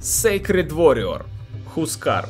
Sacred Warrior, Хускар.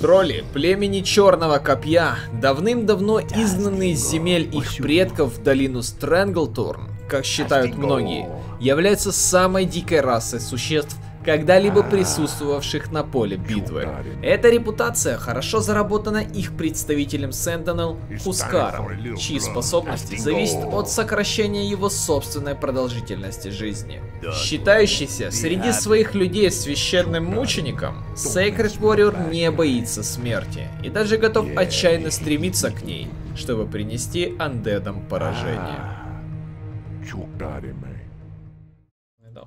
Тролли племени Черного Копья, давным-давно изгнанные с земель их предков в долину Стрэнглторн, как считают многие, являются самой дикой расой существ, когда-либо присутствовавших на поле битвы. Эта репутация хорошо заработана их представителем Sentinel Хускаром, чьи способности зависят от сокращения его собственной продолжительности жизни. Считающийся среди своих людей священным мучеником, Sacred Warrior не боится смерти и даже готов отчаянно стремиться к ней, чтобы принести андедам поражение.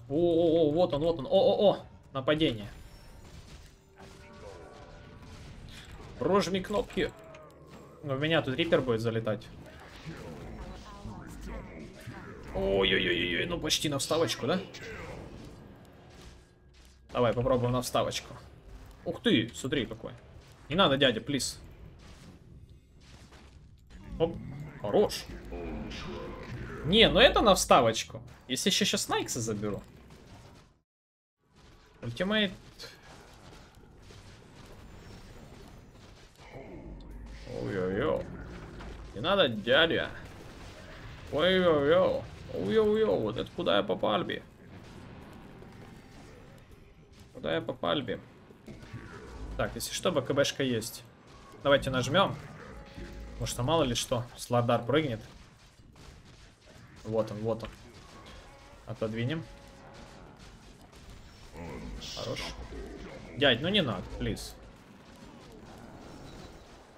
О-о-о, вот он, о-о-о, нападение. Прожми кнопки. У меня тут рипер будет залетать. Ой-ой-ой, ну почти на вставочку, да? Давай попробуем на вставочку. Ух ты, смотри какой. Не надо, дядя, плиз. Оп, хорош. Не, ну это на вставочку. Если еще сейчас Найкса заберу. Ультимейт. Ой-ой-ой. Не надо, дядя. Ой-ой-ой. Ой-ой-ой. Вот это куда я по пальбе? Куда я по пальбе? Так, если что, БКБшка есть. Давайте нажмем. Потому что мало ли что. Слардар прыгнет. Вот он, вот он. Отодвинем. Хорош. Дядь, ну не надо, плиз.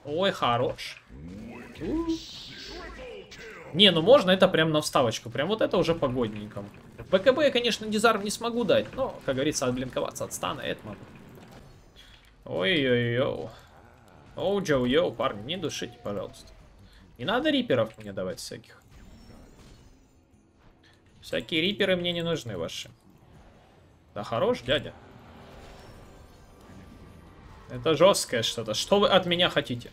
Ой, хорош. Не, ну можно это прям на вставочку. Прям вот это уже погодненькому. БКБ я, конечно, дизарм не смогу дать. Но, как говорится, отблинковаться от стана это могу. Ой-ой-ой. Оу-джоу-йоу, парни, не душите, пожалуйста. Не надо риперов мне давать всяких. Всякие риперы мне не нужны ваши. Да хорош, дядя. Это жесткое что-то. Что вы от меня хотите?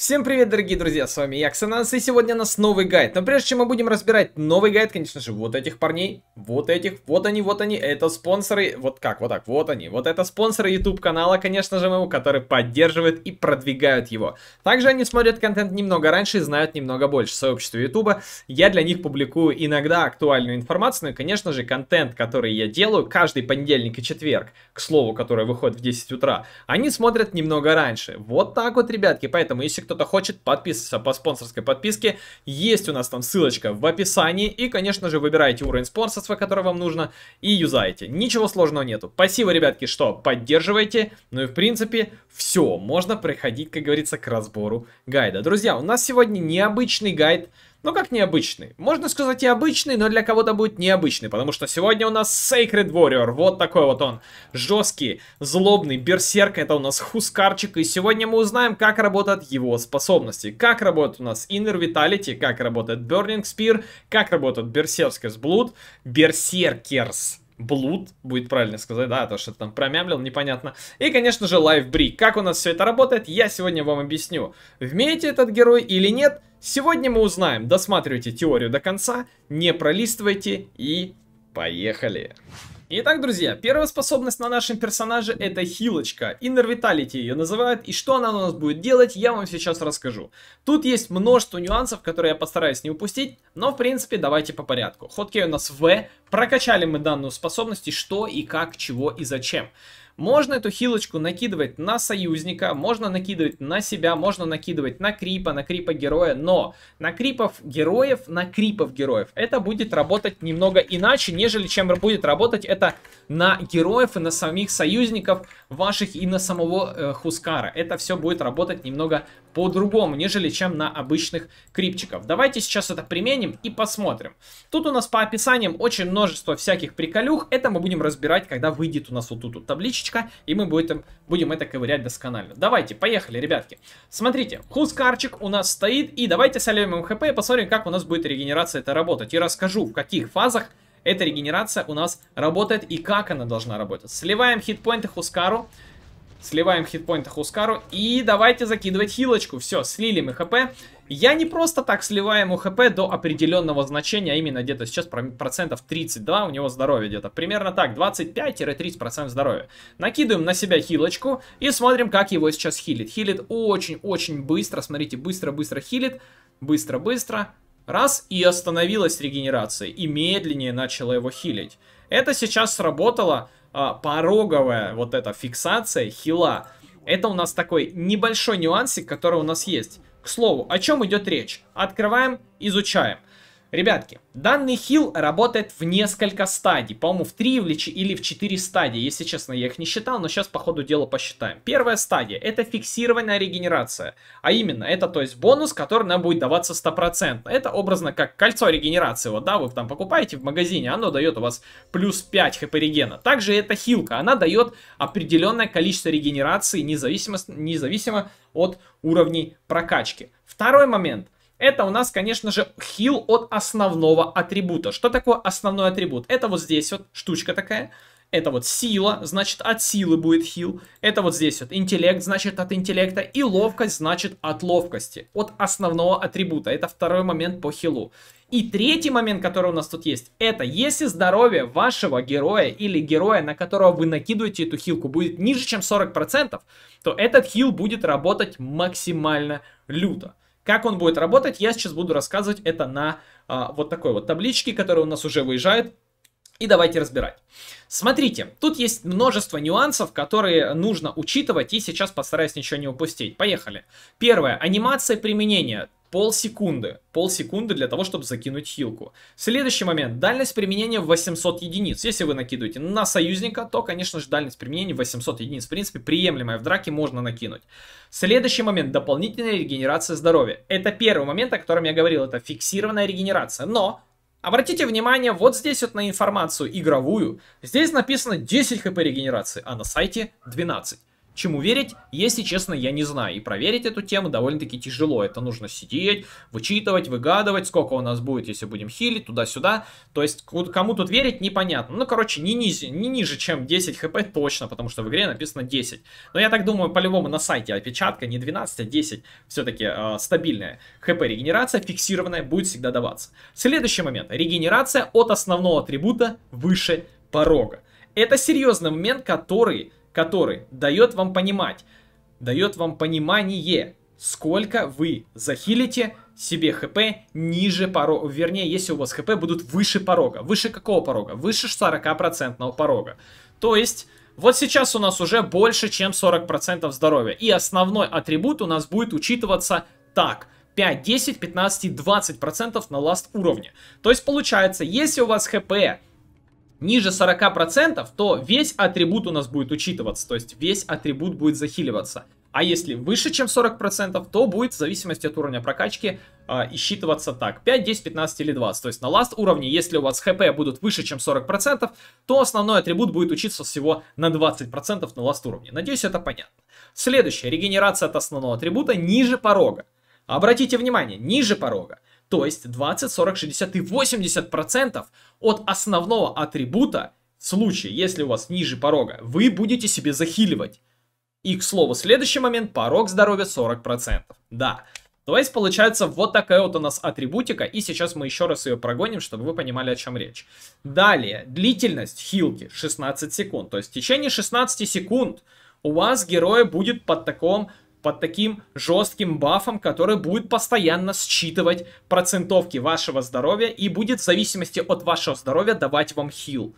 Всем привет, дорогие друзья, с вами я, Ксананс, и сегодня у нас новый гайд. Но прежде чем мы будем разбирать новый гайд, конечно же, вот этих парней, вот этих, вот они, это спонсоры, вот как, вот так, вот они, вот это спонсоры YouTube канала, конечно же, моего, которые поддерживают и продвигают его. Также они смотрят контент немного раньше и знают немного больше сообщества YouTube. Я для них публикую иногда актуальную информацию, и, конечно же, контент, который я делаю каждый понедельник и четверг, к слову, который выходит в 10 утра, они смотрят немного раньше. Вот так вот, ребятки, поэтому, если кто-то хочет, подписываться по спонсорской подписке. Есть у нас там ссылочка в описании. И, конечно же, выбирайте уровень спонсорства, который вам нужно, и юзайте. Ничего сложного нету. Спасибо, ребятки, что поддерживаете. Ну и, в принципе, все. Можно приходить, как говорится, к разбору гайда. Друзья, у нас сегодня необычный гайд. Ну, как необычный? Можно сказать и обычный, но для кого-то будет необычный, потому что сегодня у нас Sacred Warrior, вот такой вот он, жесткий, злобный берсерк, это у нас Хускарчик, и сегодня мы узнаем, как работают его способности, как работает у нас Inner Vitality, как работает Burning Spear, как работает Berserker's Blood, Блуд, будет правильно сказать, да, то, что там промямлил, непонятно. И, конечно же, лайфбрик. Как у нас все это работает, я сегодня вам объясню. Вмеете этот герой или нет, сегодня мы узнаем. Досматривайте теорию до конца, не пролистывайте и поехали. Итак, друзья, первая способность на нашем персонаже это хилочка. Inner Vitality ее называют. И что она у нас будет делать, я вам сейчас расскажу. Тут есть множество нюансов, которые я постараюсь не упустить. Но, в принципе, давайте по порядку. Хоткей у нас В. Прокачали мы данную способность и что, и как, чего и зачем. Можно эту хилочку накидывать на союзника, можно накидывать на себя, можно накидывать на крипа героя, но на крипов героев это будет работать немного иначе, нежели чем будет работать это на героев и на самих союзников ваших и на самого Хускара. Это все будет работать немного по-другому, нежели чем на обычных крипчиков. Давайте сейчас это применим и посмотрим. Тут у нас по описаниям очень множество всяких приколюх, это мы будем разбирать, когда выйдет у нас вот тут вот табличка. И мы будем это ковырять досконально. Давайте, поехали, ребятки. Смотрите, Хускарчик у нас стоит. И давайте сольем ему хп и посмотрим, как у нас будет регенерация это работать. И расскажу, в каких фазах эта регенерация у нас работает и как она должна работать. Сливаем хитпоинты Хускару. Сливаем хитпоинты Хускару. И давайте закидывать хилочку. Все, слили мы хп. Я не просто так сливаю ему хп до определенного значения, а именно где-то сейчас процентов 32 у него здоровья где-то. Примерно так, 25-30% здоровья. Накидываем на себя хилочку и смотрим, как его сейчас хилит. Хилит очень-очень быстро. Смотрите, быстро-быстро хилит. Быстро-быстро. Раз, и остановилась регенерация. И медленнее начала его хилить. Это сейчас сработала пороговая вот эта фиксация хила. Это у нас такой небольшой нюансик, который у нас есть. К слову, о чем идет речь? Открываем, изучаем. Ребятки, данный хил работает в несколько стадий. По-моему, в 3 или в 4 стадии. Если честно, я их не считал, но сейчас по ходу дела посчитаем. Первая стадия — это фиксированная регенерация. А именно, это то есть бонус, который нам будет даваться 100%. Это образно как кольцо регенерации. Вот, да, вы там покупаете в магазине, оно дает у вас плюс 5 хп регена. Также это хилка, она дает определенное количество регенерации, независимо от уровней прокачки. Второй момент. Это у нас, конечно же, хил от основного атрибута. Что такое основной атрибут? Это вот здесь вот штучка такая. Это вот сила, значит, от силы будет хил. Это вот здесь вот интеллект, значит, от интеллекта. И ловкость, значит, от ловкости. От основного атрибута. Это второй момент по хилу. И третий момент, который у нас тут есть. Это если здоровье вашего героя или героя, на которого вы накидываете эту хилку, будет ниже, чем 40%, то этот хил будет работать максимально люто. Как он будет работать, я сейчас буду рассказывать это на вот такой вот табличке, которая у нас уже выезжает. И давайте разбирать. Смотрите, тут есть множество нюансов, которые нужно учитывать, и сейчас постараюсь ничего не упустить. Поехали. Первое. Анимация применения. Полсекунды. Полсекунды для того, чтобы закинуть хилку. Следующий момент. Дальность применения 800 единиц. Если вы накидываете на союзника, то, конечно же, дальность применения 800 единиц. В принципе, приемлемая в драке, можно накинуть. Следующий момент. Дополнительная регенерация здоровья. Это первый момент, о котором я говорил. Это фиксированная регенерация. Но обратите внимание вот здесь вот на информацию игровую. Здесь написано 10 хп регенерации, а на сайте 12. Чему верить, если честно, я не знаю. И проверить эту тему довольно-таки тяжело. Это нужно сидеть, вычитывать, выгадывать, сколько у нас будет, если будем хилить, туда-сюда. То есть, кому тут верить, непонятно. Ну, короче, не ниже, чем 10 хп точно, потому что в игре написано 10. Но я так думаю, по-любому на сайте опечатка не 12, а 10. Все-таки стабильная хп регенерация, фиксированная, будет всегда даваться. Следующий момент. Регенерация от основного атрибута выше порога. Это серьезный момент, который дает вам понимать, дает вам понимание, сколько вы захилите себе хп ниже порога, вернее, если у вас хп будут выше порога. Выше какого порога? Выше 40% порога. То есть, вот сейчас у нас уже больше, чем 40% здоровья. И основной атрибут у нас будет учитываться так. 5, 10, 15 и 20% на ласт уровне. То есть, получается, если у вас хп ниже 40%, то весь атрибут у нас будет учитываться, то есть весь атрибут будет захиливаться. А если выше, чем 40%, то будет в зависимости от уровня прокачки и считываться так. 5, 10, 15 или 20. То есть на ласт уровне, если у вас хп будут выше, чем 40%, то основной атрибут будет учиться всего на 20% на ласт уровне. Надеюсь, это понятно. Следующее. Регенерация от основного атрибута ниже порога. Обратите внимание, ниже порога. То есть 20, 40, 60 и 80% от основного атрибута, в случае, если у вас ниже порога, вы будете себе захиливать. И, к слову, следующий момент, порог здоровья 40%. Да, то есть получается вот такая вот у нас атрибутика, и сейчас мы еще раз ее прогоним, чтобы вы понимали, о чем речь. Далее, длительность хилки 16 секунд, то есть в течение 16 секунд у вас герой будет под таким жестким бафом, который будет постоянно считывать процентовки вашего здоровья и будет в зависимости от вашего здоровья давать вам хил.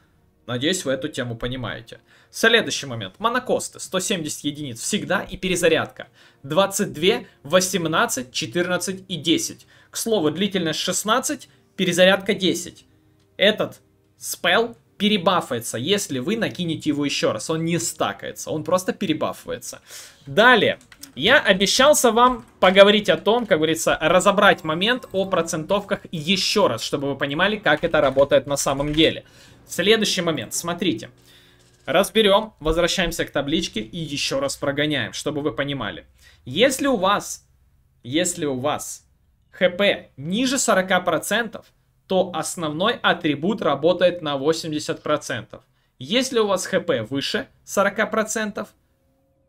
Надеюсь, вы эту тему понимаете. Следующий момент. Монокосты. 170 единиц всегда и перезарядка. 22, 18, 14 и 10. К слову, длительность 16, перезарядка 10. Этот спелл перебафается, если вы накинете его еще раз. Он не стакается, он просто перебафывается. Далее, я обещался вам поговорить о том, как говорится, разобрать момент о процентовках еще раз, чтобы вы понимали, как это работает на самом деле. Следующий момент, смотрите. Разберем, возвращаемся к табличке и еще раз прогоняем, чтобы вы понимали. Если у вас хп ниже 40%, то основной атрибут работает на 80%. Если у вас хп выше 40%,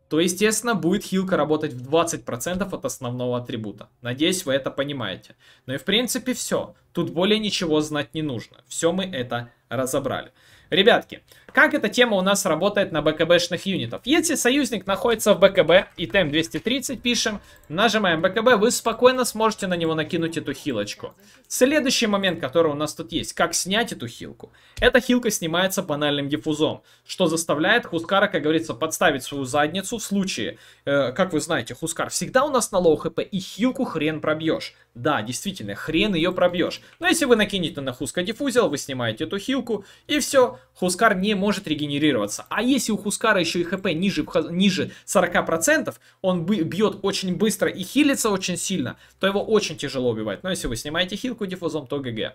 то, естественно, будет хилка работать в 20% от основного атрибута. Надеюсь, вы это понимаете. Ну и, в принципе, все. Тут более ничего знать не нужно. Все мы это разобрали. Ребятки, как эта тема у нас работает на БКБшных юнитов? Если союзник находится в БКБ, и темп 230 пишем, нажимаем БКБ, вы спокойно сможете на него накинуть эту хилочку. Следующий момент, который у нас тут есть, как снять эту хилку. Эта хилка снимается банальным диффузом, что заставляет Хускара, как говорится, подставить свою задницу в случае, как вы знаете, Хускар всегда у нас на лоу хп, и хилку хрен пробьешь. Да, действительно, хрен ее пробьешь. Но если вы накинете на Хуска диффузел, вы снимаете эту хилку, и все, Хускар не может регенерироваться. А если у Хускара еще и хп ниже 40%, он бьет очень быстро и хилится очень сильно, то его очень тяжело убивать. Но если вы снимаете хилку диффузом, то ГГ.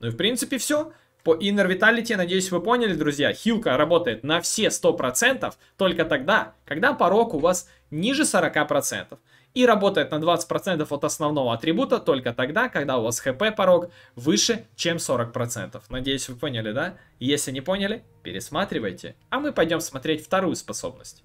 Ну и в принципе все. По Inner Vitality, надеюсь, вы поняли, друзья, хилка работает на все 100% только тогда, когда порог у вас ниже 40%. И работает на 20% от основного атрибута только тогда, когда у вас хп порог выше, чем 40%. Надеюсь, вы поняли, да? Если не поняли, пересматривайте. А мы пойдем смотреть вторую способность.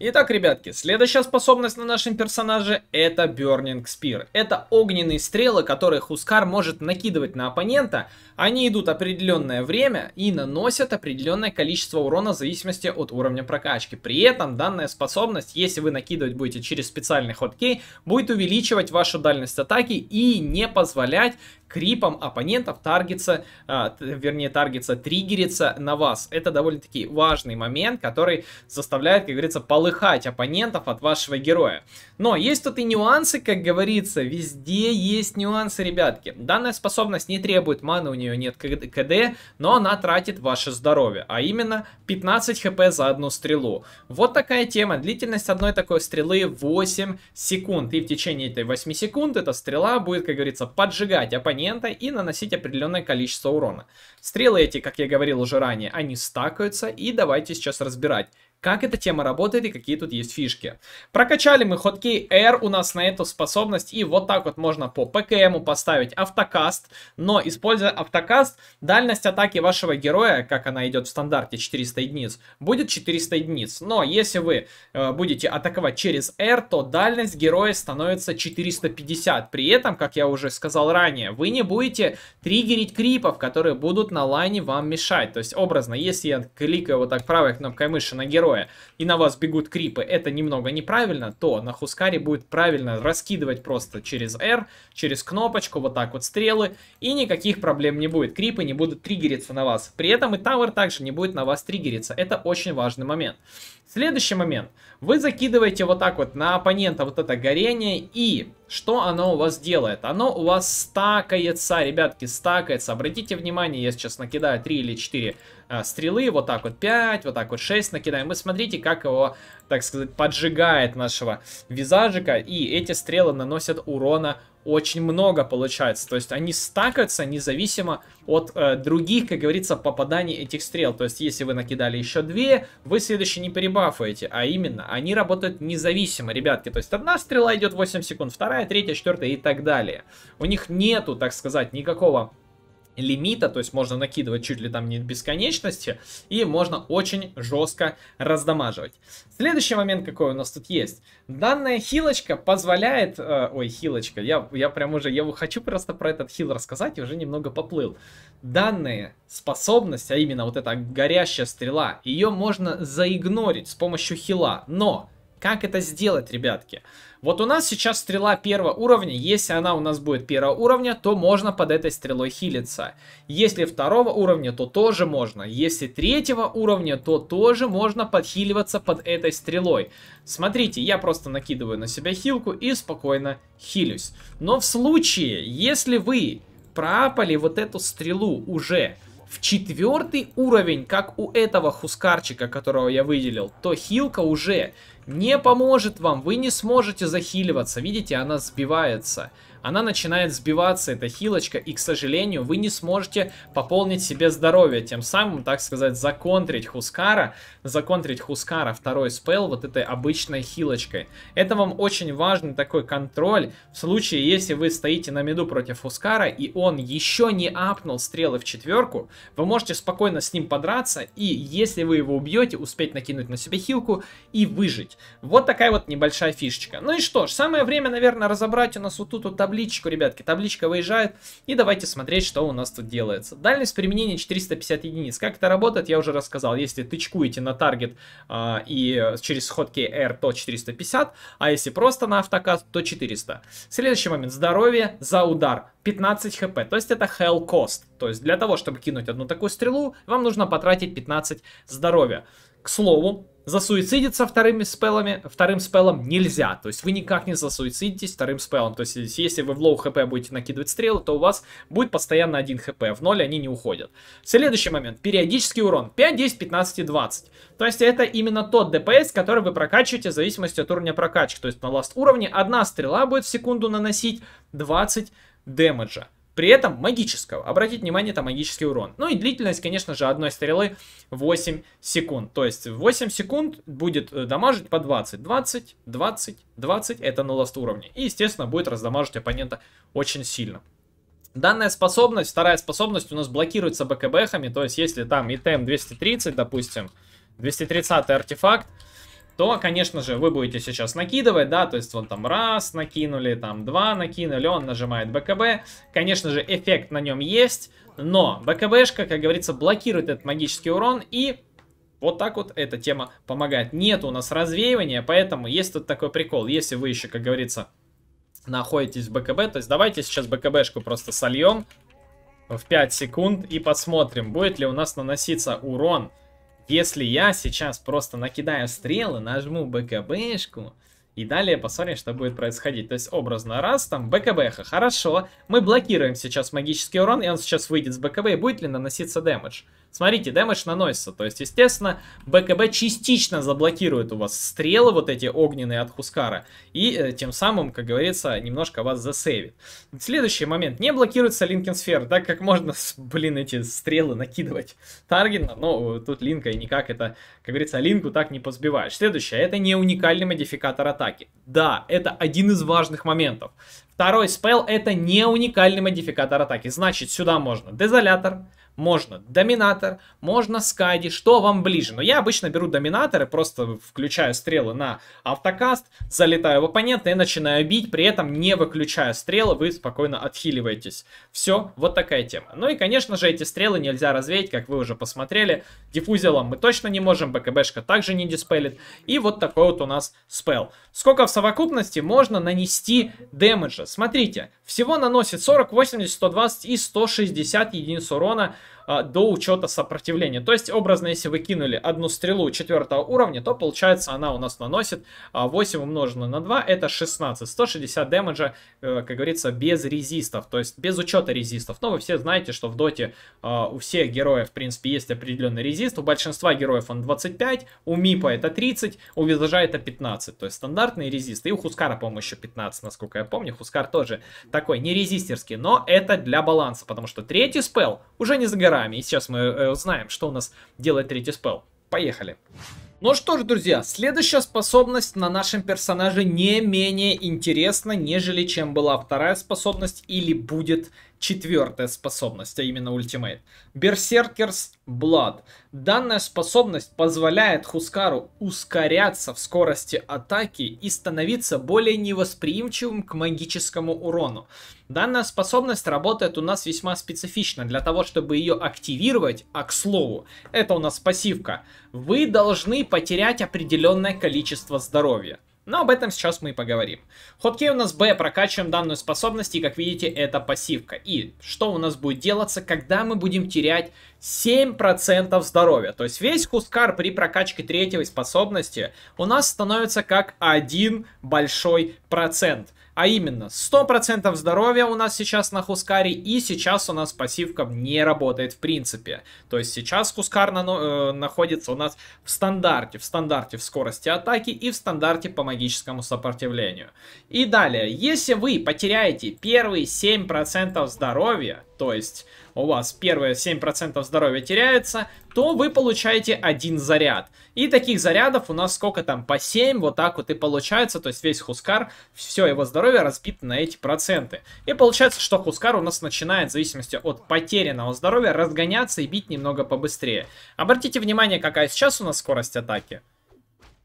Итак, ребятки, следующая способность на нашем персонаже — это Burning Spear. Это огненные стрелы, которые Хускар может накидывать на оппонента. Они идут определенное время и наносят определенное количество урона в зависимости от уровня прокачки. При этом данная способность, если вы накидывать будете через специальный хоткей, будет увеличивать вашу дальность атаки и не позволять крипом оппонентов триггериться на вас. Это довольно-таки важный момент, который заставляет, как говорится, полыхать оппонентов от вашего героя. Но есть тут и нюансы, как говорится, везде есть нюансы, ребятки. Данная способность не требует маны, у нее нет КД, но она тратит ваше здоровье, а именно 15 хп за одну стрелу. Вот такая тема. Длительность одной такой стрелы 8 секунд, и в течение этой 8 секунд эта стрела будет, как говорится, поджигать оппонента и наносить определенное количество урона. Стрелы эти, как я говорил уже ранее, они стакаются, и давайте сейчас разбирать, как эта тема работает и какие тут есть фишки. Прокачали мы хоткей R у нас на эту способность, и вот так вот можно по ПКМу поставить автокаст, но используя автокаст, дальность атаки вашего героя, как она идет в стандарте 400 единиц, будет 400 единиц. Но если вы будете атаковать через R, то дальность героя становится 450. При этом, как я уже сказал ранее, вы не будете триггерить крипов, которые будут на лайне вам мешать. То есть образно, если я кликаю вот так правой кнопкой мыши на героя, и на вас бегут крипы, это немного неправильно, то на Хускаре будет правильно раскидывать просто через R, через кнопочку, вот так вот стрелы, и никаких проблем не будет. Крипы не будут триггериться на вас. При этом и Тауэр также не будет на вас триггериться. Это очень важный момент. Следующий момент. Вы закидываете вот так вот на оппонента вот это горение, и что оно у вас делает? Оно у вас стакается, ребятки, стакается. Обратите внимание, я сейчас накидаю 3 или 4 стрелы, вот так вот 5, вот так вот 6 накидаем. И смотрите, как его, так сказать, поджигает нашего визажика. И эти стрелы наносят урона очень много, получается. То есть они стакаются независимо от других, как говорится, попаданий этих стрел. То есть если вы накидали еще 2, вы следующие не перебафаете. А именно, они работают независимо, ребятки. То есть одна стрела идет 8 секунд, вторая, третья, четвертая и так далее. У них нету, так сказать, никакого лимита, то есть можно накидывать чуть ли там не бесконечности, и можно очень жестко раздамаживать. Следующий момент, какой у нас тут есть. Данная хилочка позволяет... хилочка, я прям уже... Я хочу просто про этот хил рассказать, и уже немного поплыл. Данная способность, а именно вот эта горящая стрела, ее можно заигнорить с помощью хила, но... Как это сделать, ребятки? Вот у нас сейчас стрела первого уровня. Если она у нас будет первого уровня, то можно под этой стрелой хилиться. Если второго уровня, то тоже можно. Если третьего уровня, то тоже можно подхиливаться под этой стрелой. Смотрите, я просто накидываю на себя хилку и спокойно хилюсь. Но в случае, если вы проапали вот эту стрелу уже в 4-й уровень, как у этого хускарчика, которого я выделил, то хилка уже не поможет вам, вы не сможете захиливаться. Видите, она сбивается. она начинает сбиваться, эта хилочка, и, к сожалению, вы не сможете пополнить себе здоровье, тем самым, так сказать, законтрить Хускара второй спелл вот этой обычной хилочкой. Это вам очень важный такой контроль в случае, если вы стоите на миду против Хускара, и он еще не апнул стрелы в четверку, вы можете спокойно с ним подраться, и если вы его убьете, успеть накинуть на себе хилку и выжить. Вот такая вот небольшая фишечка. Ну и что ж, самое время, наверное, разобрать у нас вот тут вот табличку, ребятки. Табличка выезжает, и давайте смотреть, что у нас тут делается. Дальность применения 450 единиц. Как это работает, я уже рассказал. Если тычкуете на таргет и через сходки R, то 450, а если просто на автокат, то 400. Следующий момент. Здоровье за удар. 15 хп, то есть это hell cost. То есть для того, чтобы кинуть одну такую стрелу, вам нужно потратить 15 здоровья. К слову, засуицидиться вторым спеллом нельзя. То есть вы никак не засуицидитесь вторым спеллом. То есть если вы в лоу хп будете накидывать стрелы, то у вас будет постоянно 1 хп. В ноль они не уходят. Следующий момент. Периодический урон. 5, 10, 15 и 20. То есть это именно тот ДПС, который вы прокачиваете в зависимости от уровня прокачки. То есть на ласт уровне одна стрела будет в секунду наносить 20 демеджа. При этом магического. Обратите внимание, это магический урон. Ну и длительность, конечно же, одной стрелы 8 секунд. То есть 8 секунд будет дамажить по 20. 20, 20, 20. Это на ласт уровне. И, естественно, будет раздамажить оппонента очень сильно. Данная способность, вторая способность у нас блокируется БКБхами. То есть если там ИТМ 230, допустим, 230 артефакт, то, конечно же, вы будете сейчас накидывать, да, то есть вон там раз накинули, там два накинули, он нажимает БКБ, конечно же, эффект на нем есть, но БКБшка, как говорится, блокирует этот магический урон, и вот так вот эта тема помогает. Нет у нас развеивания, поэтому есть тут такой прикол, если вы еще, как говорится, находитесь в БКБ, то есть давайте сейчас БКБшку просто сольем в 5 секунд и посмотрим, будет ли у нас наноситься урон. Если я сейчас просто накидаю стрелы, нажму БКБшку и далее посмотрим, что будет происходить. То есть образно раз, там БКБха, хорошо, мы блокируем сейчас магический урон, и он сейчас выйдет с БКБ, и будет ли наноситься дэмэдж? Смотрите, дэмэдж наносится, то есть, естественно, БКБ частично заблокирует у вас стрелы, вот эти огненные от Хускара, и тем самым, как говорится, немножко вас засейвит. Следующий момент, не блокируется линкен сфера, так как можно, блин, эти стрелы накидывать таргетно, но тут линка и никак это, как говорится, линку так не позбиваешь. Следующее, это не уникальный модификатор атаки. Да, это один из важных моментов. Второй спелл это не уникальный модификатор атаки, значит, сюда можно дезолятор, можно доминатор, можно скади, что вам ближе. Но я обычно беру доминаторы, просто включаю стрелы на автокаст, залетаю в оппонента и начинаю бить, при этом не выключая стрелы, вы спокойно отхиливаетесь. Все, вот такая тема. Ну и, конечно же, эти стрелы нельзя развеять, как вы уже посмотрели. Диффузилом мы точно не можем, БКБшка также не диспелит. И вот такой вот у нас спелл. Сколько в совокупности можно нанести демеджа? Смотрите, всего наносит 40, 80, 120 и 160 единиц урона до учета сопротивления. То есть, образно, если вы кинули одну стрелу 4 уровня, то, получается, она у нас наносит 8 умножено на 2, это 16. 160 демеджа, как говорится, без резистов, то есть без учета резистов. Но вы все знаете, что в доте у всех героев, в принципе, есть определенный резист. У большинства героев он 25, у Мипа это 30, у Визажа это 15. То есть стандартный резист. И у Хускара, по-моему, еще 15, насколько я помню. Хускар тоже такой не резистерский, но это для баланса, потому что третий спелл уже не за горами. И сейчас мы узнаем, что у нас делает третий спелл. Поехали. Ну что ж, друзья, следующая способность на нашем персонаже не менее интересна, нежели чем была вторая способность или будет четвертая способность, а именно ультимейт. Берсеркерс Blood. Данная способность позволяет Хускару ускоряться в скорости атаки и становиться более невосприимчивым к магическому урону. Данная способность работает у нас весьма специфично. Для того, чтобы ее активировать, а к слову, это у нас пассивка, вы должны потерять определенное количество здоровья. Но об этом сейчас мы и поговорим. Хоткей у нас Б, прокачиваем данную способность, и, как видите, это пассивка. И что у нас будет делаться, когда мы будем терять 7% здоровья? То есть весь Хускар при прокачке третьей способности у нас становится как 1 большой процент. А именно, 100% здоровья у нас сейчас на Хускаре, и сейчас у нас пассивка не работает в принципе. То есть сейчас Хускар находится у нас в стандарте в скорости атаки и в стандарте по магическому сопротивлению. И далее, если вы потеряете первые 7% здоровья, то есть у вас первые 7% здоровья теряется, то вы получаете один заряд. И таких зарядов у нас сколько там? По 7, вот так вот и получается. То есть весь Хускар, все его здоровье разбито на эти проценты. И получается, что Хускар у нас начинает в зависимости от потерянного здоровья разгоняться и бить немного побыстрее. Обратите внимание, какая сейчас у нас скорость атаки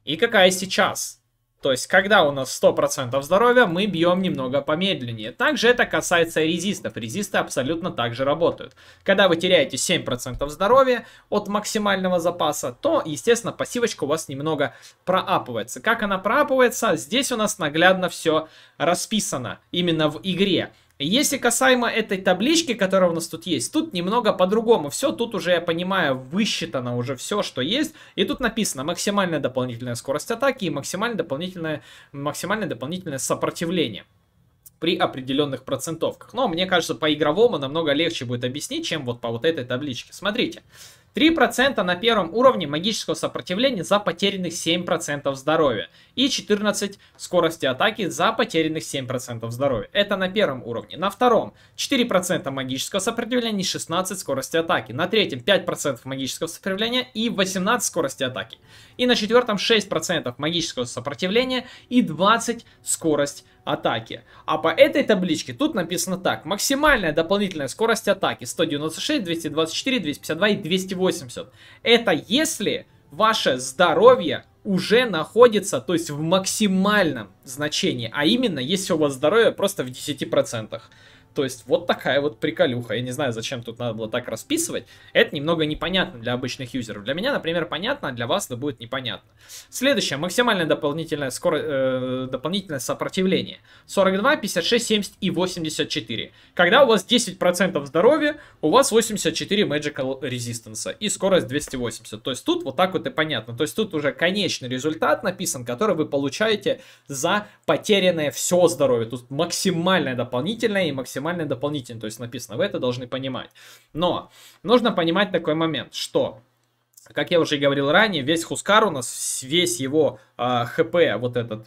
и какая сейчас. То есть, когда у нас 100% здоровья, мы бьем немного помедленнее. Также это касается и резистов. Резисты абсолютно так же работают. Когда вы теряете 7% здоровья от максимального запаса, то, естественно, пассивочка у вас немного проапывается. Как она проапывается? Здесь у нас наглядно все расписано именно в игре. Если касаемо этой таблички, которая у нас тут есть, тут немного по-другому. Все, тут уже, я понимаю, высчитано уже все, что есть. И тут написано максимальная дополнительная скорость атаки и максимальное дополнительное сопротивление при определенных процентовках. Но мне кажется, по-игровому намного легче будет объяснить, чем вот по вот этой табличке. Смотрите, 3% на первом уровне магического сопротивления за потерянных 7% здоровья и 14 скорости атаки за потерянных 7% здоровья. Это на первом уровне. На втором 4% магического сопротивления и 16 скорости атаки. На третьем 5% магического сопротивления и 18 скорости атаки. И на четвертом 6% магического сопротивления и 20 скорость атаки. А по этой табличке тут написано так. Максимальная дополнительная скорость атаки 196, 224, 252 и 280. Это если ваше здоровье уже находится, то есть в максимальном значении. А именно, если у вас здоровье просто в 10%. То есть вот такая вот приколюха. Я не знаю, зачем тут надо было так расписывать. Это немного непонятно для обычных юзеров. Для меня, например, понятно, а для вас это будет непонятно. Следующее. Максимальное дополнительное сопротивление. 42, 56, 70 и 84. Когда у вас 10% здоровья, у вас 84 Magical Resistance и скорость 280. То есть тут вот так вот и понятно. То есть тут уже конечный результат написан, который вы получаете за потерянное все здоровье. Тут максимальное дополнительное и максимальное дополнительный, то есть написано, вы это должны понимать. Но нужно понимать такой момент, что, как я уже и говорил ранее, весь Хускар у нас, весь его ХП, вот этот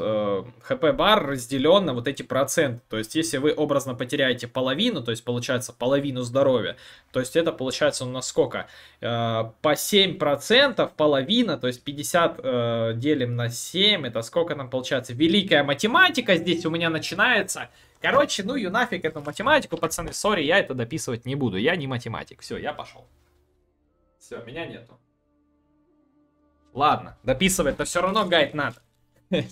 ХП-бар разделен на вот эти проценты. То есть, если вы образно потеряете половину, то есть, получается, половину здоровья, то есть, это получается у нас сколько? По 7% половина, то есть, 50 делим на 7, это сколько нам получается? Великая математика здесь у меня начинается. Короче, ну ее нафиг эту математику, пацаны, сори, я это дописывать не буду, я не математик. Все, я пошел. Все, меня нету. Ладно, дописывать-то все равно гайд надо.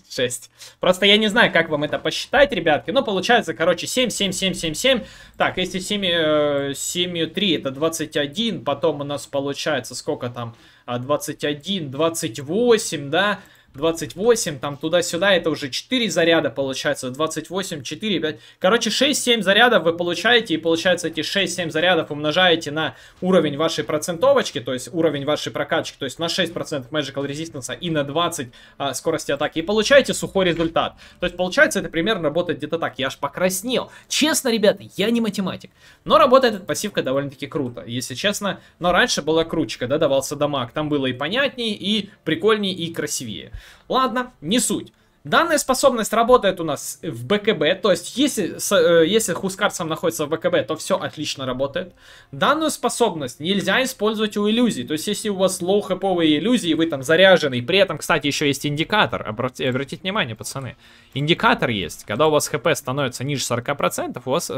6. Просто я не знаю, как вам это посчитать, ребятки. Но получается, короче, 7, 7, 7, 7, 7. Так, если 7, 7, 3, это 21. Потом у нас получается, сколько там? 21, 28, да? 28, там туда-сюда, это уже 4 заряда получается, 28, 4, 5, короче 6-7 зарядов вы получаете, и получается эти 6-7 зарядов умножаете на уровень вашей процентовочки, то есть уровень вашей прокачки, то есть на 6% Magical Resistance и на 20 скорости атаки, и получаете сухой результат. То есть получается это примерно работает где-то так, я аж покраснел. Честно, ребята, я не математик, но работает эта пассивка довольно-таки круто, если честно, но раньше была круче, когда давался дамаг, там было и понятнее, и прикольнее, и красивее. Ладно, не суть. Данная способность работает у нас в БКБ, то есть если Хускар сам находится в БКБ, то все отлично работает. Данную способность нельзя использовать у иллюзий, то есть если у вас лоу-хэповые иллюзии, вы там заряжены, и при этом, кстати, еще есть индикатор, обратите внимание, пацаны, индикатор есть, когда у вас хп становится ниже 40%, у вас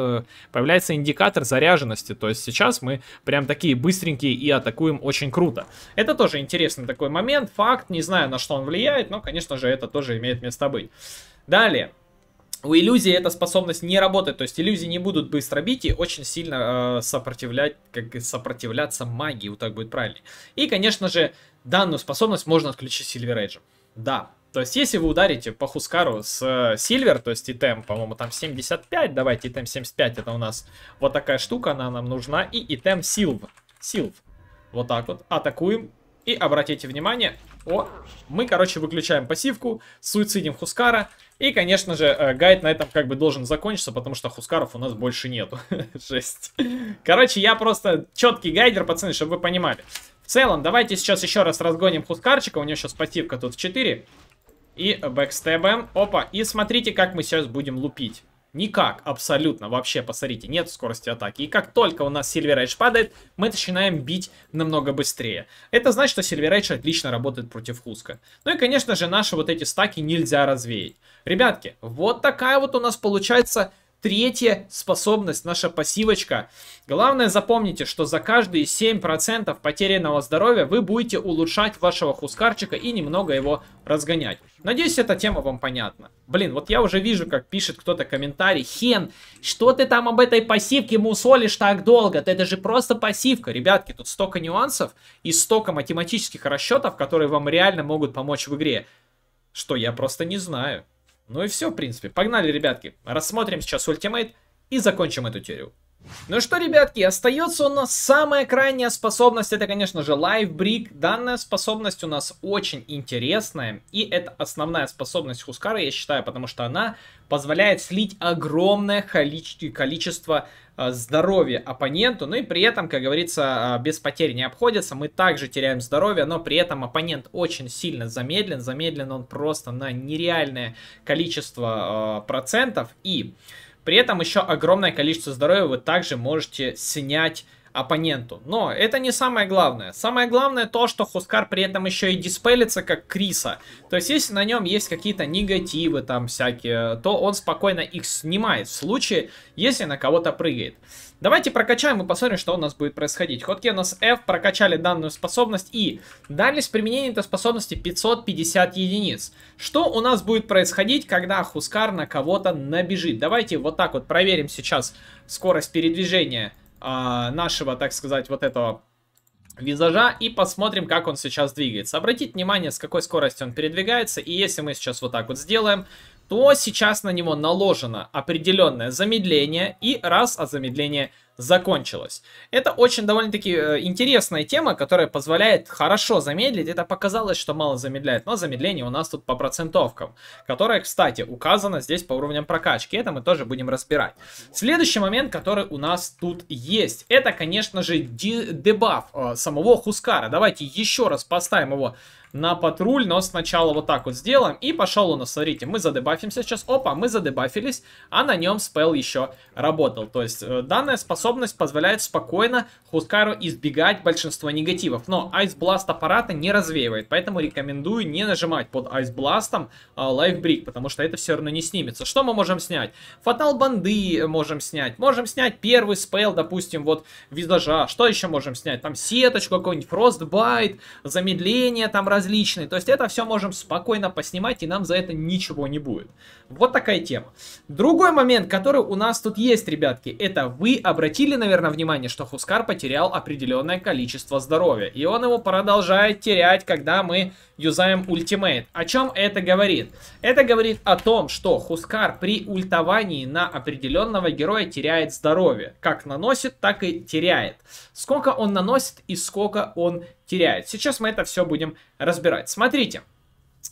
появляется индикатор заряженности, то есть сейчас мы прям такие быстренькие и атакуем очень круто. Это тоже интересный такой момент, факт, не знаю, на что он влияет, но, конечно же, это тоже имеет место быть. Далее. У иллюзии эта способность не работает, то есть иллюзии не будут быстро бить и очень сильно сопротивляться магии, вот так будет правильнее. И, конечно же, данную способность можно отключить Silver Edge. Да. То есть, если вы ударите по Хускару с Silver, то есть итем, по-моему, там 75, давайте итем 75, это у нас вот такая штука, она нам нужна, и итем Silver. Вот так вот атакуем, и обратите внимание, О, мы, короче, выключаем пассивку, суицидим Хускара. И, конечно же, гайд на этом как бы должен закончиться, потому что Хускаров у нас больше нету. Жесть. Короче, я просто четкий гайдер, пацаны, чтобы вы понимали. В целом, давайте сейчас еще раз разгоним Хускарчика. У него сейчас пассивка тут в 4. И бэкстебаем. Опа. И смотрите, как мы сейчас будем лупить. Никак, абсолютно, вообще, посмотрите, нет скорости атаки. И как только у нас Silver Edge падает, мы начинаем бить намного быстрее. Это значит, что Silver Edge отлично работает против Хуска. Ну и, конечно же, наши вот эти стаки нельзя развеять. Ребятки, вот такая вот у нас получается третья способность, наша пассивочка. Главное, запомните, что за каждые 7% потерянного здоровья вы будете улучшать вашего Хускарчика и немного его разгонять. Надеюсь, эта тема вам понятна. Блин, вот я уже вижу, как пишет кто-то комментарий. Хен, что ты там об этой пассивке мусолишь так долго? Это же просто пассивка. Ребятки, тут столько нюансов и столько математических расчетов, которые вам реально могут помочь в игре, что я просто не знаю. Ну и все, в принципе. Погнали, ребятки. Рассмотрим сейчас ультимейт и закончим эту теорию. Ну что, ребятки, остается у нас самая крайняя способность. Это, конечно же, Life Brick. Данная способность у нас очень интересная. И это основная способность Хускара, я считаю, потому что она позволяет слить огромное количество здоровья оппоненту. Ну и при этом, как говорится, без потерь не обходится. Мы также теряем здоровье, но при этом оппонент очень сильно замедлен. Замедлен он просто на нереальное количество процентов. И при этом еще огромное количество здоровья вы также можете снять оппоненту. Но это не самое главное. Самое главное то, что Хускар при этом еще и диспелится как Криса. То есть если на нем есть какие-то негативы там всякие, то он спокойно их снимает в случае, если на кого-то прыгает. Давайте прокачаем и посмотрим, что у нас будет происходить. Ходки у нас F, прокачали данную способность и дали с применением этой способности 550 единиц. Что у нас будет происходить, когда Хускар на кого-то набежит? Давайте вот так вот проверим сейчас скорость передвижения нашего, так сказать, вот этого визажа и посмотрим, как он сейчас двигается. Обратите внимание, с какой скоростью он передвигается, и если мы сейчас вот так вот сделаем, то сейчас на него наложено определенное замедление, и раз, а замедление закончилось. Это очень довольно-таки интересная тема, которая позволяет хорошо замедлить. Это показалось, что мало замедляет, но замедление у нас тут по процентовкам, которое, кстати, указано здесь по уровням прокачки. Это мы тоже будем разбирать. Следующий момент, который у нас тут есть, это, конечно же, дебаф самого Хускара. Давайте еще раз поставим его на патруль, но сначала вот так вот сделаем. И пошел у нас, смотрите, мы задебафимся сейчас. Опа, мы задебафились, а на нем спелл еще работал. То есть данная способность позволяет спокойно Хускару избегать большинства негативов. Но Ice Blast аппарата не развеивает, поэтому рекомендую не нажимать под Ice Blast'ом Life Brick, потому что это все равно не снимется. Что мы можем снять? Фатал банды можем снять. Можем снять первый спелл, допустим, вот визажа. Что еще можем снять? Там сеточку, какой-нибудь Frostbite, замедление там различные, то есть это все можем спокойно поснимать, и нам за это ничего не будет. Вот такая тема. Другой момент, который у нас тут есть, ребятки, это вы обратили, наверное, внимание, что Хускар потерял определенное количество здоровья, и он его продолжает терять, когда мы юзаем ультимейт. О чем это говорит? Это говорит о том, что Хускар при ультовании на определенного героя теряет здоровье. Как наносит, так и теряет. Сколько он наносит и сколько он теряет. Сейчас мы это все будем разбирать. Смотрите.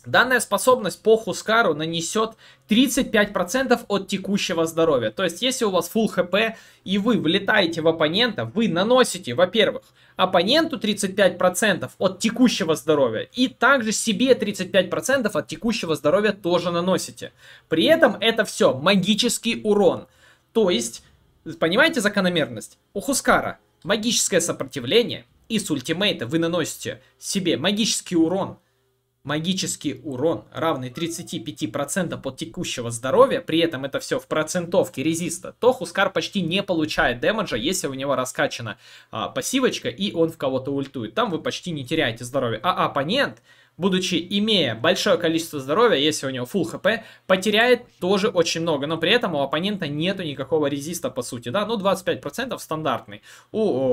Данная способность по Хускару нанесет 35% от текущего здоровья. То есть, если у вас full хп и вы влетаете в оппонента, вы наносите, во-первых, оппоненту 35% от текущего здоровья и также себе 35% от текущего здоровья тоже наносите. При этом это все магический урон. То есть, понимаете закономерность? У Хускара магическое сопротивление, и с ультимейта вы наносите себе магический урон. Магический урон, равный 35% от текущего здоровья, при этом это все в процентовке резиста, то Хускар почти не получает демеджа, если у него раскачана пассивочка и он в кого-то ультует. Там вы почти не теряете здоровье, а оппонент, будучи, имея большое количество здоровья, если у него full хп, потеряет тоже очень много. Но при этом у оппонента нету никакого резиста, по сути. Да? Ну, 25% стандартный.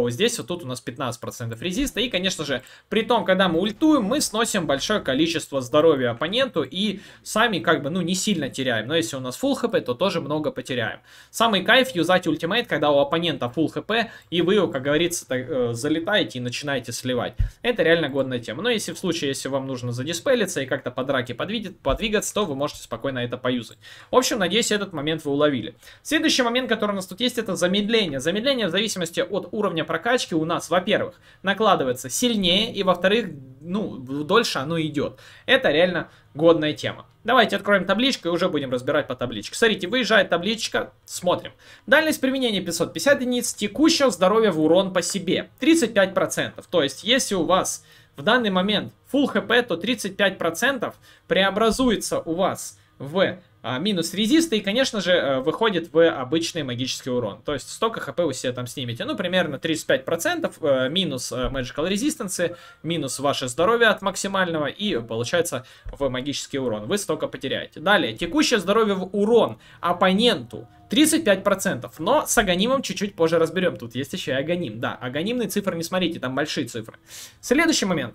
Здесь вот тут у нас 15% резиста. И, конечно же, при том, когда мы ультуем, мы сносим большое количество здоровья оппоненту. И сами, как бы, ну, не сильно теряем. Но если у нас full хп, то тоже много потеряем. Самый кайф юзать ультимейт, когда у оппонента full хп, и вы его, как говорится, так, залетаете и начинаете сливать. Это реально годная тема. Но если в случае, если вам нужно нужно задиспелиться и как-то по драке подвигаться, то вы можете спокойно это поюзать. В общем, надеюсь, этот момент вы уловили. Следующий момент, который у нас тут есть, это замедление. Замедление в зависимости от уровня прокачки у нас, во-первых, накладывается сильнее, и, во-вторых, ну, дольше оно идет. Это реально годная тема. Давайте откроем табличку и уже будем разбирать по табличке. Смотрите, выезжает табличка, смотрим. Дальность применения 550 единиц, текущего здоровья в урон по себе 35%. То есть, если у вас в данный момент full хп, то 35% преобразуется у вас в минус резисты и, конечно же, выходит в обычный магический урон. То есть столько хп вы себе там снимете. Ну, примерно 35% минус magical resistance, минус ваше здоровье от максимального, и получается в магический урон вы столько потеряете. Далее, текущее здоровье в урон оппоненту 35%, но с агонимом чуть-чуть позже разберем. Тут есть еще и агоним. Да, агонимные цифры не смотрите, там большие цифры. Следующий момент.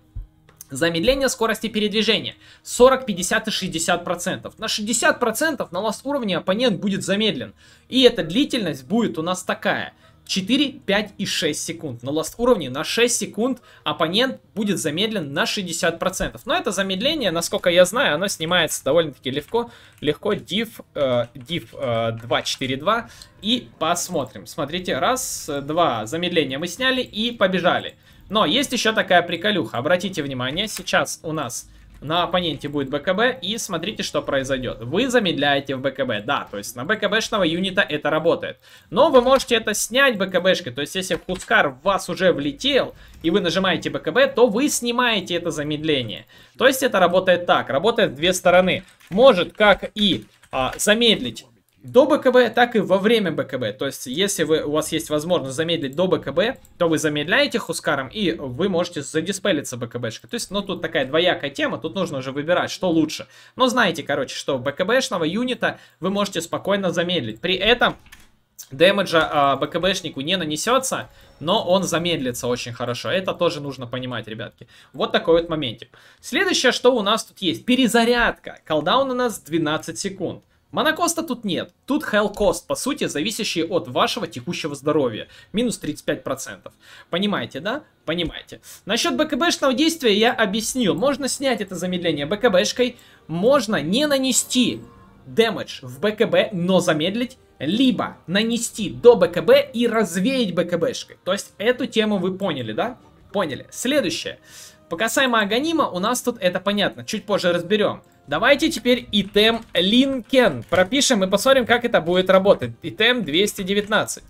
Замедление скорости передвижения 40, 50 и 60%. На 60% на ласт уровне оппонент будет замедлен. И эта длительность будет у нас такая. 4, 5 и 6 секунд. На ласт уровне на 6 секунд оппонент будет замедлен на 60%. Но это замедление, насколько я знаю, оно снимается довольно-таки легко. Div 242. И посмотрим. Смотрите, раз, два. Замедление мы сняли и побежали. Но есть еще такая приколюха. Обратите внимание, сейчас у нас на оппоненте будет БКБ, и смотрите, что произойдет. Вы замедляете в БКБ, да, то есть на БКБшного юнита это работает. Но вы можете это снять БКБшкой, то есть если Хускар в вас уже влетел, и вы нажимаете БКБ, то вы снимаете это замедление. То есть это работает так, работает в две стороны. Может как и замедлить до БКБ, так и во время БКБ. То есть, если у вас есть возможность замедлить до БКБ, то вы замедляете Хускаром, и вы можете задиспелиться БКБшкой. То есть, ну, тут такая двоякая тема, тут нужно уже выбирать, что лучше. Но знаете, короче, что БКБшного юнита вы можете спокойно замедлить. При этом демеджа БКБшнику не нанесется, но он замедлится очень хорошо. Это тоже нужно понимать, ребятки. Вот такой вот моментик. Следующее, что у нас тут есть. Перезарядка. Колдаун у нас 12 секунд. Монокоста тут нет. Тут хелкост, по сути, зависящий от вашего текущего здоровья. Минус 35%. Понимаете, да? Понимаете. Насчет БКБшного действия я объяснил. Можно снять это замедление БКБшкой, можно не нанести дэмэдж в БКБ, но замедлить, либо нанести до БКБ и развеять БКБшкой. То есть эту тему вы поняли, да? Поняли. Следующее. Касаемо агонима, у нас тут это понятно. Чуть позже разберем. Давайте теперь итем Линкен пропишем и посмотрим, как это будет работать. Итем 219.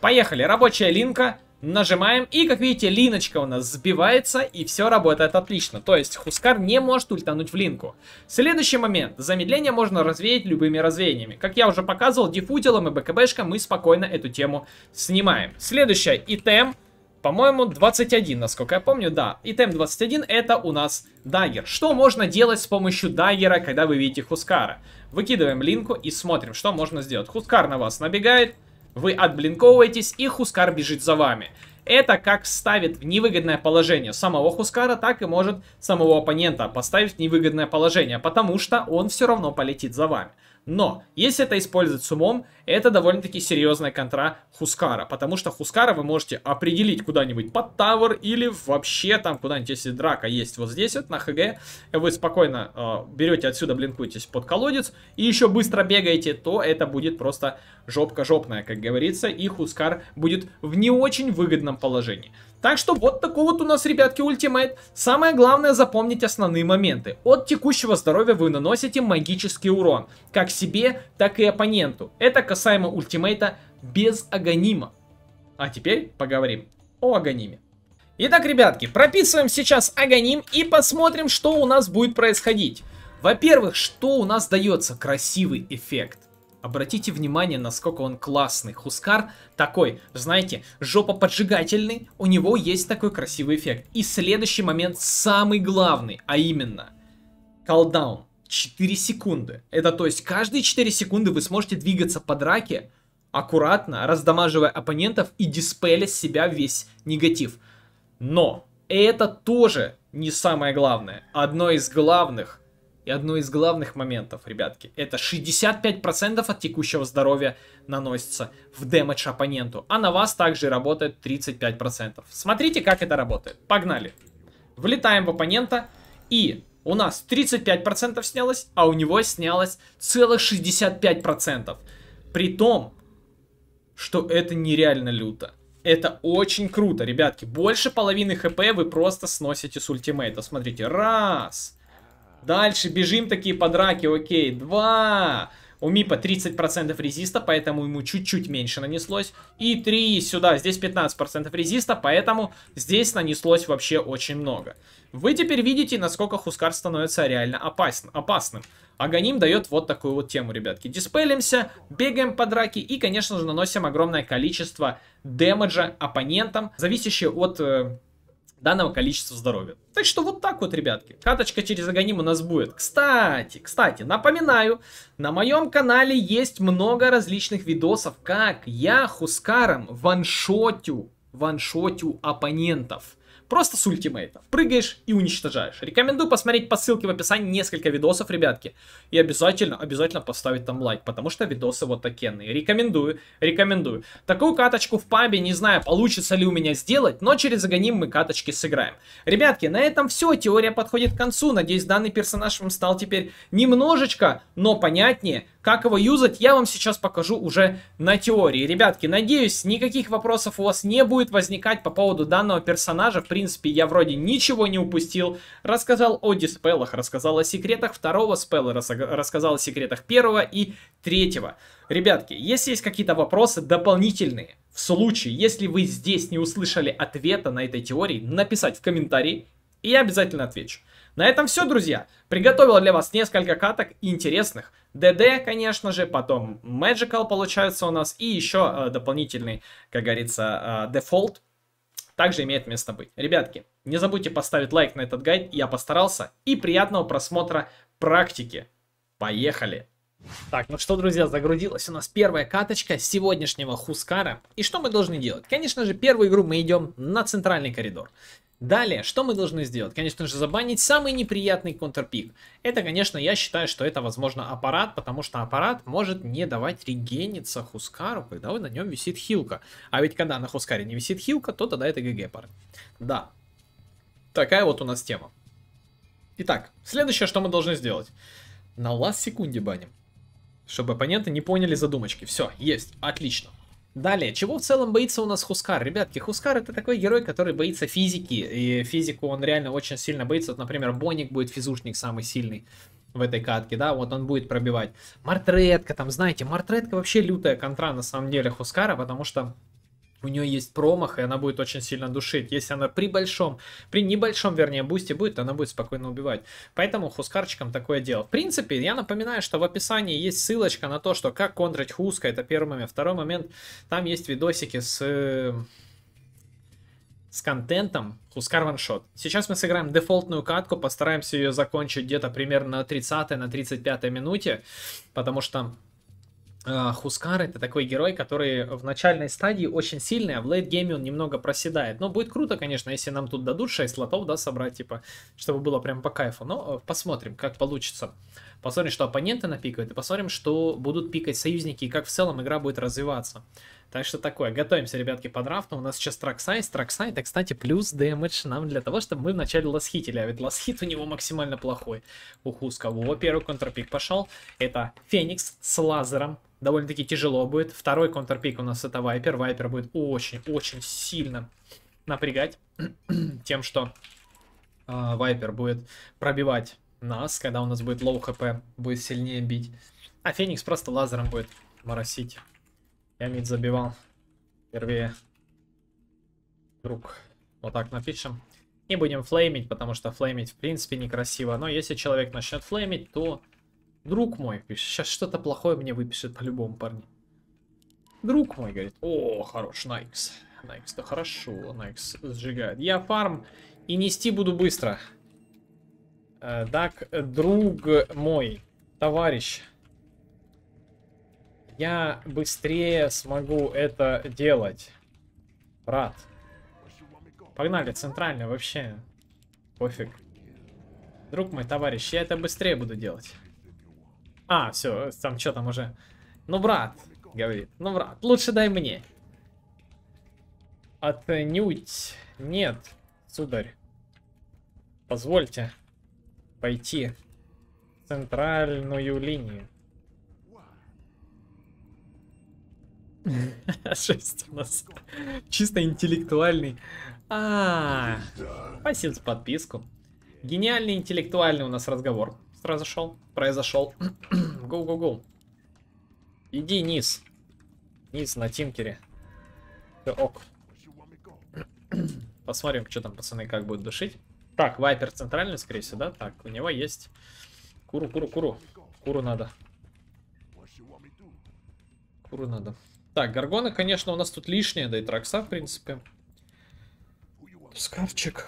Поехали. Рабочая линка. Нажимаем. И, как видите, линочка у нас сбивается, и все работает отлично. То есть Хускар не может ультануть в линку. Следующий момент. Замедление можно развеять любыми развеяниями. Как я уже показывал, дифутилом и БКБшком мы спокойно эту тему снимаем. Следующее. Итем. По-моему, 21, насколько я помню, да. Итем 21 это у нас даггер. Что можно делать с помощью даггера, когда вы видите Хускара? Выкидываем линку и смотрим, что можно сделать. Хускар на вас набегает, вы отблинковываетесь, и Хускар бежит за вами. Это как ставит в невыгодное положение самого Хускара, так и может самого оппонента поставить в невыгодное положение, потому что он все равно полетит за вами. Но, если это использовать с умом, это довольно-таки серьезная контра Хускара. Потому что Хускара вы можете определить куда-нибудь под тавер или вообще там куда-нибудь, если драка есть вот здесь вот на ХГ, вы спокойно берете отсюда, блинкуетесь под колодец и еще быстро бегаете, то это будет просто жопка-жопная, как говорится, и Хускар будет в не очень выгодном положении. Так что вот такой вот у нас, ребятки, ультимейт. Самое главное запомнить основные моменты. От текущего здоровья вы наносите магический урон. Как себе, так и оппоненту. Это касаемо ультимейта без агонима. А теперь поговорим о агониме. Итак, ребятки, прописываем сейчас агоним и посмотрим, что у нас будет происходить. Во-первых, что у нас дается? Красивый эффект. Обратите внимание, насколько он классный. Хускар такой, знаете, жопоподжигательный. У него есть такой красивый эффект. И следующий момент, самый главный, а именно колдаун. 4 секунды. Это то есть каждые 4 секунды вы сможете двигаться по драке, аккуратно, раздамаживая оппонентов и диспеля с себя весь негатив. Но это тоже не самое главное. Одно из главных моментов, ребятки, это 65% от текущего здоровья наносится в дэмэдж оппоненту, а на вас также работает 35%. Смотрите, как это работает. Погнали. Влетаем в оппонента И у нас 35% снялось, а у него снялось целых 65%. При том, что это нереально люто. Это очень круто, ребятки. Больше половины хп вы просто сносите с ультимейта. Смотрите, раз. Дальше бежим такие по драке, окей, два. У Мипа 30% резиста, поэтому ему чуть-чуть меньше нанеслось. И 3 сюда, здесь 15% резиста, поэтому здесь нанеслось вообще очень много. Вы теперь видите, насколько Хускар становится реально опасным. Аганим дает вот такую вот тему, ребятки. Диспелимся, бегаем по драке и, конечно же, наносим огромное количество демеджа оппонентам, зависящее от данного количества здоровья. Так что вот так вот, ребятки. Каточка через Аганим у нас будет. Кстати, напоминаю, на моем канале есть много различных видосов, как я Хускаром ваншотю оппонентов. Просто с ультимейтов. Прыгаешь и уничтожаешь. Рекомендую посмотреть по ссылке в описании несколько видосов, ребятки. И обязательно поставить там лайк, потому что видосы вот такенные. Рекомендую. Такую каточку в пабе, не знаю, получится ли у меня сделать, но через Аганим мы каточки сыграем. Ребятки, на этом все. Теория подходит к концу. Надеюсь, данный персонаж вам стал теперь немножечко, но понятнее. Как его юзать, я вам сейчас покажу уже на теории. Ребятки, надеюсь, никаких вопросов у вас не будет возникать по поводу данного персонажа. В принципе, я вроде ничего не упустил. Рассказал о диспеллах, рассказал о секретах второго спелла, рассказал о секретах первого и третьего. Ребятки, если есть какие-то вопросы дополнительные, в случае, если вы здесь не услышали ответа на этой теории, написать в комментарии, и я обязательно отвечу. На этом все, друзья. Приготовил для вас несколько каток интересных. ДД, конечно же, потом Magical получается у нас. И еще дополнительный, как говорится, дефолт. Также имеет место быть. Ребятки, не забудьте поставить лайк на этот гайд. Я постарался. И приятного просмотра практики. Поехали. Так, ну что, друзья, загрузилась у нас первая каточка сегодняшнего Хускара. И что мы должны делать? Конечно же, первую игру мы идем на центральный коридор. Далее, что мы должны сделать? Конечно же, забанить самый неприятный контрпик. Это, конечно, я считаю, что это, возможно, аппарат, потому что аппарат может не давать регениться Хускару, когда на нем висит хилка. А ведь когда на Хускаре не висит хилка, то тогда это ГГ, парень. Да, такая вот у нас тема. Итак, следующее, что мы должны сделать. На ласт-секунде баним, чтобы оппоненты не поняли задумочки. Все, есть, отлично. Далее, чего в целом боится у нас Хускар? Ребятки, Хускар это такой герой, который боится физики. И физику он реально очень сильно боится. Вот, например, Боник будет физушник самый сильный в этой катке, да, вот он будет пробивать. Мартретка там, знаете, Мартретка вообще лютая контра на самом деле Хускара, потому что у нее есть промах, и она будет очень сильно душить. Если она при небольшом, вернее, бусте будет, она будет спокойно убивать. Поэтому Хускарчикам такое дело. В принципе, я напоминаю, что в описании есть ссылочка на то, что как контрить Хуска, это первый момент. Второй момент, там есть видосики с контентом Хускар ваншот. Сейчас мы сыграем дефолтную катку, постараемся ее закончить где-то примерно на 30-й, на 35-й минуте, потому что... Хускар это такой герой, который в начальной стадии очень сильный, а в лейтгейме он немного проседает. Но будет круто, конечно, если нам тут дадут 6 слотов, да, собрать, типа, чтобы было прям по кайфу. Но посмотрим, как получится. Посмотрим, что оппоненты напикают, и посмотрим, что будут пикать союзники, и как в целом игра будет развиваться. Так что такое, готовимся, ребятки, по драфту. У нас сейчас траксай, это, кстати, плюс дэмэдж нам для того, чтобы мы вначале ласхитили. А ведь ласхит у него максимально плохой. У Хуска. Во, первый контрпик пошел. Это Феникс с лазером. Довольно-таки тяжело будет. Второй контрпик у нас это Вайпер. Вайпер будет очень-очень сильно напрягать тем, что Вайпер будет пробивать нас. Когда у нас будет лоу хп, будет сильнее бить. А Феникс просто лазером будет моросить. Я мид забивал. Впервые. Друг. Вот так напишем. Не будем флеймить, потому что флеймить в принципе некрасиво. Но если человек начнет флеймить, то... Друг мой, пишет, сейчас что-то плохое мне выпишет по-любому, парни. Друг мой, говорит, о, хорош, Найкс. Найкс-то хорошо, Найкс сжигает. Я фарм и нести буду быстро. Так, друг мой, товарищ. Я быстрее смогу это делать. Брат. Погнали, центральный, вообще. Пофиг. Друг мой, товарищ, я это быстрее буду делать. А, все, там что там уже. Ну, брат, говорит. Ну, брат, лучше дай мне. Отнюдь. Нет, сударь. Позвольте. пойти в центральную линию. Жесть у нас. Чисто интеллектуальный. Спасибо за подписку. Гениальный интеллектуальный у нас разговор сразу шел. Произошел. Гоу-гоу-гоу. Иди низ. Низ на Тинкере. Все, ок. Посмотрим, что там пацаны как будут душить. Так, вайпер центральный, скорее всего, да? Так, у него есть. Куру. Куру надо. Куру надо. Так, Гаргона, конечно, у нас тут лишняя, да и Тракса, в принципе. Скарчик.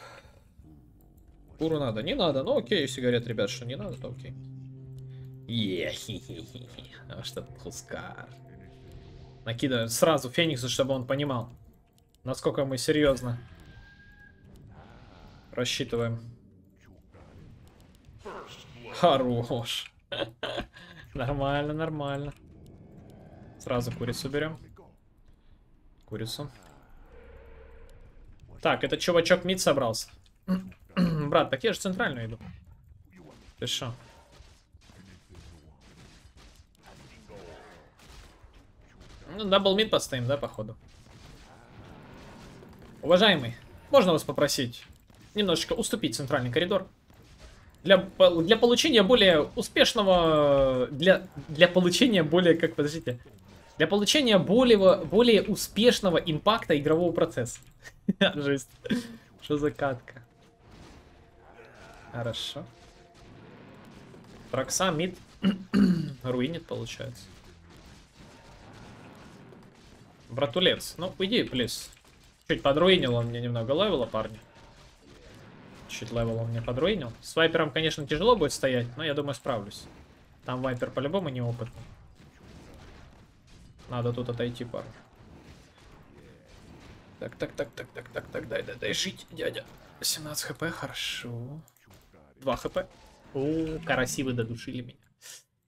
Куру надо. Не надо. Ну окей, если говорят, ребят, что не надо, то окей. А что Хускар. Накидываем сразу Феникса, чтобы он понимал, насколько мы серьезно рассчитываем. Хорош. Нормально, нормально. Сразу курицу берем. Курицу. Так, этот чувачок мид собрался. Брат, так я же центральную иду. Ты шо? Ну, дабл мид подстоим, да, походу. Уважаемый, можно вас попросить немножечко уступить центральный коридор? Для получения более успешного... Для получения более... Как, подождите. Для получения более успешного импакта игрового процесса. Жесть. Что за катка? Хорошо. Тракса мид руинит, получается. Братулец, ну уйди, плиз. Чуть подруинил он мне немного левела, парни. Чуть левел он мне подруинил. С вайпером, конечно, тяжело будет стоять, но я думаю, справлюсь. Там вайпер по-любому неопытный. Надо тут отойти, парни. Так, дай жить, дядя. 17 хп, хорошо. 2 хп. О, карасивы додушили меня.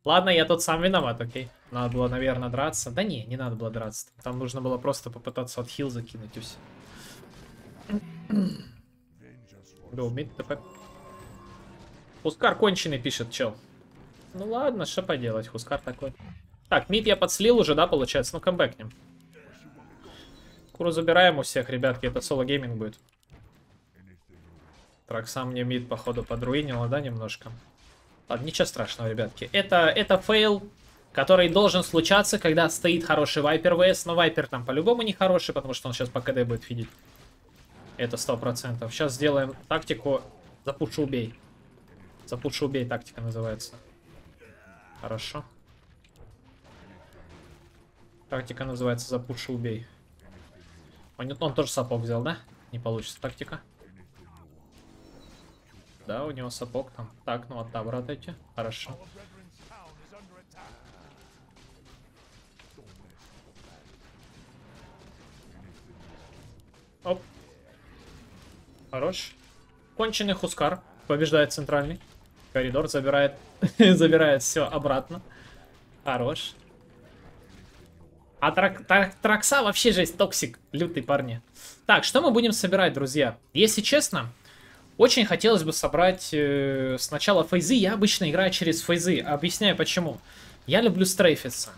Ладно, я тут сам виноват, окей. Надо было, наверное, драться. Да не надо было драться. Там нужно было просто попытаться от хил закинуть и все. Гоу, мид, ТП. Хускар конченый, пишет чел. Ну ладно, что поделать, Хускар такой. Так, мид я подслил уже, да, получается? Ну, камбэкнем. Куру забираем у всех, ребятки, это соло-гейминг будет. Тракса мне мид, походу, подруинила, да, немножко? Ладно, ничего страшного, ребятки. Это фейл, который должен случаться, когда стоит хороший вайпер ВС. Но вайпер там по-любому не хороший, потому что он сейчас по КД будет фидить. Это 100%. Сейчас сделаем тактику запуш-убей. Запуш-убей тактика называется. Хорошо. Тактика называется запуш-убей. Он тоже сапог взял, да? Не получится тактика. Да, у него сапог там. Так, ну от табра отойти. Хорошо. Оп. Хорош. Конченый Хускар. Побеждает центральный. Коридор забирает. Забирает все обратно. Хорош. А Тракса вообще жесть, токсик, лютый, парни. Так, что мы будем собирать, друзья? Если честно, очень хотелось бы собрать сначала фейзы. Я обычно играю через фейзы. Объясняю почему. Я люблю стрейфиться.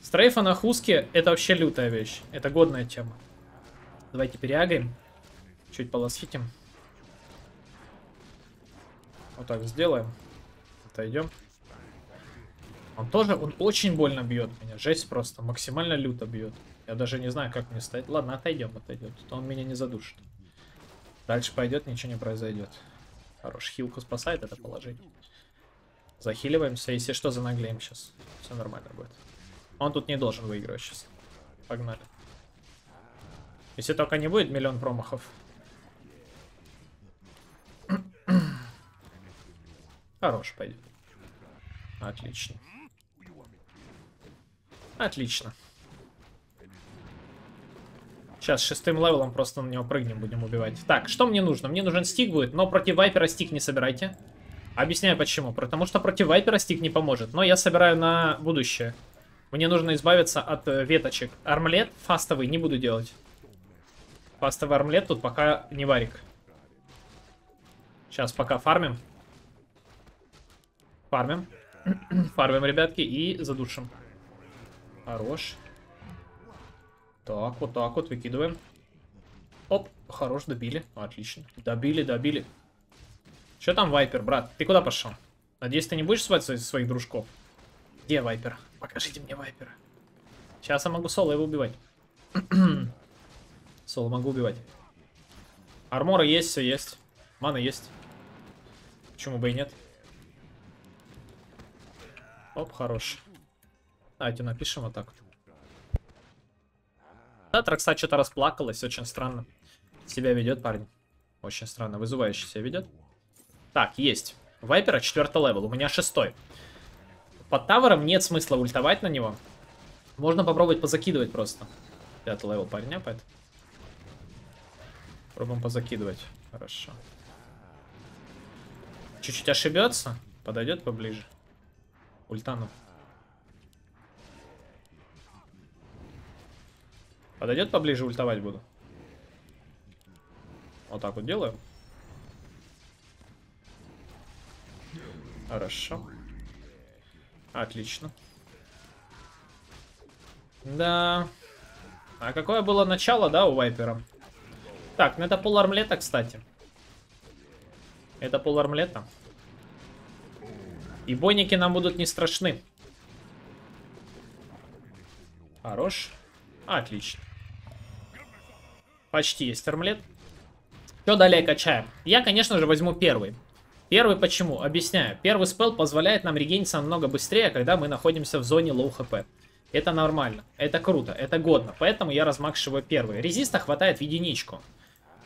Стрейфа на хуске — это вообще лютая вещь. Это годная тема. Давайте переагаем. Чуть полосхитим. Вот так сделаем. Отойдем. Он тоже, он очень больно бьет меня. Жесть просто, максимально люто бьет. Я даже не знаю, как мне стоять. Ладно, отойдем. Он меня не задушит. Дальше пойдет, ничего не произойдет. Хорош, хилку спасает это положение. Захиливаемся, если что, занаглеем сейчас. Все нормально будет. Он тут не должен выигрывать сейчас. Погнали. Если только не будет миллион промахов. Хорош, пойдет. Отлично. Отлично. Сейчас шестым левелом просто на него прыгнем, будем убивать. Так, что мне нужно? Мне нужен стик будет, но против вайпера стик не собирайте. Объясняю почему. Потому что против вайпера стик не поможет. Но я собираю на будущее. Мне нужно избавиться от веточек. Армлет фастовый не буду делать. Фастовый армлет тут пока не варик. Сейчас пока фармим. Фармим. Фармим, ребятки, и задушим. Хорош. Так вот, выкидываем. Оп, хорош, добили. Отлично. Добили. Че там, Вайпер, брат? Ты куда пошел? Надеюсь, ты не будешь звать своих дружков? Где Вайпер? Покажите мне Вайпера. Сейчас я могу соло его убивать. Соло могу убивать. Армора есть, все есть. Мана есть. Почему бы и нет? Оп, хорош. Давайте напишем вот так. Да, Тракса что-то расплакалась, очень странно себя ведет, парень. Очень странно, вызывающе себя ведет. Так, есть. Вайпера 4-й левел, у меня 6-й. Под тавером нет смысла ультовать на него. Можно попробовать позакидывать просто. 5-й левел парня, поэтому. Пробуем позакидывать. Хорошо. Чуть-чуть ошибется, подойдет поближе. Ультану. Подойдет поближе, ультовать буду. Вот так вот делаю. Хорошо. Отлично. Да. А какое было начало, да, у Вайпера? Так, ну это пол-армлета, кстати. Это пол-армлета. И бойники нам будут не страшны. Хорош. Отлично. Почти есть армлет. Что далее качаем? Я, конечно же, возьму первый. Первый почему? Объясняю. Первый спелл позволяет нам регениться намного быстрее, когда мы находимся в зоне лоу хп. Это нормально. Это круто. Это годно. Поэтому я размакшиваю первый. Резиста хватает в единичку.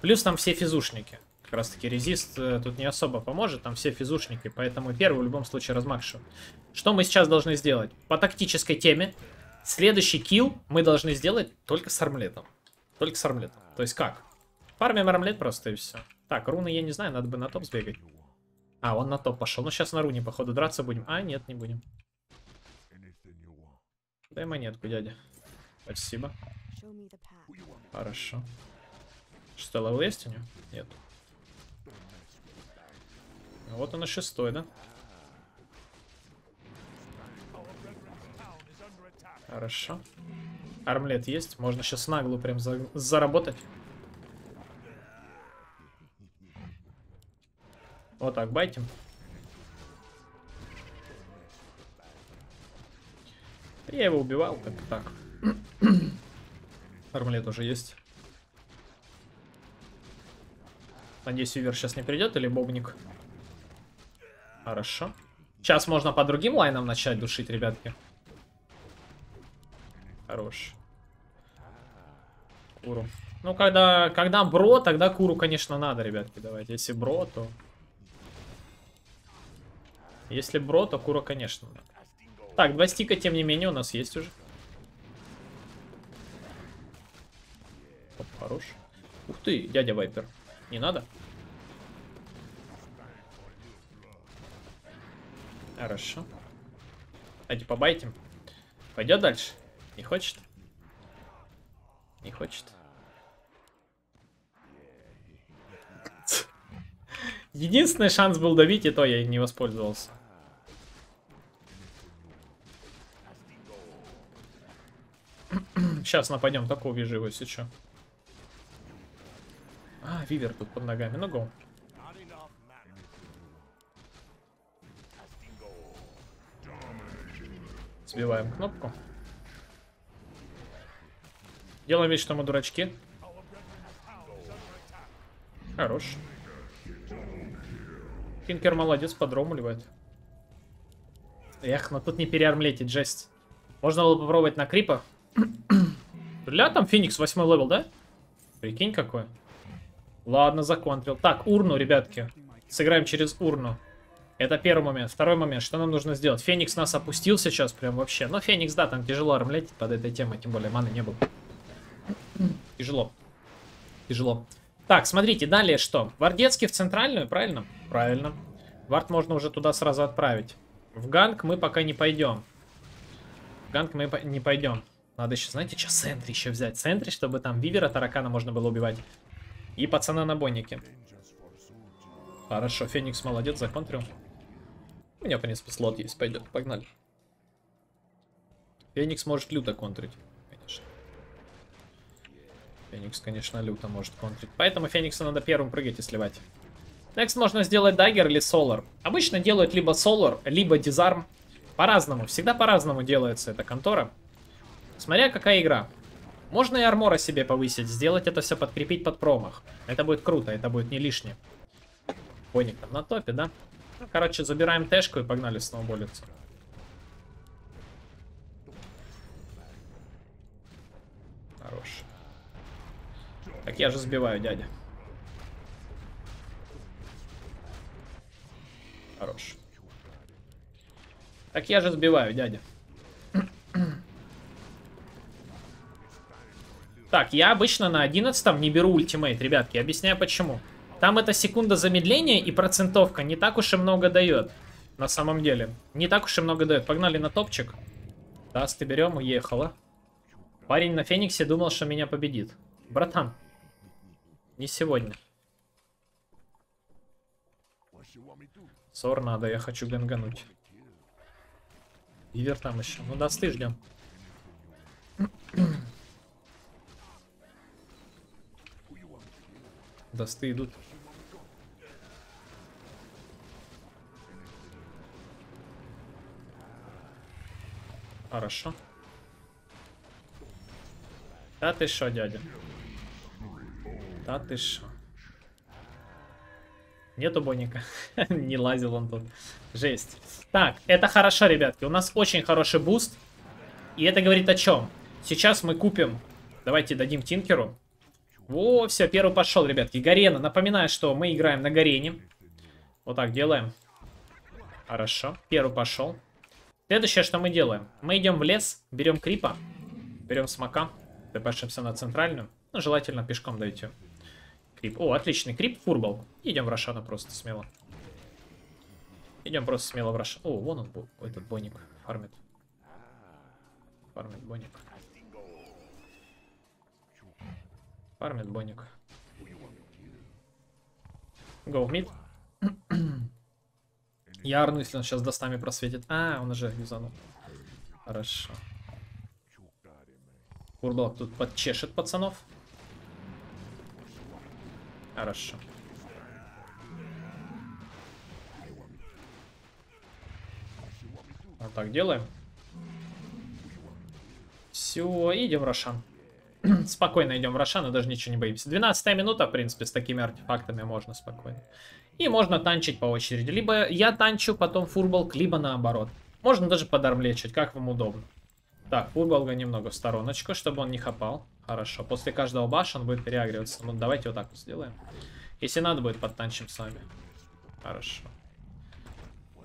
Плюс там все физушники. Как раз таки резист тут не особо поможет. Там все физушники. Поэтому первый в любом случае размакшу. Что мы сейчас должны сделать? По тактической теме. Следующий килл мы должны сделать только с армлетом. Только с армлетом. То есть как? Фармим армлет просто и все. Так, руны я не знаю. Надо бы на топ сбегать. А, он на топ пошел. Ну, сейчас на руне, походу, драться будем. А, нет, не будем. Дай монетку, дядя. Спасибо. Хорошо. Что, левел есть у него? Нет. Вот он и 6-й, да? Хорошо. Армлет есть. Можно сейчас наглую прям заработать. Вот так, байтим. Я его убивал, как-то так. Армлет уже есть. Надеюсь, Ювер сейчас не придет, или Бобник. Хорошо. Сейчас можно по другим лайнам начать душить, ребятки. Хорош. Куру. Ну, когда бро, тогда Куру, конечно, надо, ребятки, давайте. Если бро, то... Если бро, то Кура, конечно, надо. Так, 2 стика, тем не менее, у нас есть уже. Оп, хорош. Ух ты, дядя Вайпер. Не надо. Хорошо. Давайте побайтим. Пойдет дальше? Не хочет? Не хочет. Единственный шанс был давить, и то я не воспользовался. Сейчас нападем, так увижу его, если что. А, Вивер тут под ногами, ну гоу. Сбиваем кнопку. Делаем вид, что мы дурачки. Хорош. Кинкер молодец, подромуливает. Эх, но тут не переармлетить, жесть. Можно было попробовать на крипа. Бля, там Феникс 8-й левел, да? Прикинь, какой. Ладно, законтрил. Так, урну, ребятки. Сыграем через урну. Это первый момент. Второй момент, что нам нужно сделать? Феникс нас опустил сейчас прям вообще. Но Феникс, да, там тяжело армлетить под этой темой. Тем более маны не было. Тяжело. Тяжело. Так, смотрите, далее что? Вардецкий в центральную, правильно? Правильно. Вард можно уже туда сразу отправить. В ганг мы пока не пойдем. В ганг мы не пойдем. Надо еще, знаете, что, Сентри еще взять. Сентри, чтобы там Вивера, таракана можно было убивать. И пацана на бойнике. Хорошо, Феникс молодец, законтрил. У меня, в принципе, слот есть, пойдет, погнали. Феникс может люто контрить, конечно. Феникс, конечно, люто может контрить. Поэтому Феникса надо первым прыгать и сливать. Next можно сделать даггер или солар. Обычно делают либо солар, либо дизарм. По-разному, всегда по-разному делается эта контора. Смотря какая игра. Можно и армора себе повысить, сделать это все, подкрепить под промах. Это будет круто, это будет не лишнее. Коник там на топе, да? Ну, короче, забираем тэшку и погнали сноуболиться. Хорош. Так я же сбиваю, дядя. Хорош. Так я же сбиваю, дядя. Так, я обычно на 11-м не беру ультимейт, ребятки, объясняю почему. Там эта секунда замедления и процентовка не так уж и много дает. На самом деле. Не так уж и много дает. Погнали на топчик. Даст и берем, уехала. Парень на Фениксе думал, что меня победит. Братан, не сегодня. Сор надо, я хочу гангануть. Ивер там еще. Ну даст и ждем. Дасты идут. Хорошо. Да ты шо, дядя? Да ты шо? Нету Боника. Не лазил он тут. Жесть. Так, это хорошо, ребятки. У нас очень хороший буст. И это говорит о чем? Сейчас мы купим... Давайте дадим Тинкеру. Во, все, первый пошел, ребятки. Гарена. Напоминаю, что мы играем на Гарене. Вот так делаем. Хорошо. Первый пошел. Следующее, что мы делаем. Мы идем в лес, берем крипа, берем смока, добавимся на центральную. Ну, желательно пешком дойти. Крип. О, отличный крип, фурбал. Идем в Рошана просто смело. Идем просто смело в Рошана. О, вон он, этот Боник фармит. Фармит Боник. Фармит Боник. Go mid. Я орну, если он сейчас достами просветит. А, он уже юзанул. Хорошо. Фурбалк тут подчешет пацанов. Хорошо. Вот так делаем. Все, идем в Рошан. Спокойно идем в Рошан, и даже ничего не боимся. 12-я минута, в принципе, с такими артефактами можно спокойно. И можно танчить по очереди. Либо я танчу, потом фурбалк, либо наоборот. Можно даже подормлечить, как вам удобно. Так, фурбалга немного в стороночку, чтобы он не хапал. Хорошо, после каждого баша он будет переагриваться. Ну, давайте вот так вот сделаем. Если надо будет, подтанчим сами. Хорошо.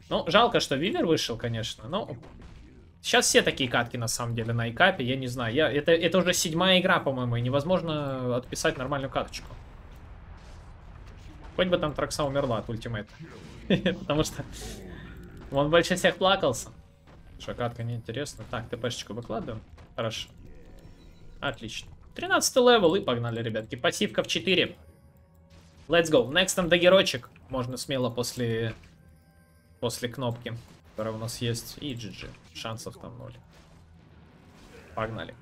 Ну, жалко, что Вивер вышел, конечно, но... Сейчас все такие катки, на самом деле, на Икапе, я не знаю. Это уже 7-я игра, по-моему, и невозможно отписать нормальную карточку. Хоть бы там Тракса умерла от ультимейта. Потому что он больше всех плакался. Что, катка неинтересна. Так, ТПшечку выкладываем. Хорошо. Отлично. 13 левел и погнали, ребятки. Пассивка в 4. Let's go. Next там даггерочек. Можно смело после кнопки, которая у нас есть. И GG. Шансов там 0. Погнали.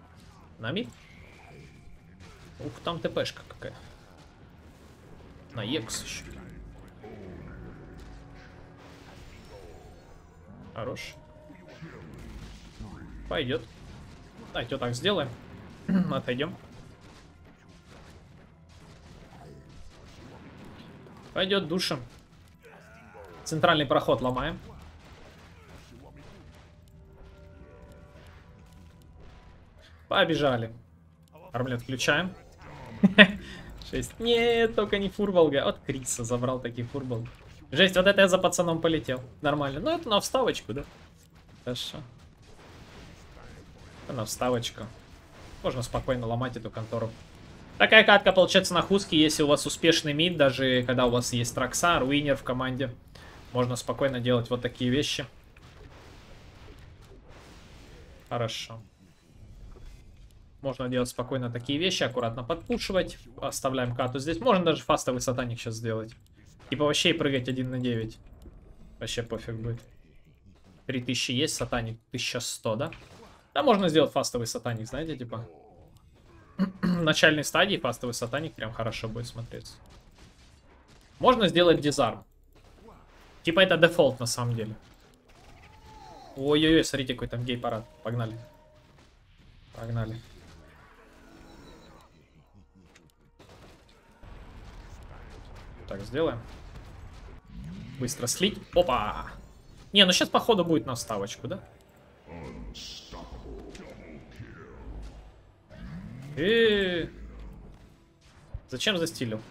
На мид. Ух, там ТПшка какая. На Екс еще. Хорош. Пойдет. Давайте вот так сделаем. Отойдем. Пойдет, душем. Центральный проход ломаем. Побежали. Армлет включаем. 6. Нет, только не фурбалга. От Криса забрал такие фурбалги. Жесть, вот это я за пацаном полетел. Нормально. Ну, это на вставочку, да? Хорошо. Это на вставочку. Можно спокойно ломать эту контору. Такая катка получается на хуске, если у вас успешный мид, даже когда у вас есть Тракса, руинер в команде. Можно спокойно делать вот такие вещи. Хорошо. Можно делать спокойно такие вещи, аккуратно подпушивать. Оставляем кату здесь. Можно даже фастовый сатаник сейчас сделать. Типа вообще и прыгать 1 на 9. Вообще пофиг будет. 3000 есть, сатаник 1100, да? Да, можно сделать фастовый сатаник, знаете, типа. В начальной стадии фастовый сатаник прям хорошо будет смотреться. Можно сделать дизарм. Типа это дефолт на самом деле. Ой-ой-ой, смотрите, какой там гей-парад. Погнали. Погнали. Так, сделаем. Быстро слить. Опа! Не, ну сейчас, походу, будет на вставочку, да? Зачем застилил?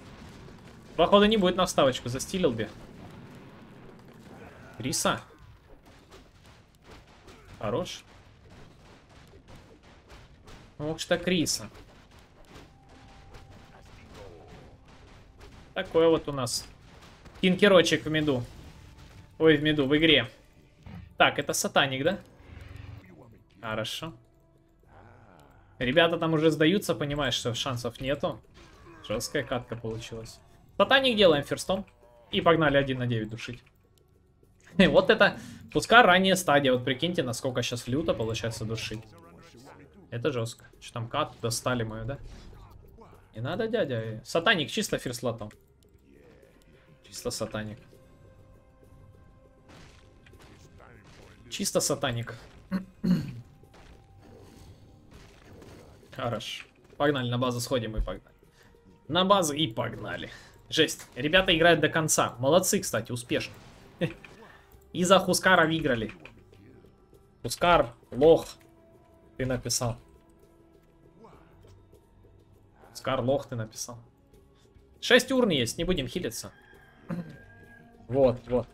Походу, не будет на вставочку. Застилил бы. Риса. Хорош. Ох, что Криса. Такое вот у нас кинкерочек в меду. Ой, в меду, в игре. Так, это сатаник, да? Хорошо. Ребята там уже сдаются, понимаешь, что шансов нету. Жесткая катка получилась. Сатаник делаем ферстом. И погнали 1/9 душить. Вот это, пускай ранняя стадия. Вот прикиньте, насколько сейчас люто получается душить. Это жестко. Что там, кат достали мою, да? Не надо, дядя. Сатаник чисто ферстлотом. Чисто сатаник. Чисто сатаник. Хорошо. Погнали, на базу сходим и погнали. На базу и погнали. Жесть. Ребята играют до конца. Молодцы, кстати, успешно. И за Хускара выиграли. Хускар, лох. Ты написал. Хускар, лох, ты написал. 6 урн есть, не будем хилиться. Вот, вот.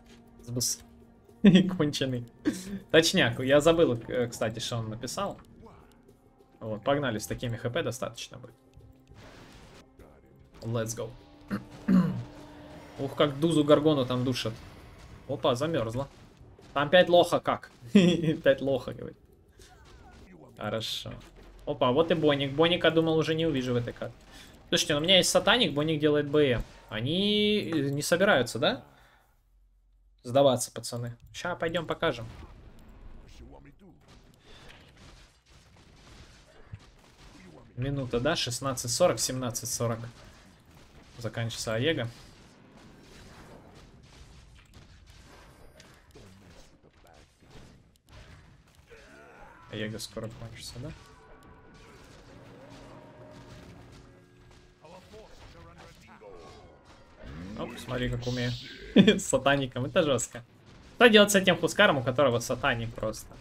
Сбыс. Конченый. Точняк, я забыл, кстати, что он написал. Вот, погнали, с такими хп достаточно будет. Let's go. Ух, как Дузу Гаргону там душат. Опа, замерзла. Там 5 лоха как? 5 лоха, говорит. Хорошо. Опа, вот и Боник. Боника, думал, уже не увижу в этой карте. Слушайте, у меня есть сатаник, Боник делает БМ. Они не собираются, да? Сдаваться, пацаны. Ща, пойдем покажем. Минута, да? 16:40, 17:40. Заканчивается Аега. Аега скоро кончится, да? Оп, смотри, как умею. С сатаником, это жестко. Что делать с этим Хускаром, у которого сатаник просто?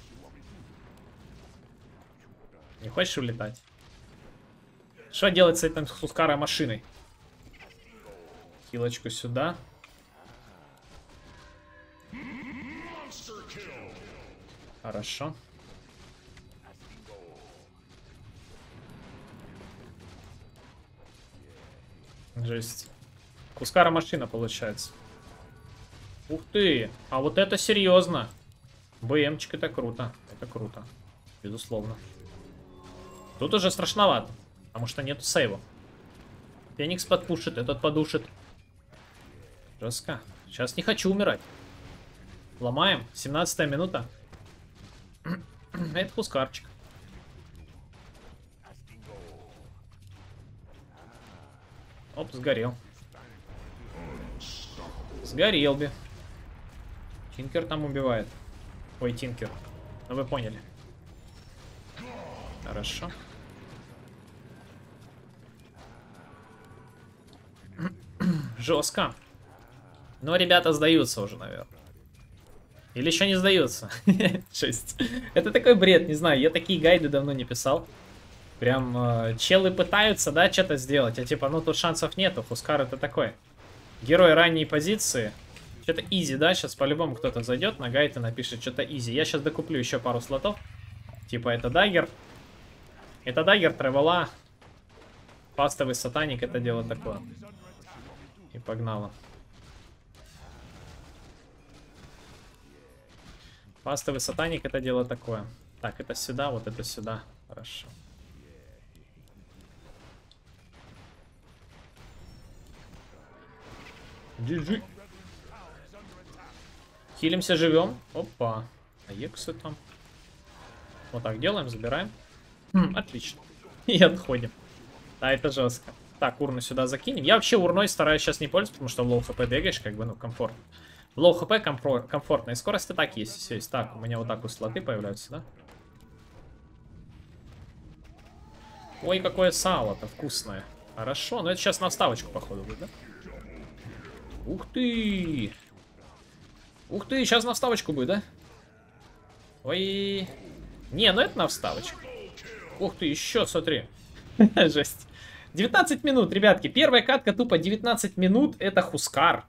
Не хочешь улетать? Что делать с этим Хускаром машиной? Хилочку сюда. Хорошо. Жесть. Хускара машина получается. Ух ты! А вот это серьезно. БМчик, это круто. Это круто. Безусловно. Тут уже страшновато. Потому что нету сейва. Феникс подпушит, этот подушит. Жестко. Сейчас не хочу умирать. Ломаем. 17 минута. Это Хускарчик. Оп, сгорел. Сгорел бы. Тинкер там убивает. Ой, Тинкер. Ну вы поняли. Хорошо. Жестко. Но ребята сдаются уже, наверное. Или еще не сдаются. Жесть. Это такой бред, не знаю. Я такие гайды давно не писал. Прям челы пытаются, да, что-то сделать. А типа, ну тут шансов нету. Хускар это такой. Герой ранней позиции. Что-то изи, да? Сейчас по-любому кто-то зайдет на гайд и напишет что-то изи. Я сейчас докуплю еще пару слотов. Типа это даггер. Это даггер, тревела. Пастовый сатаник, это дело такое. И погнало. Пастовый сатаник, это дело такое. Так, это сюда, вот это сюда. Хорошо. GG. Хилимся, живем. Опа. Аексы там. Вот так делаем, забираем. Отлично. И отходим. Да, это жестко. Так, урну сюда закинем. Я вообще урной стараюсь сейчас не пользоваться, потому что в лоу хп бегаешь, как бы, ну, комфортно. В лоу хп комфортно. И скорость атаки есть. Все есть. Так, у меня вот так вот слоты появляются, да? Ой, какое сало-то вкусное. Хорошо, но это сейчас на вставочку, походу, будет, да? Ух ты! Ух ты, сейчас на вставочку будет, да? Ой. Не, ну это на вставочку. Ух ты, еще, смотри. Жесть. 19 минут, ребятки. Первая катка тупо 19 минут. Это Хускар.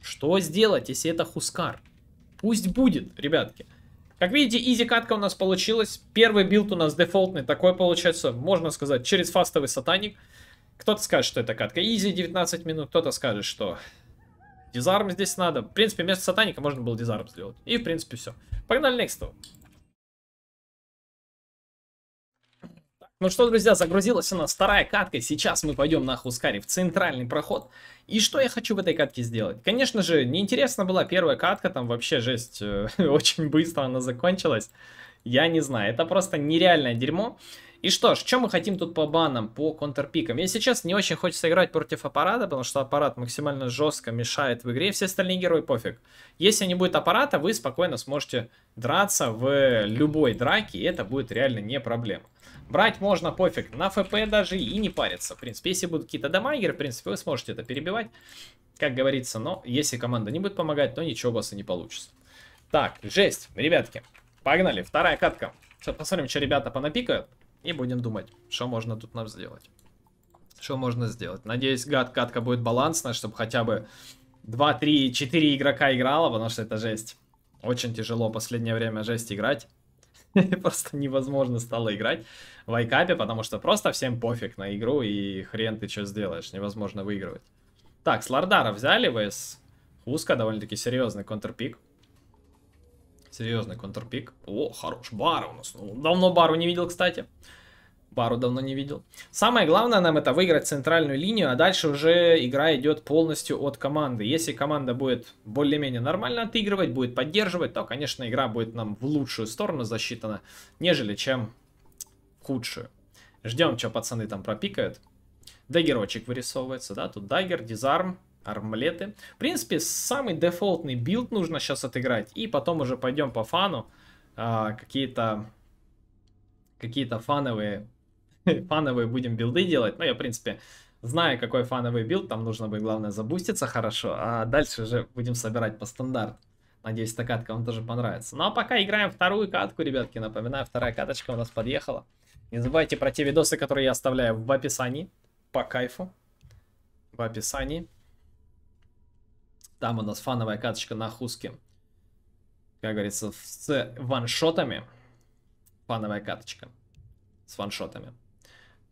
Что сделать, если это Хускар? Пусть будет, ребятки. Как видите, изи катка у нас получилась. Первый билд у нас дефолтный. Такой получается, можно сказать, через фастовый сатаник. Кто-то скажет, что это катка изи 19 минут. Кто-то скажет, что дизарм здесь надо. В принципе, вместо сатаника можно было дизарм сделать. И, в принципе, все. Погнали next. Ну что, друзья, загрузилась у нас вторая катка. Сейчас мы пойдем на Хускаре в центральный проход. И что я хочу в этой катке сделать? Конечно же, неинтересна была первая катка. Там вообще жесть, очень быстро она закончилась. Я не знаю, это просто нереальное дерьмо. И что ж, что мы хотим тут по банам, по контрпикам? Мне сейчас не очень хочется играть против аппарата, потому что аппарат максимально жестко мешает в игре. Все остальные герои пофиг. Если не будет аппарата, вы спокойно сможете драться в любой драке, и это будет реально не проблема. Брать можно пофиг на ФП даже и не париться. В принципе, если будут какие-то дамагеры, в принципе, вы сможете это перебивать, как говорится. Но если команда не будет помогать, то ничего у вас и не получится. Так, жесть, ребятки. Погнали, вторая катка. Сейчас посмотрим, что ребята понапикают. И будем думать, что можно тут нам сделать. Что можно сделать. Надеюсь, катка будет балансная, чтобы хотя бы 2, 3, 4 игрока играло, потому что это жесть. Очень тяжело в последнее время жесть играть. Просто невозможно стало играть в айкапе, потому что просто всем пофиг на игру, и хрен ты что сделаешь, невозможно выигрывать. Так, с Лордара взяли ВС. Хуска довольно-таки серьезный контрпик. Серьезный контрпик. О, хорош, Бар у нас. Давно Бару не видел, кстати. Бару давно не видел. Самое главное нам это выиграть центральную линию, а дальше уже игра идет полностью от команды. Если команда будет более-менее нормально отыгрывать, будет поддерживать, то, конечно, игра будет нам в лучшую сторону засчитана, нежели чем в худшую. Ждем, что пацаны там пропикают. Даггерочек вырисовывается, да, тут даггер, дизарм, армлеты. В принципе, самый дефолтный билд нужно сейчас отыграть, и потом уже пойдем по фану. Какие-то фановые будем билды делать. Но я, в принципе, знаю, какой фановый билд. Там нужно будет, главное, забуститься хорошо. А дальше уже будем собирать по стандарту. Надеюсь, эта катка вам тоже понравится. Ну, а пока играем вторую катку, ребятки. Напоминаю, вторая каточка у нас подъехала. Не забывайте про те видосы, которые я оставляю в описании. По кайфу. В описании. Там у нас фановая каточка на Хуске. Как говорится, с ваншотами. Фановая каточка. С ваншотами.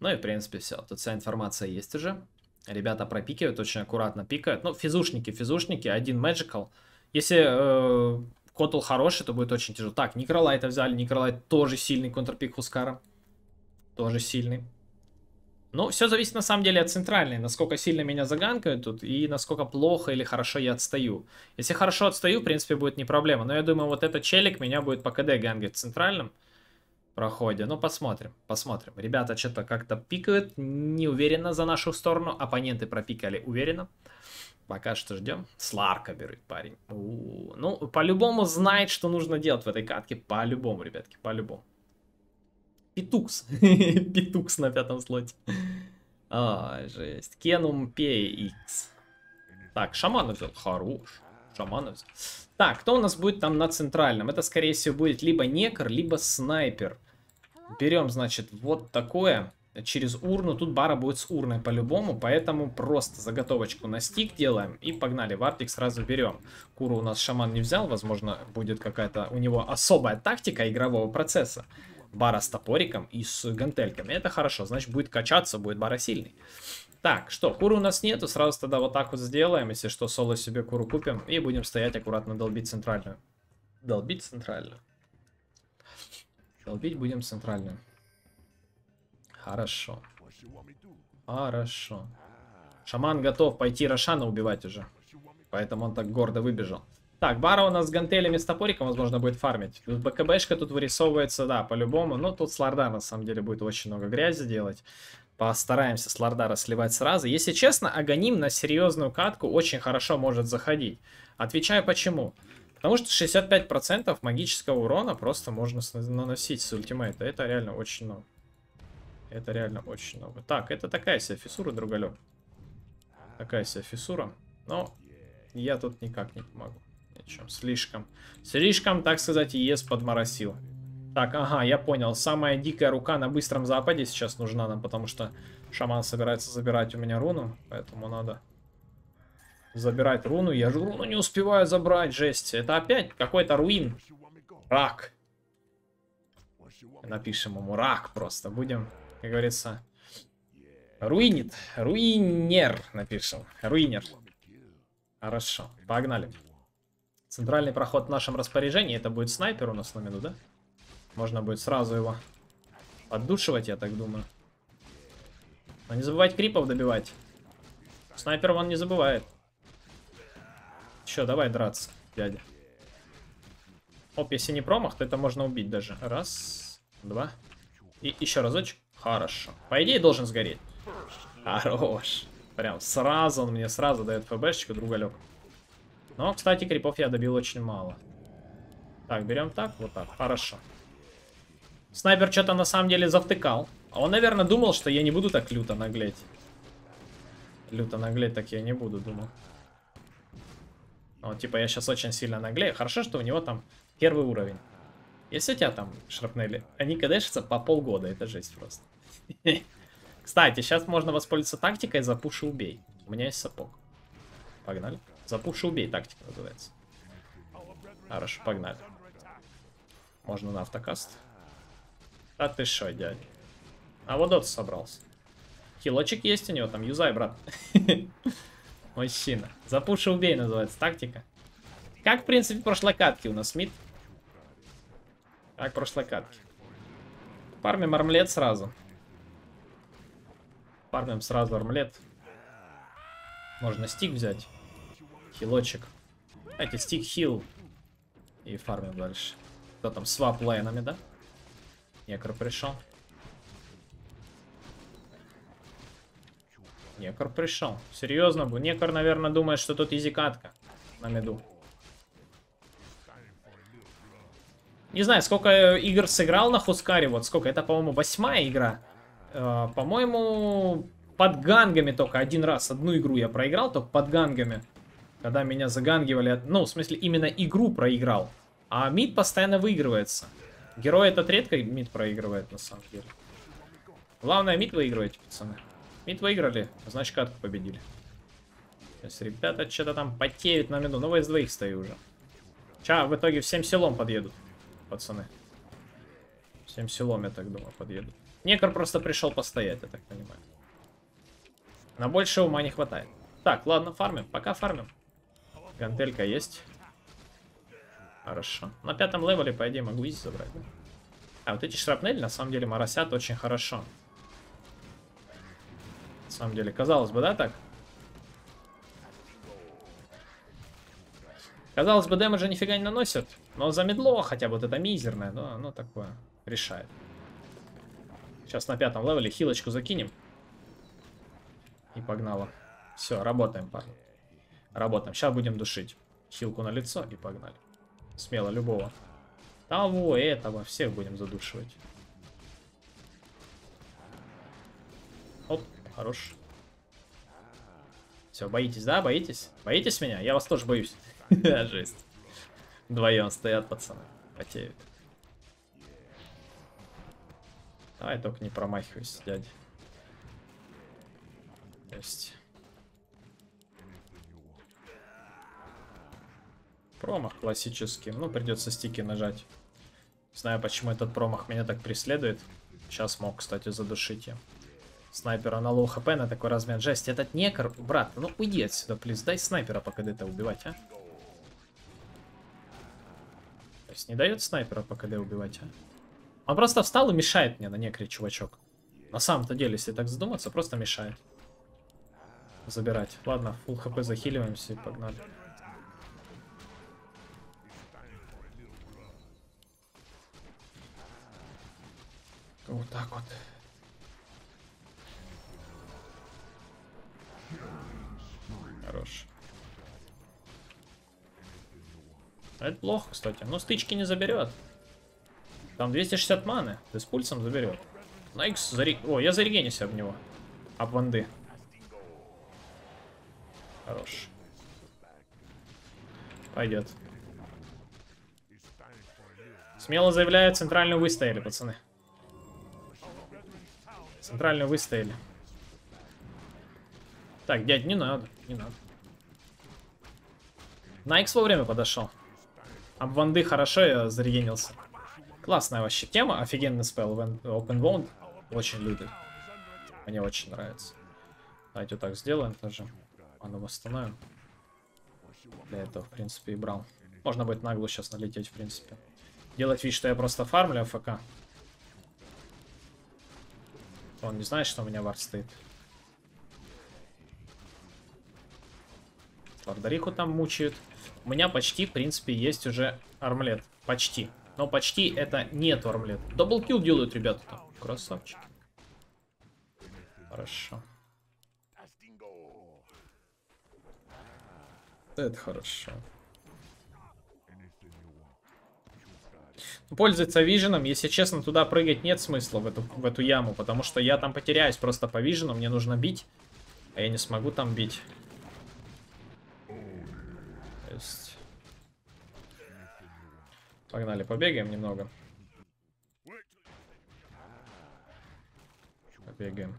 Ну и в принципе все, тут вся информация есть уже. Ребята пропикивают, очень аккуратно пикают. Ну, физушники, один magical. Если Котл хороший, то будет очень тяжело. Так, Некролайта взяли, Некролайт тоже сильный контрпик Хускара. Тоже сильный. Ну, все зависит на самом деле от центральной, насколько сильно меня заганкают тут и насколько плохо или хорошо я отстаю. Если хорошо отстаю, в принципе, будет не проблема. Но я думаю, вот этот челик меня будет по КД гангать в центральном проходе. Ну, посмотрим. Ребята что-то как-то пикают неуверенно за нашу сторону. Оппоненты пропикали уверенно. Пока что ждем. Сларка берет парень. Ну, по-любому знает, что нужно делать в этой катке. По-любому, ребятки, по-любому. Петукс. Петукс на 5-м слоте. А, жесть. Кенум PX. Так, шамана взял. Хорош. Шамана взял. Так, кто у нас будет там на центральном? Это, скорее всего, будет либо некр, либо снайпер. Берем, значит, вот такое. Через урну. Тут Бара будет с урной по-любому. Поэтому просто заготовочку на стик делаем. И погнали. Вартик сразу берем. Куру у нас шаман не взял. Возможно, будет какая-то у него особая тактика игрового процесса. Бара с топориком и с гантельками. Это хорошо. Значит, будет качаться. Будет Бара сильный. Так, что, куры у нас нету, сразу тогда вот так вот сделаем, если что, соло себе куру купим, и будем стоять аккуратно долбить центральную. Долбить будем центральную. Хорошо. Шаман готов пойти Рошана убивать уже, поэтому он так гордо выбежал. Так, Бара у нас с гантелями, с топориком, возможно, будет фармить. Тут БКБшка тут вырисовывается, да, по-любому. Но тут с лорда, на самом деле, будет очень много грязи делать. Постараемся с лордара сливать сразу. Если честно, Аганим на серьезную катку очень хорошо может заходить. Отвечаю, почему. Потому что 65% магического урона просто можно наносить с ультимейта. Это реально очень много. Это реально очень много. Так, это такая себе фиссура, другалек. Такая себе фиссура. Но я тут никак не помогу. Ничем. Слишком, так сказать, ЕС подморосил. Так, ага, я понял. Самая дикая рука на быстром западе сейчас нужна нам, потому что шаман собирается забирать у меня руну. Поэтому надо забирать руну. Я же руну не успеваю забрать, жесть. Это опять какой-то руин. Рак. Напишем ему рак просто. Будем, как говорится, руинит. Руинер напишем. Руинер. Хорошо, погнали. Центральный проход в нашем распоряжении. Это будет снайпер у нас на минуту, да? Можно будет сразу его поддушивать, я так думаю. Но не забывать крипов добивать. Снайпер он не забывает. Еще, давай драться, дядя. Оп, если не промах, то это можно убить даже. Раз, два. И еще разочек. Хорошо. По идее должен сгореть. Хорош. Прям сразу он мне сразу дает ФБшечку, другалек. Но, кстати, крипов я добил очень мало. Так, берем так, вот так. Хорошо. Снайпер что-то на самом деле завтыкал. А он, наверное, думал, что я не буду так люто наглеть. Люто наглеть так я не буду, думал. Ну, типа, я сейчас очень сильно наглею. Хорошо, что у него там первый уровень. Если у тебя там шрапнели, они кдэшатся по полгода. Это жесть просто. Кстати, сейчас можно воспользоваться тактикой «Запуши, убей». У меня есть сапог. Погнали. «Запуши, убей» тактика называется. Хорошо, погнали. Можно на автокаст. А ты шо, дядя? А вот Дотс собрался. Хилочек есть у него, там юзай, брат. Мужчина. «Запуши, убей» называется тактика. Как, в принципе, в прошлой катке у нас мид. Как в прошлой катке. Фармим армлет сразу. Фармим сразу армлет. Можно стик взять. Хилочек. Давайте стик, хил. И фармим дальше. Кто там, свап лайнами, да? Некр пришел. Некр пришел. Серьезно, Некр, наверное, думает, что тут изи-катка на меду. Не знаю, сколько игр сыграл на Хускаре. Вот сколько. Это, по-моему, 8-я игра. По-моему, под гангами только один раз. Одну игру я проиграл, только под гангами. Когда меня загангивали. Ну, в смысле, именно игру проиграл. А мид постоянно выигрывается. Герой этот редко мид проигрывает, на самом деле. Главное, мид выигрываете, пацаны. Мид выиграли, значит, катку победили. Сейчас ребята что-то там потеют на миду. Ну, я из двоих стою уже. Ча, в итоге всем селом подъедут, пацаны. Всем селом, я так думаю, подъедут. Некр просто пришел постоять, я так понимаю. На больше ума не хватает. Так, ладно, фармим. Пока фармим. Гантелька есть. Хорошо. На 5-м левеле, по идее, могу изи забрать. Да? А вот эти шрапнели, на самом деле, моросят очень хорошо. На самом деле, казалось бы, да, так? Казалось бы, дэмэджа нифига не наносят. Но замедло хотя бы, вот это мизерное, но оно такое решает. Сейчас на 5-м левеле хилочку закинем. И погнало. Все, работаем, парни. Работаем. Сейчас будем душить. Хилку на лицо и погнали. Смело, любого. Того, этого, всех будем задушивать. Оп, хорош. Все, боитесь, да? Боитесь? Боитесь меня? Я вас тоже боюсь. Жесть. Вдвоем стоят, пацаны. Потеют. Давай только не промахивайся, дядя. Есть. Промах классический. Ну, придется стики нажать. Не знаю, почему этот промах меня так преследует. Сейчас мог, кстати, задушить я. Снайпера на лоу хп на такой размен. Жесть, этот некр, брат, ну уйди отсюда, плиз. Дай снайпера по КД убивать, а. То есть не дает снайпера по КД убивать, а. Он просто встал и мешает мне на некре, чувачок. На самом-то деле, если так задуматься, просто мешает. Забирать. Ладно, фул хп захиливаемся и погнали. Вот так вот. Хорош. Это плохо, кстати. Но стычки не заберет. Там 260 маны. Ты с пульсом заберет. На X зарегенюсь. О, я зарегенюсь об него. Об ванды. Хорош. Пойдет. Смело заявляю, центральную выстояли, пацаны. Центральную выстояли. Так, дядь, не надо, не надо. На X вовремя подошел. Об ванды хорошо, я зарегенился. Классная вообще тема, офигенный спел. Open Wound очень любит. Мне очень нравится. Давайте вот так сделаем тоже. Ману восстановим. Для этого, в принципе, и брал. Можно будет нагло сейчас налететь, в принципе. Делать вид, что я просто фармлю АФК. Он не знает, что у меня вард стоит. Вардариху там мучают. У меня почти, в принципе, есть уже армлет. Почти. Но почти это нет армлет. Даблкил делают ребята там. Красавчики. Хорошо. Это хорошо. Пользоваться виженом, если честно, туда прыгать нет смысла, в эту яму. Потому что я там потеряюсь просто по вижену. Мне нужно бить. А я не смогу там бить. Погнали, побегаем немного. Побегаем.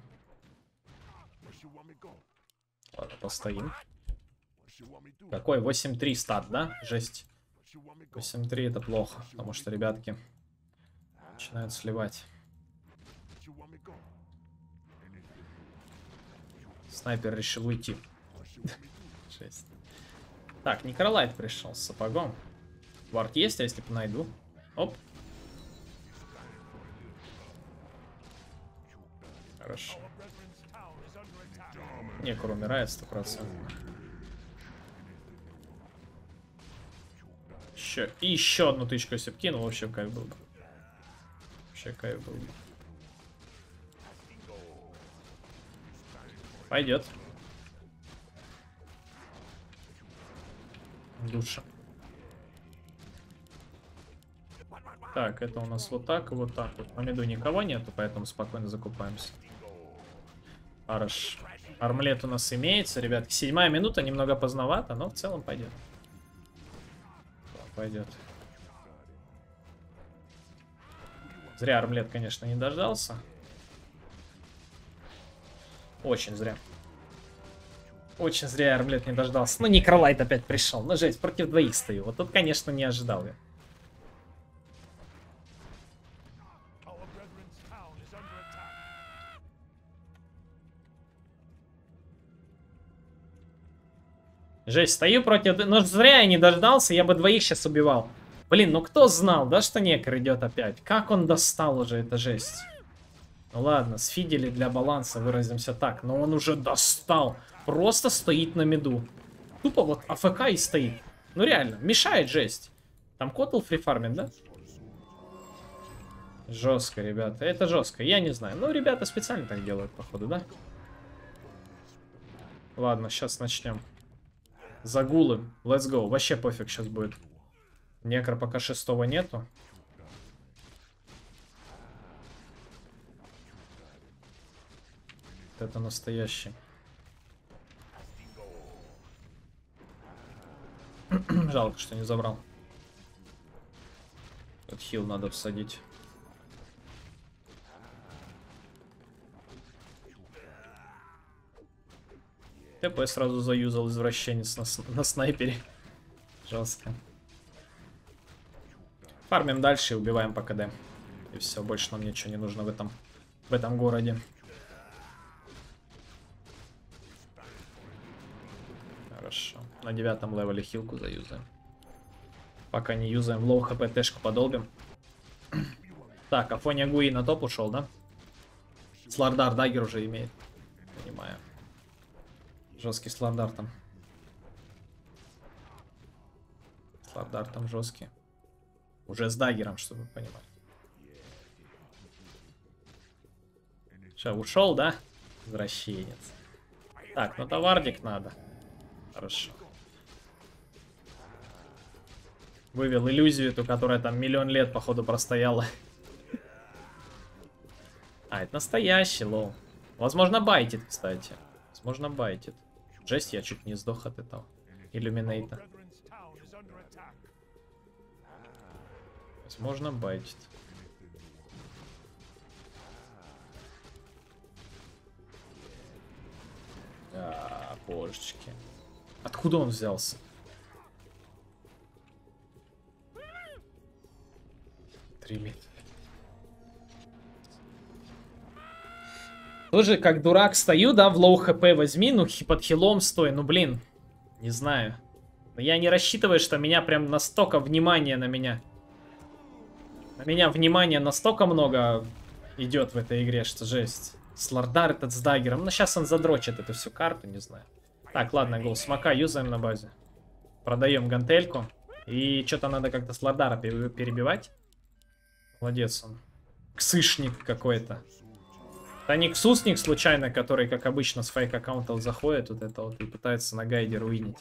Ладно, постоим. Какой? 8-3 стат, да? Жесть. 8-3 это плохо, потому что ребятки начинают сливать. Снайпер решил уйти. Жесть. Так, Некролайт пришел с сапогом. Вард есть, а если бы найду? Оп. Хорошо. Некор умирает 100%. И еще одну тычку себе кинул, вообще кайф был бы. Вообще кайф был бы. Пойдет. Душа. Так, это у нас вот так и вот так вот. На меду никого нету, поэтому спокойно закупаемся. Хорошо. Армлет у нас имеется, ребятки. 7-я минута, немного поздновато, но в целом пойдет. Пойдет. Зря армлет, конечно, не дождался. Очень зря. Очень зря армлет не дождался. Ну, Некролайт опять пришел. Ну, жесть, против двоих стою. Вот тут, конечно, не ожидал я. Жесть, стою против... Ну, зря я не дождался, я бы двоих сейчас убивал. Блин, ну кто знал, да, что Некр идет опять? Как он достал уже, это жесть. Ну ладно, сфидели для баланса, выразимся так. Но он уже достал. Просто стоит на миду. Тупо вот АФК и стоит. Ну реально, мешает жесть. Там Котл фрифармит, да? Жестко, ребята. Это жестко, я не знаю. Ну, ребята специально так делают, походу, да? Ладно, сейчас начнем. Загулы. Let's go. Вообще пофиг сейчас будет. Некро пока 6-го нету. Вот это настоящий. Жалко, что не забрал. Тут хил надо всадить. ТП сразу заюзал извращенец на снайпере. Жестко. Фармим дальше и убиваем по КД. И все, больше нам ничего не нужно в этом городе. Хорошо. На 9-м левеле хилку заюзаем. Пока не юзаем, в лоу хп тэшку подолбим. Так, Афония Гуи на топ ушел, да? Слардар дагер уже имеет. Понимаю. Жесткий Слардар там. Слардар там жесткий. Уже с даггером, чтобы вы понимали. Все, ушел, да? Возвращенец. Так, ну товарник надо. Хорошо. Вывел иллюзию, ту, которая там миллион лет, походу, простояла. А, это настоящий лол. Возможно, байтит, кстати. Возможно, байтит. Жесть, я чуть не сдох от этого. Иллюминейта. Возможно, байтит. А, божечки. Откуда он взялся? Тоже как дурак стою, да, в лоу хп возьми, ну под хилом стой, ну блин, не знаю. Но я не рассчитываю, что меня прям настолько внимания на меня. На меня внимания настолько много идет в этой игре, что жесть. Слардар этот с даггером, но сейчас он задрочит эту всю карту, не знаю. Так, ладно, гол смока юзаем на базе. Продаем гантельку. И что-то надо как-то Слардара перебивать. Молодец он. Ксышник какой-то. Да не ксусник случайно, который, как обычно, с фейк-аккаунтов заходит вот это вот и пытается на гайде руинить.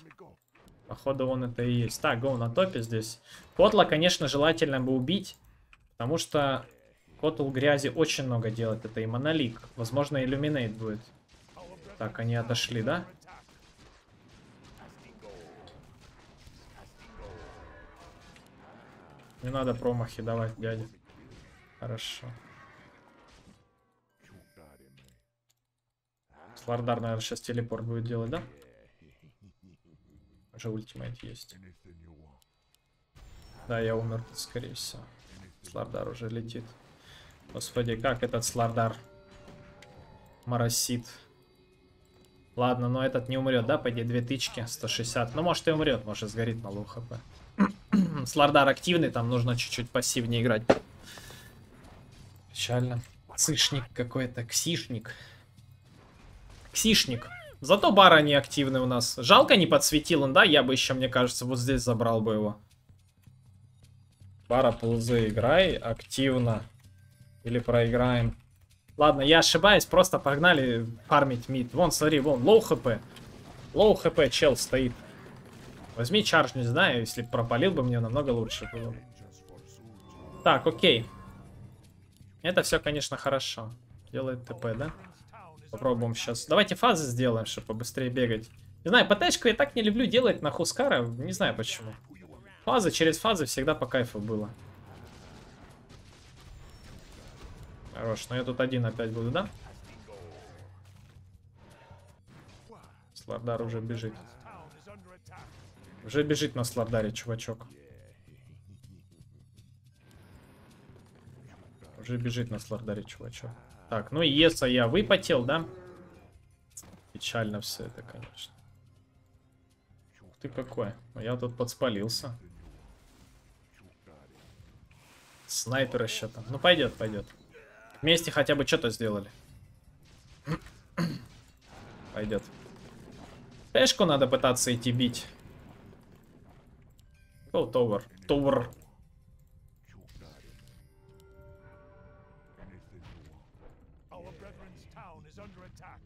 Походу, он это и есть. Так, гоу на топе здесь. Котла, конечно, желательно бы убить, потому что Котл грязи очень много делает. Это и Монолик. Возможно, Иллюминейт будет. Так, они отошли, да? Не надо промахи давать, дядя. Хорошо. Слардар, наверное, сейчас телепорт будет делать, да? Уже ультимейт есть. Да, я умер, скорее всего. Слардар уже летит. Господи, как этот Слардар моросит. Ладно, но этот не умрет, да? Пойди, 2000, 160. Ну, может и умрет, может сгорит на лоу хп. Слардар активный, там нужно чуть-чуть пассивнее играть. Печально. Цышник какой-то, ксишник. Ксишник. Зато бара не активный у нас. Жалко, не подсветил он, да? Я бы еще, мне кажется, вот здесь забрал бы его. Бара, ползы, играй активно. Или проиграем. Ладно, я ошибаюсь, просто погнали фармить мид. Вон, смотри, вон, лоу хп. Лоу хп чел стоит. Возьми чардж, не знаю, если пропалил бы, мне намного лучше было. Так, окей. Это все, конечно, хорошо. Делает ТП, да? Попробуем сейчас. Давайте фазы сделаем, чтобы побыстрее бегать. Не знаю, ПТ-шку я так не люблю делать на Хускара, не знаю почему. Фазы через фазы всегда по кайфу было. Хорош, но я тут один опять буду, да? Слардар уже бежит. Уже бежит на Слардаре, чувачок. Уже бежит на Слардаре, чувачок. Так, ну и если я выпотел, да? Печально все это, конечно. Ух ты какой. Я тут подспалился. Снайпера еще там. Ну пойдет, пойдет. Вместе хотя бы что-то сделали. Пойдет. Пешку надо пытаться идти бить. Go tower. Tower.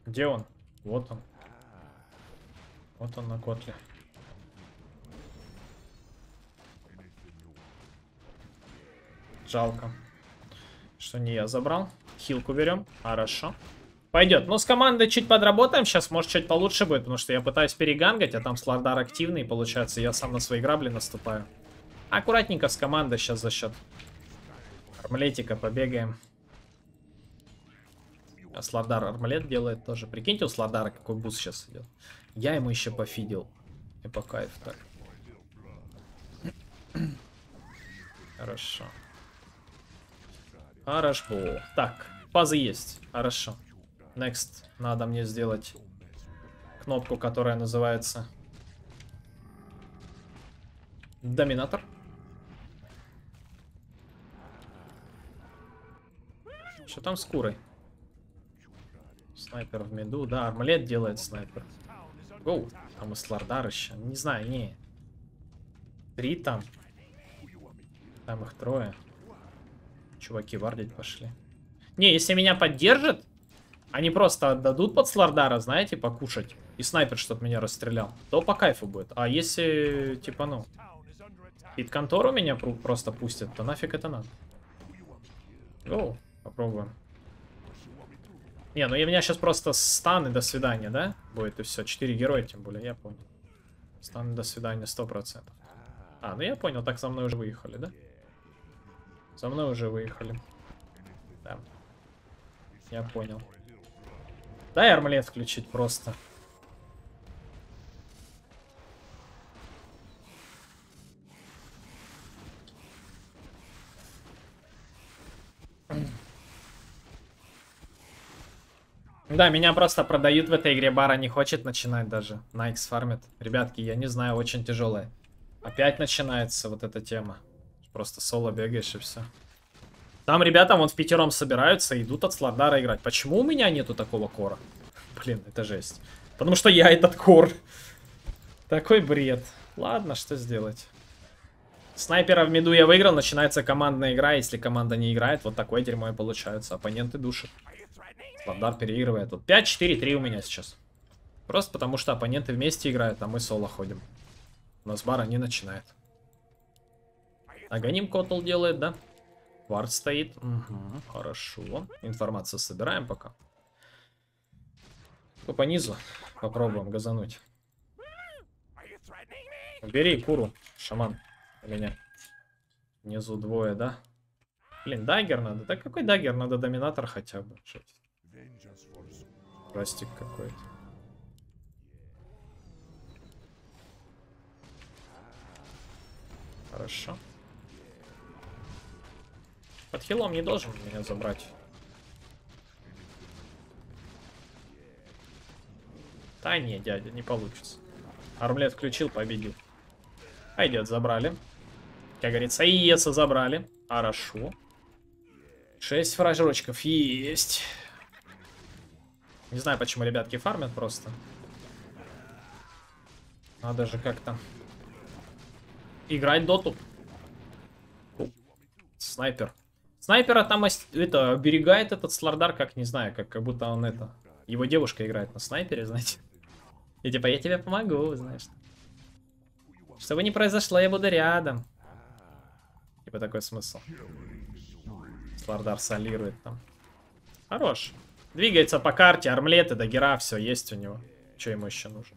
Где он? Вот он. Вот он на котле. Жалко, что не я забрал. Хилку берем. Хорошо. Пойдет. Но с командой чуть подработаем. Сейчас, может, чуть получше будет, потому что я пытаюсь перегангать, а там Слардар активный, получается, я сам на свои грабли наступаю. Аккуратненько с командой сейчас за счет армлетика побегаем. А Слардар армлет делает тоже. Прикиньте, у Слардара какой буст сейчас идет. Я ему еще пофидил. И по кайф так. Хорошо. Хорошо. Так, пазы есть. Хорошо. Next. Надо мне сделать кнопку, которая называется Доминатор. Что там с курой? Снайпер в меду. Да, армлет делает снайпер. Гоу. Там и Слардар еще. Не знаю, не. Три там. Там их трое. Чуваки вардить пошли. Не, если меня поддержат, они просто отдадут под Слардара, знаете, покушать, и снайпер что-то меня расстрелял, то по кайфу будет. А если, типа, ну, хит-контору меня просто пустят, то нафиг это надо. О, попробуем. Не, ну и у меня сейчас просто стан и до свидания, да? Будет и все, 4 героя, тем более, я понял. Стан и до свидания, 100%. А, ну я понял, так за мной уже выехали, да? За мной уже выехали. Да. Я понял. Дай армлет включить просто. Да, меня просто продают в этой игре, Бара не хочет начинать даже. Найкс фармит. Ребятки, я не знаю, очень тяжелая. Опять начинается вот эта тема. Просто соло бегаешь и все. Там ребята вон в пятером собираются, идут от Слардара играть. Почему у меня нету такого кора? Блин, это жесть. Потому что я этот кор. Такой бред. Ладно, что сделать. Снайпера в миду я выиграл, начинается командная игра. Если команда не играет, вот такое дерьмо и получается. Оппоненты душат. Слардар переигрывает. Вот 5-4-3 у меня сейчас. Просто потому что оппоненты вместе играют, а мы соло ходим. У нас Бара не начинает. Аганим Котл делает, да? Вард стоит. Угу, хорошо. Информацию собираем пока. По низу попробуем газануть. Бери Куру, шаман. У меня. Внизу двое, да? Блин, даггер надо. Да какой даггер? Надо доминатор хотя бы. Пластик какой-то. Хорошо. Под хилом не должен меня забрать. Да не, дядя, не получится. Армлет включил, победил. Айдет, забрали. Как говорится, ИЕСа забрали. Хорошо. 6 фражерочков есть. Не знаю, почему ребятки фармят просто. Надо же как-то играть доту. Снайпер. Снайпера там это, оберегает этот Слардар, как не знаю, как будто он это. Его девушка играет на снайпере, знаете. И типа, я тебе помогу, знаешь. Что бы ни произошло, я буду рядом. Типа такой смысл. Слардар солирует там. Хорош. Двигается по карте, армлеты, даггера, все есть у него. Че ему еще нужно?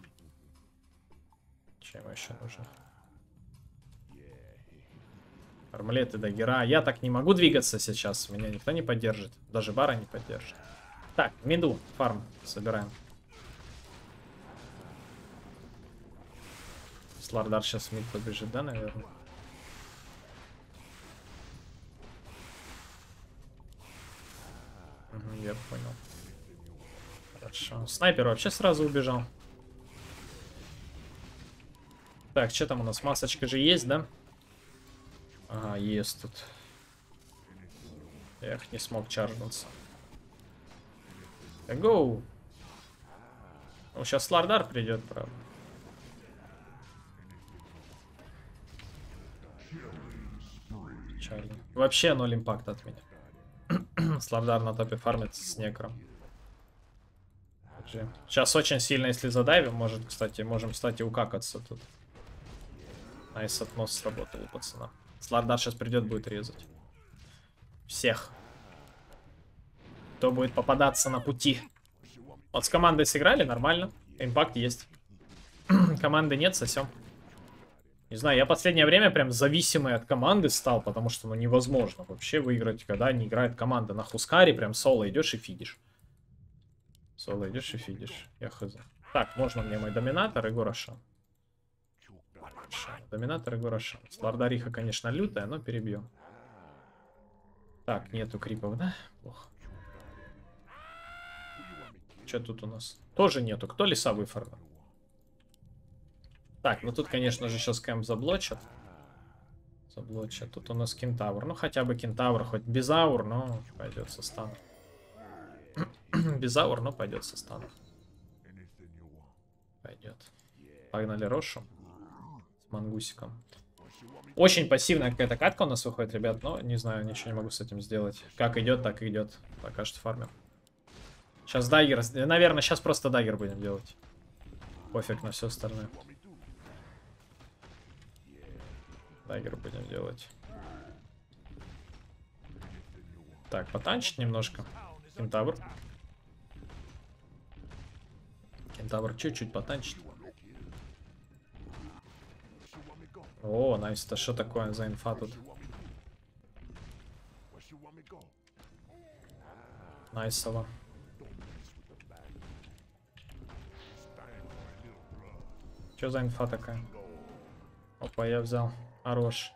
Че ему еще нужно? Армлеты, даггера. Я так не могу двигаться сейчас. Меня никто не поддержит. Даже Бара не поддержит. Так, миду, фарм собираем. Слардар сейчас мид побежит, да, наверное? Угу, я понял. Хорошо. Снайпер вообще сразу убежал. Так, что там у нас? Масочка же есть, да? Ага, есть тут. Эх, не смог чаржнуться. Гоу! Ну, сейчас Слардар придет, правда. Чарли. Вообще ноль импакта от меня. Слардар на топе фармит с некром. Сейчас очень сильно, если задавим, может, кстати, можем, кстати, укакаться тут. Найс относ сработал, пацана. Слардар сейчас придет, будет резать. Всех. Кто будет попадаться на пути. Вот с командой сыграли, нормально. Импакт есть. Команды нет, сосем. Не знаю, я последнее время прям зависимый от команды стал, потому что ну, невозможно вообще выиграть, когда не играет команда. На Хускаре прям соло идешь и фидишь. Соло идешь и фидишь. Я хз. Так, можно мне мой доминатор и Горошан. Доминатор и Горошан. Слардариха, конечно, лютая, но перебьем. Так, нету крипов, да? Плохо. Что тут у нас? Тоже нету. Кто леса выфармил? Так, ну тут, конечно же, сейчас кэмп заблочат. Заблочат. Тут у нас кентавр. Ну, хотя бы кентавр, хоть без аур, но пойдет со станом. Без аур, но пойдет со станом. Пойдет. Погнали Рошу. Мангусиком. Очень пассивная какая-то катка у нас выходит, ребят, но не знаю, ничего не могу с этим сделать. Как идет, так идет. Пока что фармим. Сейчас даггер. Наверное, сейчас просто даггер будем делать. Пофиг на все остальное. Даггер будем делать. Так, потанчить немножко. Кентавр. Кентавр чуть-чуть потанчить. О, найс, это что такое за инфа тут? Найсово. Что за инфа такая? Опа, я взял. Хорош.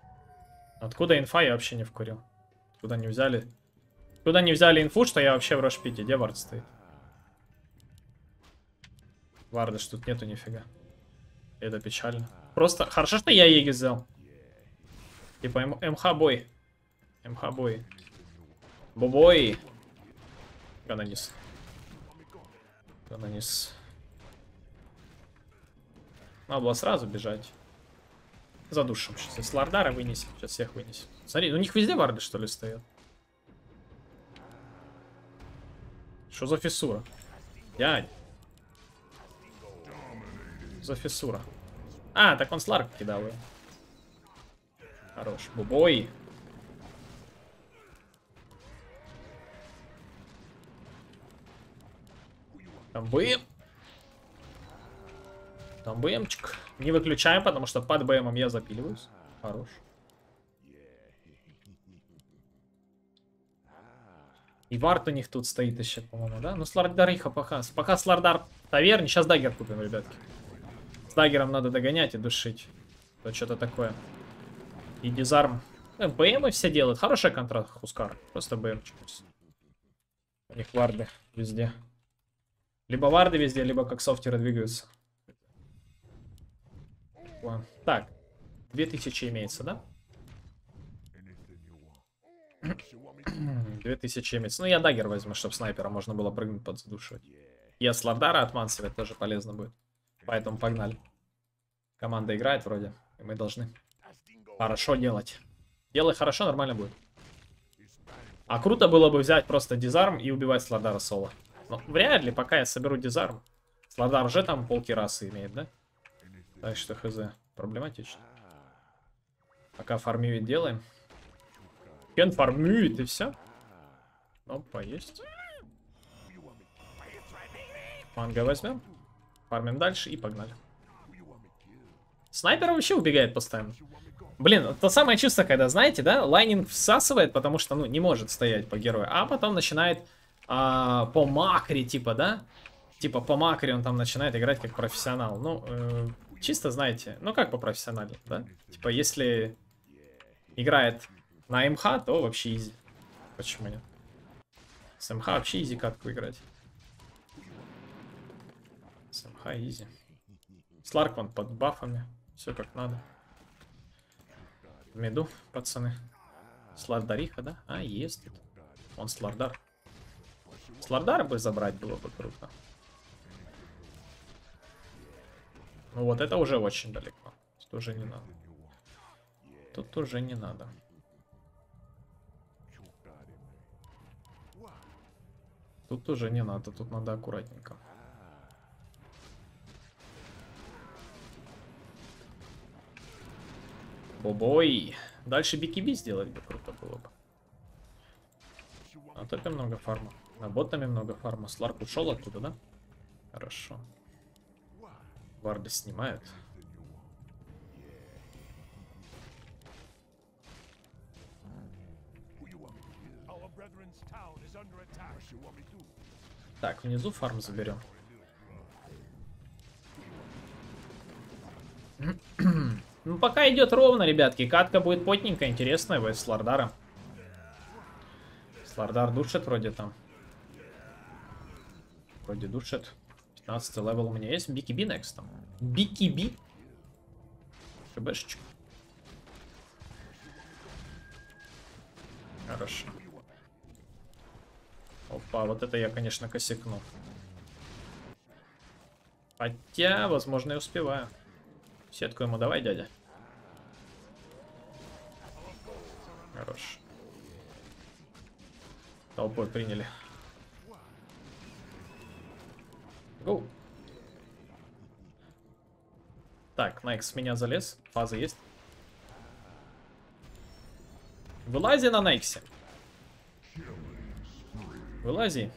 Откуда инфа, я вообще не вкурил. Откуда не взяли? Откуда не взяли инфу, что я вообще в рошпите? Где вард стоит? Варда ж тут нету нифига. Это печально. Просто хорошо, что я еги взял. Типа МХ-бой. МХ-бой. Бобой. Ганонис. Ганонис. Надо было сразу бежать. За душем сейчас. Если лордара вынесем, сейчас всех вынесем. Смотри, у них везде варды, что ли, стоят? Что за фиссура? Дядь. За фиссура. А, так он с ларк кидал его. Хорош. Бубой. Тамбы. Там БМчик. Не выключаем, потому что под БМом я запиливаюсь. Хорош. И вард у них тут стоит еще, по-моему, да? Ну, с лордар их пока. Пока с лордар таверни. Сейчас даггер купим, ребятки. С даггером надо догонять и душить. То что-то такое. И дизарм. БМы все делают. Хороший контракт, Хускар. Просто БМчик. У них варды везде. Либо варды везде, либо как софтеры двигаются. Так, 2000 имеется, да? 2000 имеется. Ну, я даггер возьму, чтобы снайпера можно было прыгнуть под задушивать. Я с лордара отмансивать тоже полезно будет. Поэтому погнали. Команда играет вроде, и мы должны хорошо делать. Делай хорошо, нормально будет. А круто было бы взять просто дизарм и убивать с лордара соло. Но вряд ли, пока я соберу дизарм. С лордара уже там полки расы имеет, да? Так что хз, проблематично. Пока фармивит делаем. Кен фармивит и все. Опа, есть. Манго возьмем. Фармим дальше и погнали. Снайпер вообще убегает постоянно. Блин, то самое чувство, когда, знаете, да, лайнинг всасывает, потому что, ну, не может стоять по герою. А потом начинает по макре, типа, да? Типа по макре он там начинает играть как профессионал. Ну, чисто, знаете, ну как по профессионалу, да? Типа если играет на МХ, то вообще изи. Почему нет? С МХ вообще изи катку играть. С МХ изи. Сларк вон под бафами. Все как надо. В меду, пацаны. Слардариха, да? А, есть тут. Он слардар. Слардара бы забрать было бы круто. Ну вот это уже очень далеко. Тут уже не надо. Тут уже не надо. Тут уже не надо. Тут надо аккуратненько. Бобой. Дальше бикиби сделать бы круто было бы. А то это много фарма. На ботами много фарма. Сларк ушел оттуда, да? Хорошо. Варды снимают. Так, внизу фарм заберем. Ну, пока идет ровно, ребятки. Катка будет потненькая, интересная, вы с лордаром. Слордар душит вроде там. Вроде душит. 15 левел у меня есть. Бикиби next там. Бикиби. ХБшечку. Хорошо. Опа, вот это я, конечно, косякну. Хотя, возможно, и успеваю. Сетку ему давай, дядя. Хорош. Толпой приняли. Гоу. Так, Найкс с меня залез. Фаза есть. Вылази на Найксе. Вылази.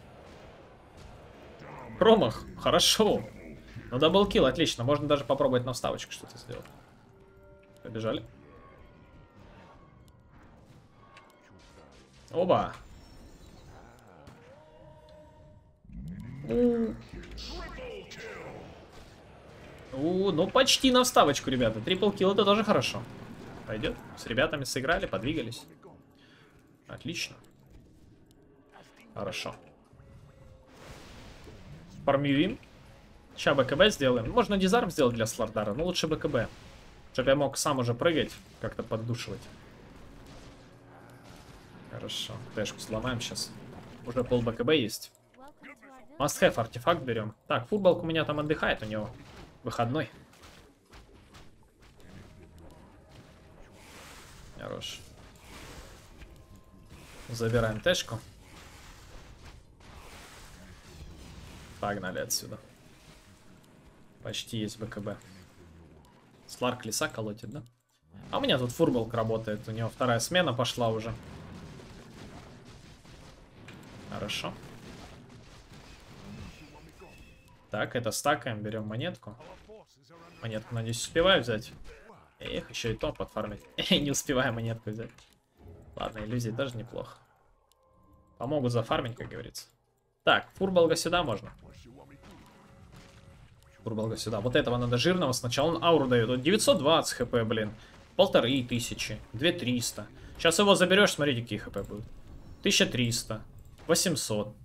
Промах. Хорошо. Ну, даблкил, отлично. Можно даже попробовать на вставочку что-то сделать. Побежали. Оба. Ну, почти на вставочку, ребята. Триплкил — это тоже хорошо. Пойдет. С ребятами сыграли, подвигались. Отлично. Хорошо. Пармьювим. Сейчас БКБ сделаем. Можно дизарм сделать для Слардара, но лучше БКБ. Чтобы я мог сам уже прыгать, как-то поддушивать. Хорошо. Тэшку сломаем сейчас. Уже пол БКБ есть. Must have артефакт берем. Так, футболка у меня там отдыхает, у него выходной. Хорош. Забираем Тэшку. Погнали отсюда. Почти есть БКБ. Сларк леса колотит, да? А у меня тут фурболк работает. У него вторая смена пошла уже. Хорошо. Так, это стакаем. Берем монетку. Монетку, надеюсь, успеваю взять. Эх, еще и то подфармить. Не успеваю монетку взять. Ладно, иллюзии даже неплохо. Помогут зафармить, как говорится. Так, фурболга сюда можно. Фурболга сюда. Вот этого надо жирного. Сначала он ауру дает. Вот 920 хп, блин. 1500. 2300. Сейчас его заберешь, смотрите, какие хп будут. 1300. 800.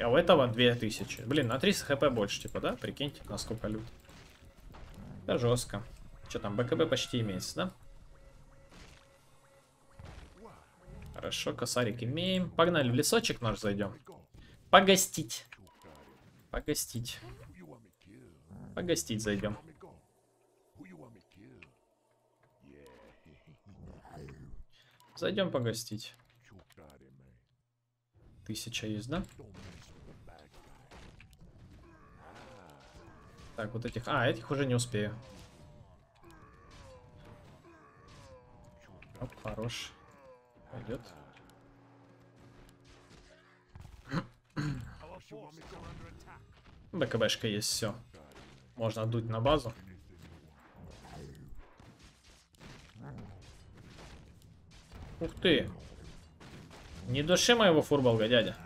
А у этого 2000. Блин, на 300 хп больше, типа, да? Прикиньте, насколько лют. Да жестко. Что там, БКБ почти имеется, да? Хорошо, косарик имеем. Погнали, в лесочек наш зайдем. Погостить. Погостить. Погостить зайдем. Зайдем погостить. 1000 есть, да? Так, вот этих... А, этих уже не успею. Оп, хорош. Пойдет. БКБшка есть, все. Можно дуть на базу. Ух ты. Не души моего фурболга, дядя.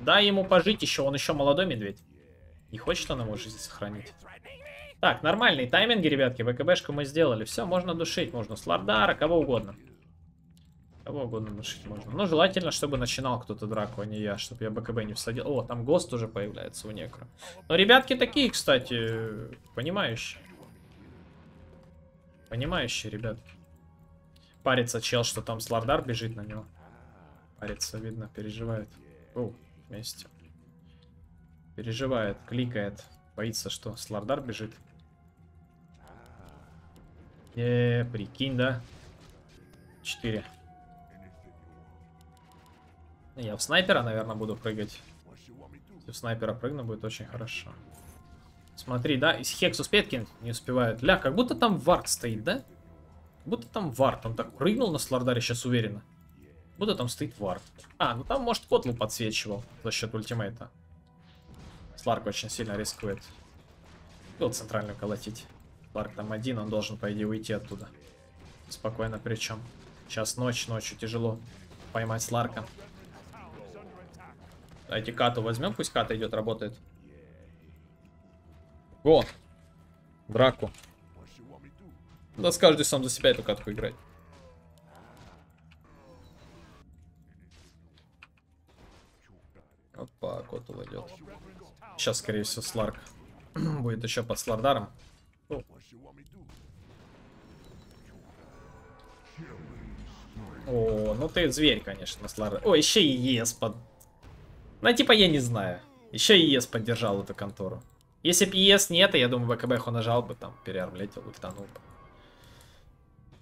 Дай ему пожить еще, он еще молодой медведь. Не хочет он его жизнь сохранить. Так, нормальные тайминги, ребятки. БКБшку мы сделали. Все, можно душить. Можно Слардара, кого угодно. Кого угодно душить можно. Но желательно, чтобы начинал кто-то драку, а не я. Чтобы я БКБ не всадил. О, там Гост уже появляется у некро. Но ребятки такие, кстати, понимающие. Понимающие, ребятки. Парится чел, что там Слардар бежит на него. Парится, видно, переживает. О, вместе. Переживает, кликает. Боится, что Слардар бежит. Прикинь, да? 4. Я в снайпера, наверное, буду прыгать. Если в снайпера прыгну, будет очень хорошо. Смотри, да? Из Хекс успеет кинуть? Не успевает. Ля, как будто там Вард стоит, да? Как будто там Вард. Он так прыгнул на Слардаре сейчас уверенно. Куда там стоит Вард? А, ну там, может, Котлу подсвечивал за счет ультимейта. Сларк очень сильно рискует. Был центральную колотить. Сларк там один, он должен, по идее, уйти оттуда. Спокойно причем. Сейчас ночь, ночью тяжело поймать Сларка. Давайте Кату возьмем, пусть Ката идет, работает. Го! Драку. Да с каждый сам за себя эту катку играть. Опа, Котл идет. Сейчас, скорее всего, Сларк будет еще под Слардаром. О. О, ну ты зверь, конечно, Слардар. О, еще и ЕС под... Ну, типа, я не знаю. Еще и ЕС поддержал эту контору. Если бы ЕС не это, я думаю, ВКБ их нажал бы, там, переармлетил, ультанул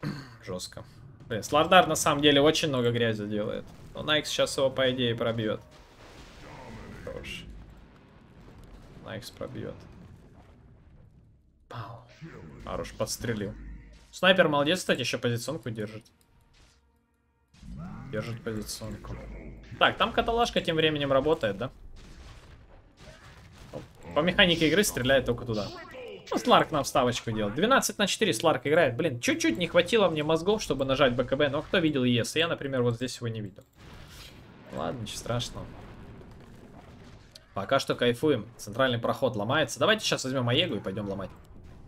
бы. Жестко. Блин, Слардар, на самом деле, очень много грязи делает. Но Найкс сейчас его, по идее, пробьет. Найкс пробьет. Пау. Хорош, подстрелил. Снайпер молодец, кстати, еще позиционку держит. Держит позиционку. Так, там каталажка тем временем работает, да? По механике игры стреляет только туда. Ну, Сларк нам вставочку делает. 12/4 Сларк играет. Блин, чуть-чуть не хватило мне мозгов, чтобы нажать БКБ. Но кто видел ЕС? Я, например, вот здесь его не видел. Ладно, ничего страшного. Пока что кайфуем. Центральный проход ломается. Давайте сейчас возьмем Аегу и пойдем ломать.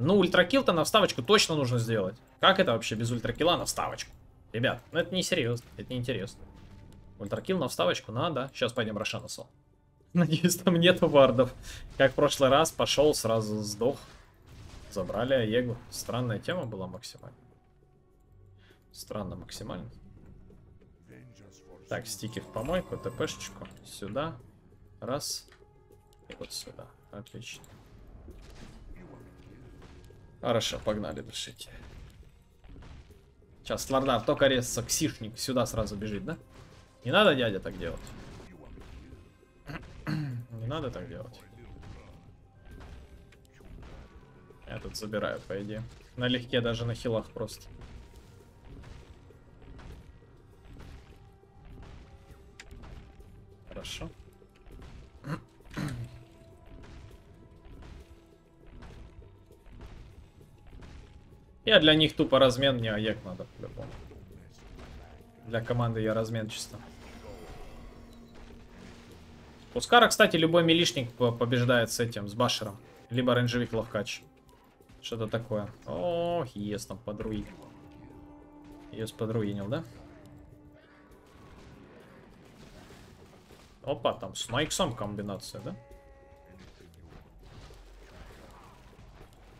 Ну, ультракил-то на вставочку точно нужно сделать. Как это вообще без ультракила на вставочку? Ребят, ну это не серьезно. Это не интересно. Ультракил на вставочку надо. Сейчас пойдем Рошана Сол. Надеюсь, там нету вардов. Как в прошлый раз, пошел, сразу сдох. Забрали Аегу. Странная тема была максимально. Странно максимально. Так, стики в помойку, ТПшечку. Сюда. Раз. И вот сюда. Отлично. Хорошо, погнали душить. Сейчас Слардар только резаться, ксишник сюда сразу бежит, да? Не надо, дядя, так делать. Не надо так делать. Я тут забираю, по идее. Налегке, даже на хилах просто. Хорошо. Я для них тупо размен, мне Аег надо, по-любому. Для команды я размен чисто. У Скара, кстати, любой милишник побеждает с этим, с башером. Либо оранжевик ловкач. Что-то такое. Ох, ес там подруинил. Ес подруинил, да? Опа, там с Найксом комбинация, да?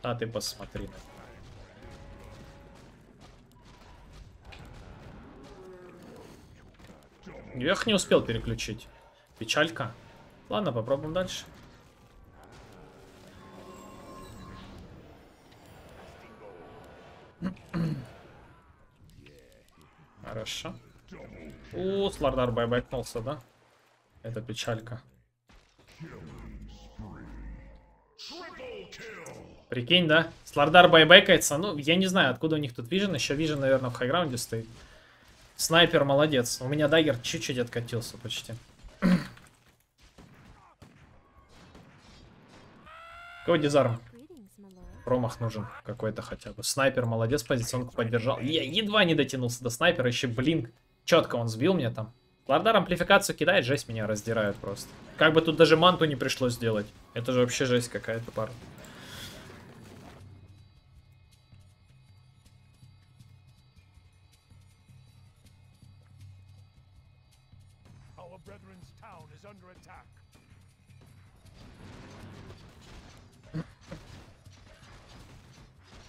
А ты посмотри. Я их не успел переключить. Печалька. Ладно, попробуем дальше. Хорошо. У, Слардар байбайкнулся, да? Это печалька. Прикинь, да? Слардар байбайкается. Ну, я не знаю, откуда у них тут вижен. Еще вижен, наверное, в хайграунде стоит. Снайпер молодец. У меня даггер чуть-чуть откатился почти. Какой дизарм? Промах нужен какой-то хотя бы. Снайпер молодец, позиционку поддержал. Я едва не дотянулся до снайпера, еще блин. Четко он сбил меня там. Лордар амплификацию кидает, жесть, меня раздирают просто. Как бы тут даже манту не пришлось делать. Это же вообще жесть какая-то, парня.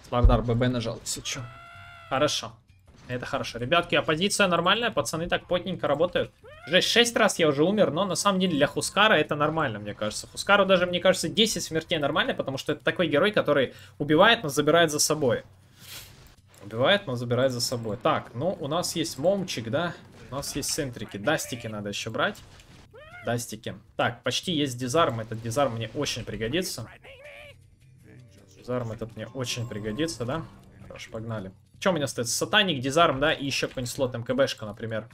Слардар ББ нажал, сечу. Хорошо. Это хорошо. Ребятки, оппозиция нормальная, пацаны так потненько работают. Жесть, 6 раз я уже умер, но на самом деле для Хускара это нормально, мне кажется. Хускару даже, мне кажется, 10 смертей нормально, потому что это такой герой, который убивает, но забирает за собой. Убивает, но забирает за собой. Так, ну у нас есть момчик, да? У нас есть центрики. Дастики надо еще брать. Дастики. Так, почти есть дизарм. Этот дизарм мне очень пригодится. Дизарм этот мне очень пригодится, да? Хорошо, погнали. Что у меня стоит? Сатаник, дизарм, да? И еще какой-нибудь слот МКБшка, например.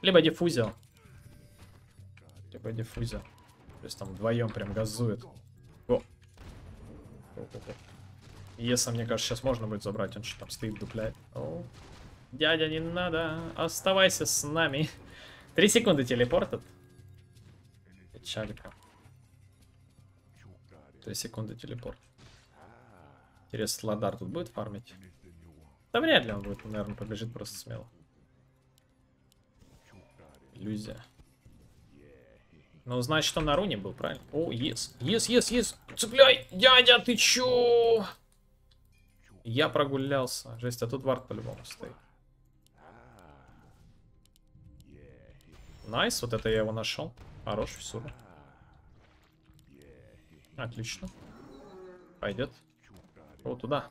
Либо диффузия. Либо диффузия. То есть там вдвоем прям газует. О! Если, мне кажется, сейчас можно будет забрать. Он что там стоит, дупляет. О. Дядя, не надо. Оставайся с нами. 3 секунды телепорта. Печалька. 3 секунды телепорт. Интересно, Слардар тут будет фармить? Да вряд ли он будет, он, наверное, побежит просто смело. Иллюзия. Ну, значит, он на руне был, правильно? О, ес, ес, ес, ес. Цепляй, дядя, ты чё? Я прогулялся. Жесть, а тут вард по-любому стоит. Найс, вот это я его нашел. Хорош, все. Отлично. Пойдет. О, туда.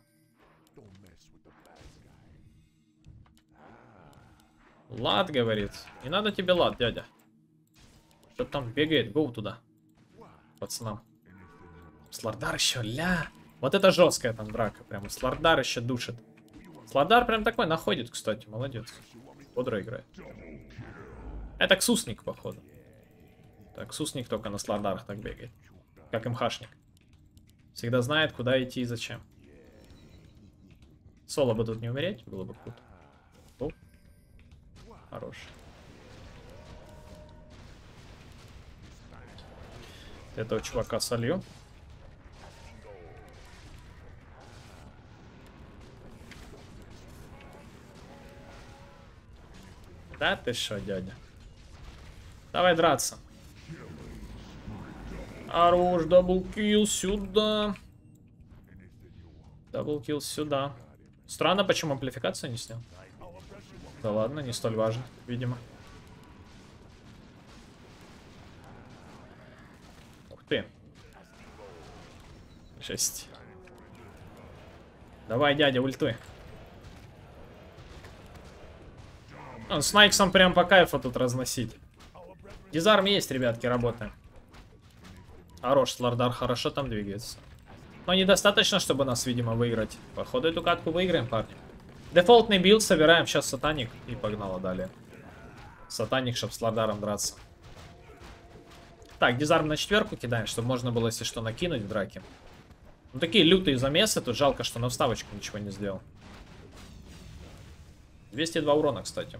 Лад, говорит. Не надо тебе лад, дядя. Что там бегает? Гоу туда. Пацанам. Слардар еще, ля. Вот это жесткая там драка, прям. Слардар еще душит. Слардар прям такой находит, кстати, молодец. Бодро играет. Это ксусник, походу. Так, ксусник только на Слардарах так бегает. Как МХшник. Всегда знает, куда идти и зачем. Соло бы тут не умереть, было бы круто. О, хорош. Этого чувака солью. Да ты шо, дядя? Давай драться. Хорош, даблкил сюда. Даблкил сюда. Странно, почему амплификацию не снял. Да ладно, не столь важно, видимо. Ух ты. 6. Давай, дядя, ультуй. Он с Найксом прям по кайфу тут разносить. Дизарм есть, ребятки, работаем. Хорош, Слардар хорошо там двигается. Но недостаточно, чтобы нас, видимо, выиграть. Походу, эту катку выиграем, парни. Дефолтный билд собираем. Сейчас Сатаник. И погнала далее. Сатаник, чтобы с Лардаром драться. Так, дизарм на четверку кидаем, чтобы можно было, если что, накинуть в драке. Ну, такие лютые замесы. Тут жалко, что на вставочку ничего не сделал. 202 урона, кстати.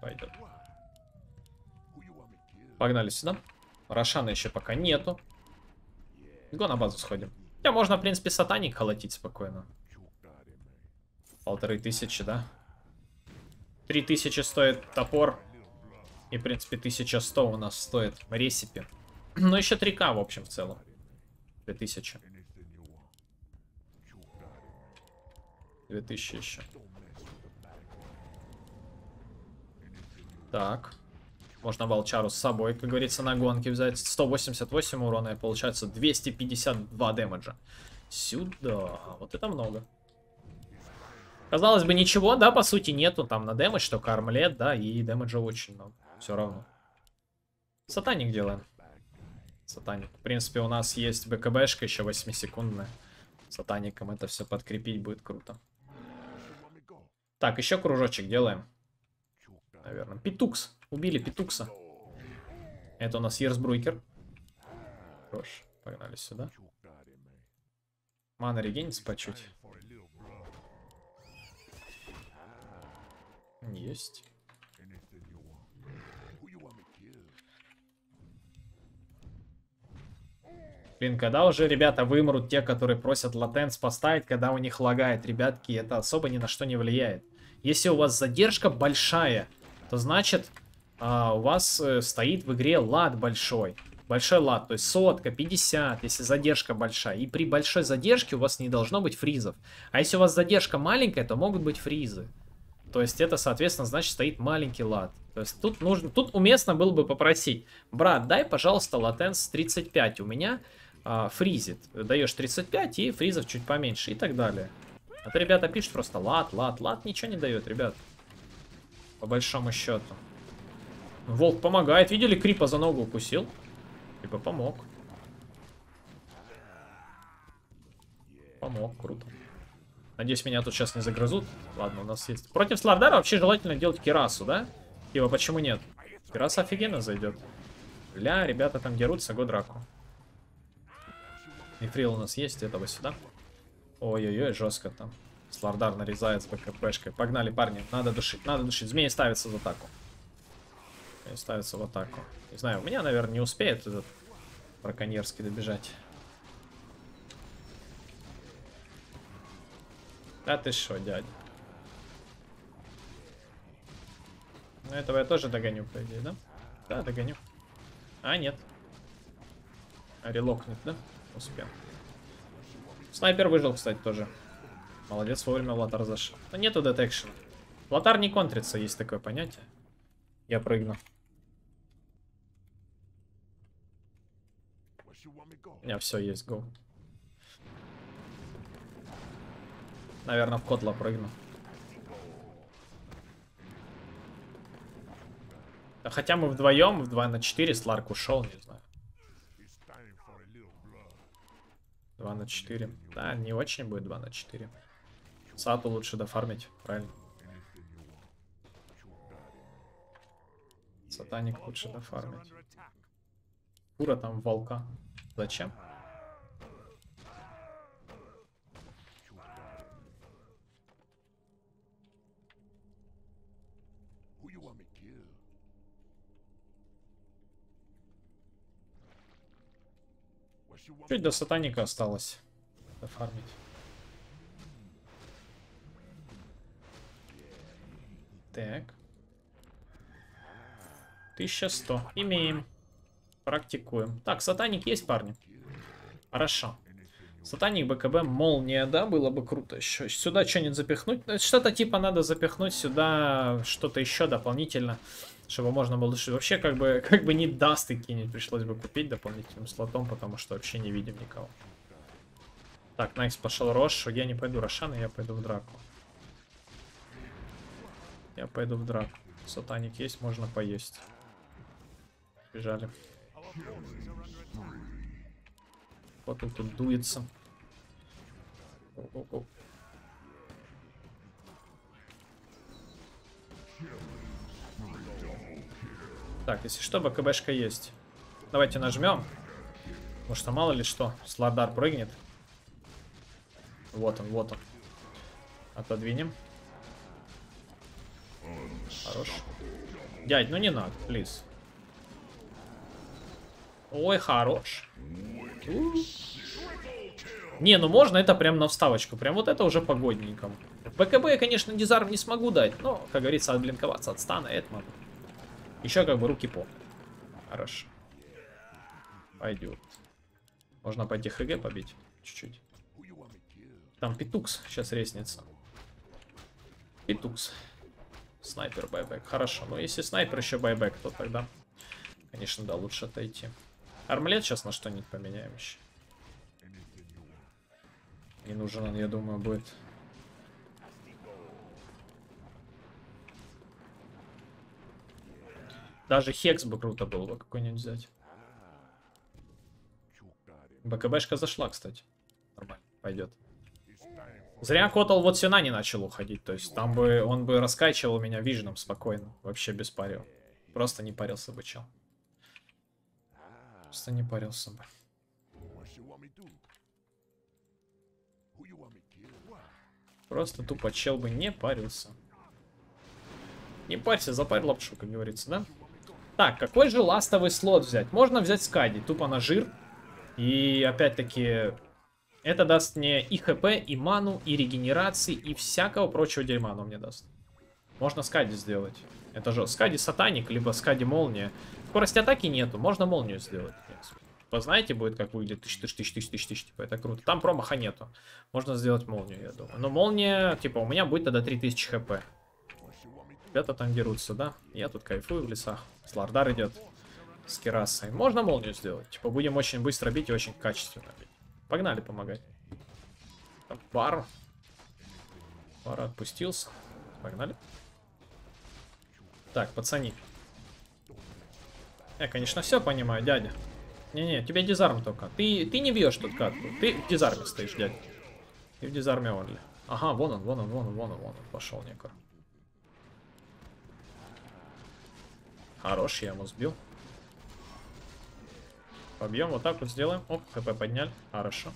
Пойдет. Погнали сюда. Рошана еще пока нету. Го на базу сходим. Хотя можно, в принципе, Сатаник холотить спокойно. 1500, да? 3000 стоит топор. И, в принципе, 1100 у нас стоит ресипи. Ну, еще 3К, в общем, в целом. 2000. 2000 еще. Так. Можно волчару с собой, как говорится, на гонке взять. 188 урона и получается 252 демеджа. Сюда. Вот это много. Казалось бы, ничего, да, по сути, нету там на демедж, только армлет, да, и демеджа очень много. Все равно. Сатаник делаем. Сатаник. В принципе, у нас есть БКБшка еще 8-секундная. Сатаником это все подкрепить будет круто. Так, еще кружочек делаем. Наверное. Петукс. Убили Петукса. Это у нас Ерсбрукер. Хорош. Погнали сюда. Мана регенится по чуть. Есть. Блин, когда уже, ребята, вымрут те, которые просят латенс поставить, когда у них лагает, ребятки, это особо ни на что не влияет. Если у вас задержка большая, то значит у вас стоит в игре лад большой. Большой лад, то есть сотка, 50, если задержка большая. И при большой задержке у вас не должно быть фризов. А если у вас задержка маленькая, то могут быть фризы. То есть это, соответственно, значит стоит маленький лад. То есть тут нужно, тут уместно было бы попросить: брат, дай, пожалуйста, латенс 35, у меня фризит. Даешь 35 и фризов чуть поменьше и так далее. А то ребята пишут просто лад, лад, лад, ничего не дает, ребят. По большому счету. Волк помогает. Видели, Крипа за ногу укусил? Крипа помог. Помог, круто. Надеюсь, меня тут сейчас не загрызут. Ладно, у нас есть. Против Слардара вообще желательно делать Кирасу, да? Его почему нет? Кираса офигенно зайдет. Ля, ребята там дерутся, го драку. Мифрил у нас есть, этого сюда. Ой-ой-ой, жестко там. Слардар нарезает с БКПшкой. Погнали, парни. Надо душить, надо душить. Змеи ставятся в атаку. Змеи ставятся в атаку. Не знаю, у меня, наверное, не успеет этот браконьерский добежать. Да ты шо, дядя? Ну, этого я тоже догоню, по идее, да? Да, догоню. А, нет. Релокнет, да? Успел. Снайпер выжил, кстати, тоже. Молодец, вовремя Лотар зашел. Но нету детекшена. Лотар не контрится, есть такое понятие. Я прыгну. У меня все есть, гоу. Наверное, в котла прыгну. Да, хотя мы вдвоем, в 2 на 4, Сларк ушел, не знаю. 2 на 4. Да, не очень будет 2 на 4. Сату лучше дофармить, правильно? Сатаник лучше дофармить. Кура там волка. Зачем? Чуть до сатаника осталось дофармить. Так. 1100. Имеем. Практикуем. Так, сатаник есть, парни? Хорошо. Сатаник, БКБ, молния, да? Было бы круто еще. Сюда что-нибудь запихнуть? Что-то типа надо запихнуть сюда, что-то еще дополнительно, чтобы можно было... Вообще, как бы не дасты кинуть, пришлось бы купить дополнительным слотом, потому что вообще не видим никого. Так, Найкс пошел Рошу. Я не пойду Рошана, я пойду в драку. Я пойду в драку. Сатаник есть, можно поесть. Бежали. Вот он тут дуется. О-о-о. Так, если что, БКБшка есть. Давайте нажмем. Потому что мало ли что. Сладар прыгнет. Вот он, вот он. Отодвинем. Хорош. Дядь, ну не надо, плиз. Ой, хорош. Не, ну можно это прям на вставочку. Прям вот это уже погодненько. БКБ я, конечно, дизарм не смогу дать. Но, как говорится, отблинковаться от стана это могу. Еще как бы руки по. Хорошо. Пойдет. Можно пойти ХГ побить. Чуть-чуть. Там Петукс сейчас реснится. Петукс. Снайпер байбэк. Хорошо. Но если снайпер еще байбэк, то тогда, конечно, да, лучше отойти. Армлет сейчас на что-нибудь поменяем еще. Не нужен он, я думаю, будет. Даже Хекс бы круто было бы какой-нибудь взять. БКБшка зашла, кстати. Нормально, пойдет. Зря Котл вот сюда не начал уходить. То есть там бы он бы раскачивал меня вижном спокойно. Вообще без парил. Просто не парился бы, чел. Просто не парился бы. Просто тупо чел бы не парился. Не парься, запарь лапшу, как говорится, да? Так, какой же ластовый слот взять? Можно взять Скади, тупо на жир. И опять-таки, это даст мне и ХП, и ману, и регенерации, и всякого прочего дерьма оно мне даст. Можно Скади сделать. Это же Скади Сатаник, либо Скади Молния. Скорости атаки нету, можно Молнию сделать. Познаете будет, как выглядит тысяч, типа, это круто. Там промаха нету. Можно сделать Молнию, я думаю. Но Молния, типа, у меня будет тогда 3000 ХП. Ребята там дерутся, да? Я тут кайфую в лесах. Слардар идет с керасой. Можно молнию сделать. Типа будем очень быстро бить и очень качественно бить. Погнали помогать. Бар. Бар отпустился. Погнали. Так, пацаны. Я, конечно, все понимаю, дядя. Не-не, тебе дизарм только. Ты не бьешь тут катку. Ты в дизарме стоишь, дядя. Ты в дизарме онли. Ага, вон он, вон он, вон он, вон он, вон он. Пошел некор. Хорош, я ему сбил. Побьем, вот так вот сделаем. Оп, хп подняли. Хорошо.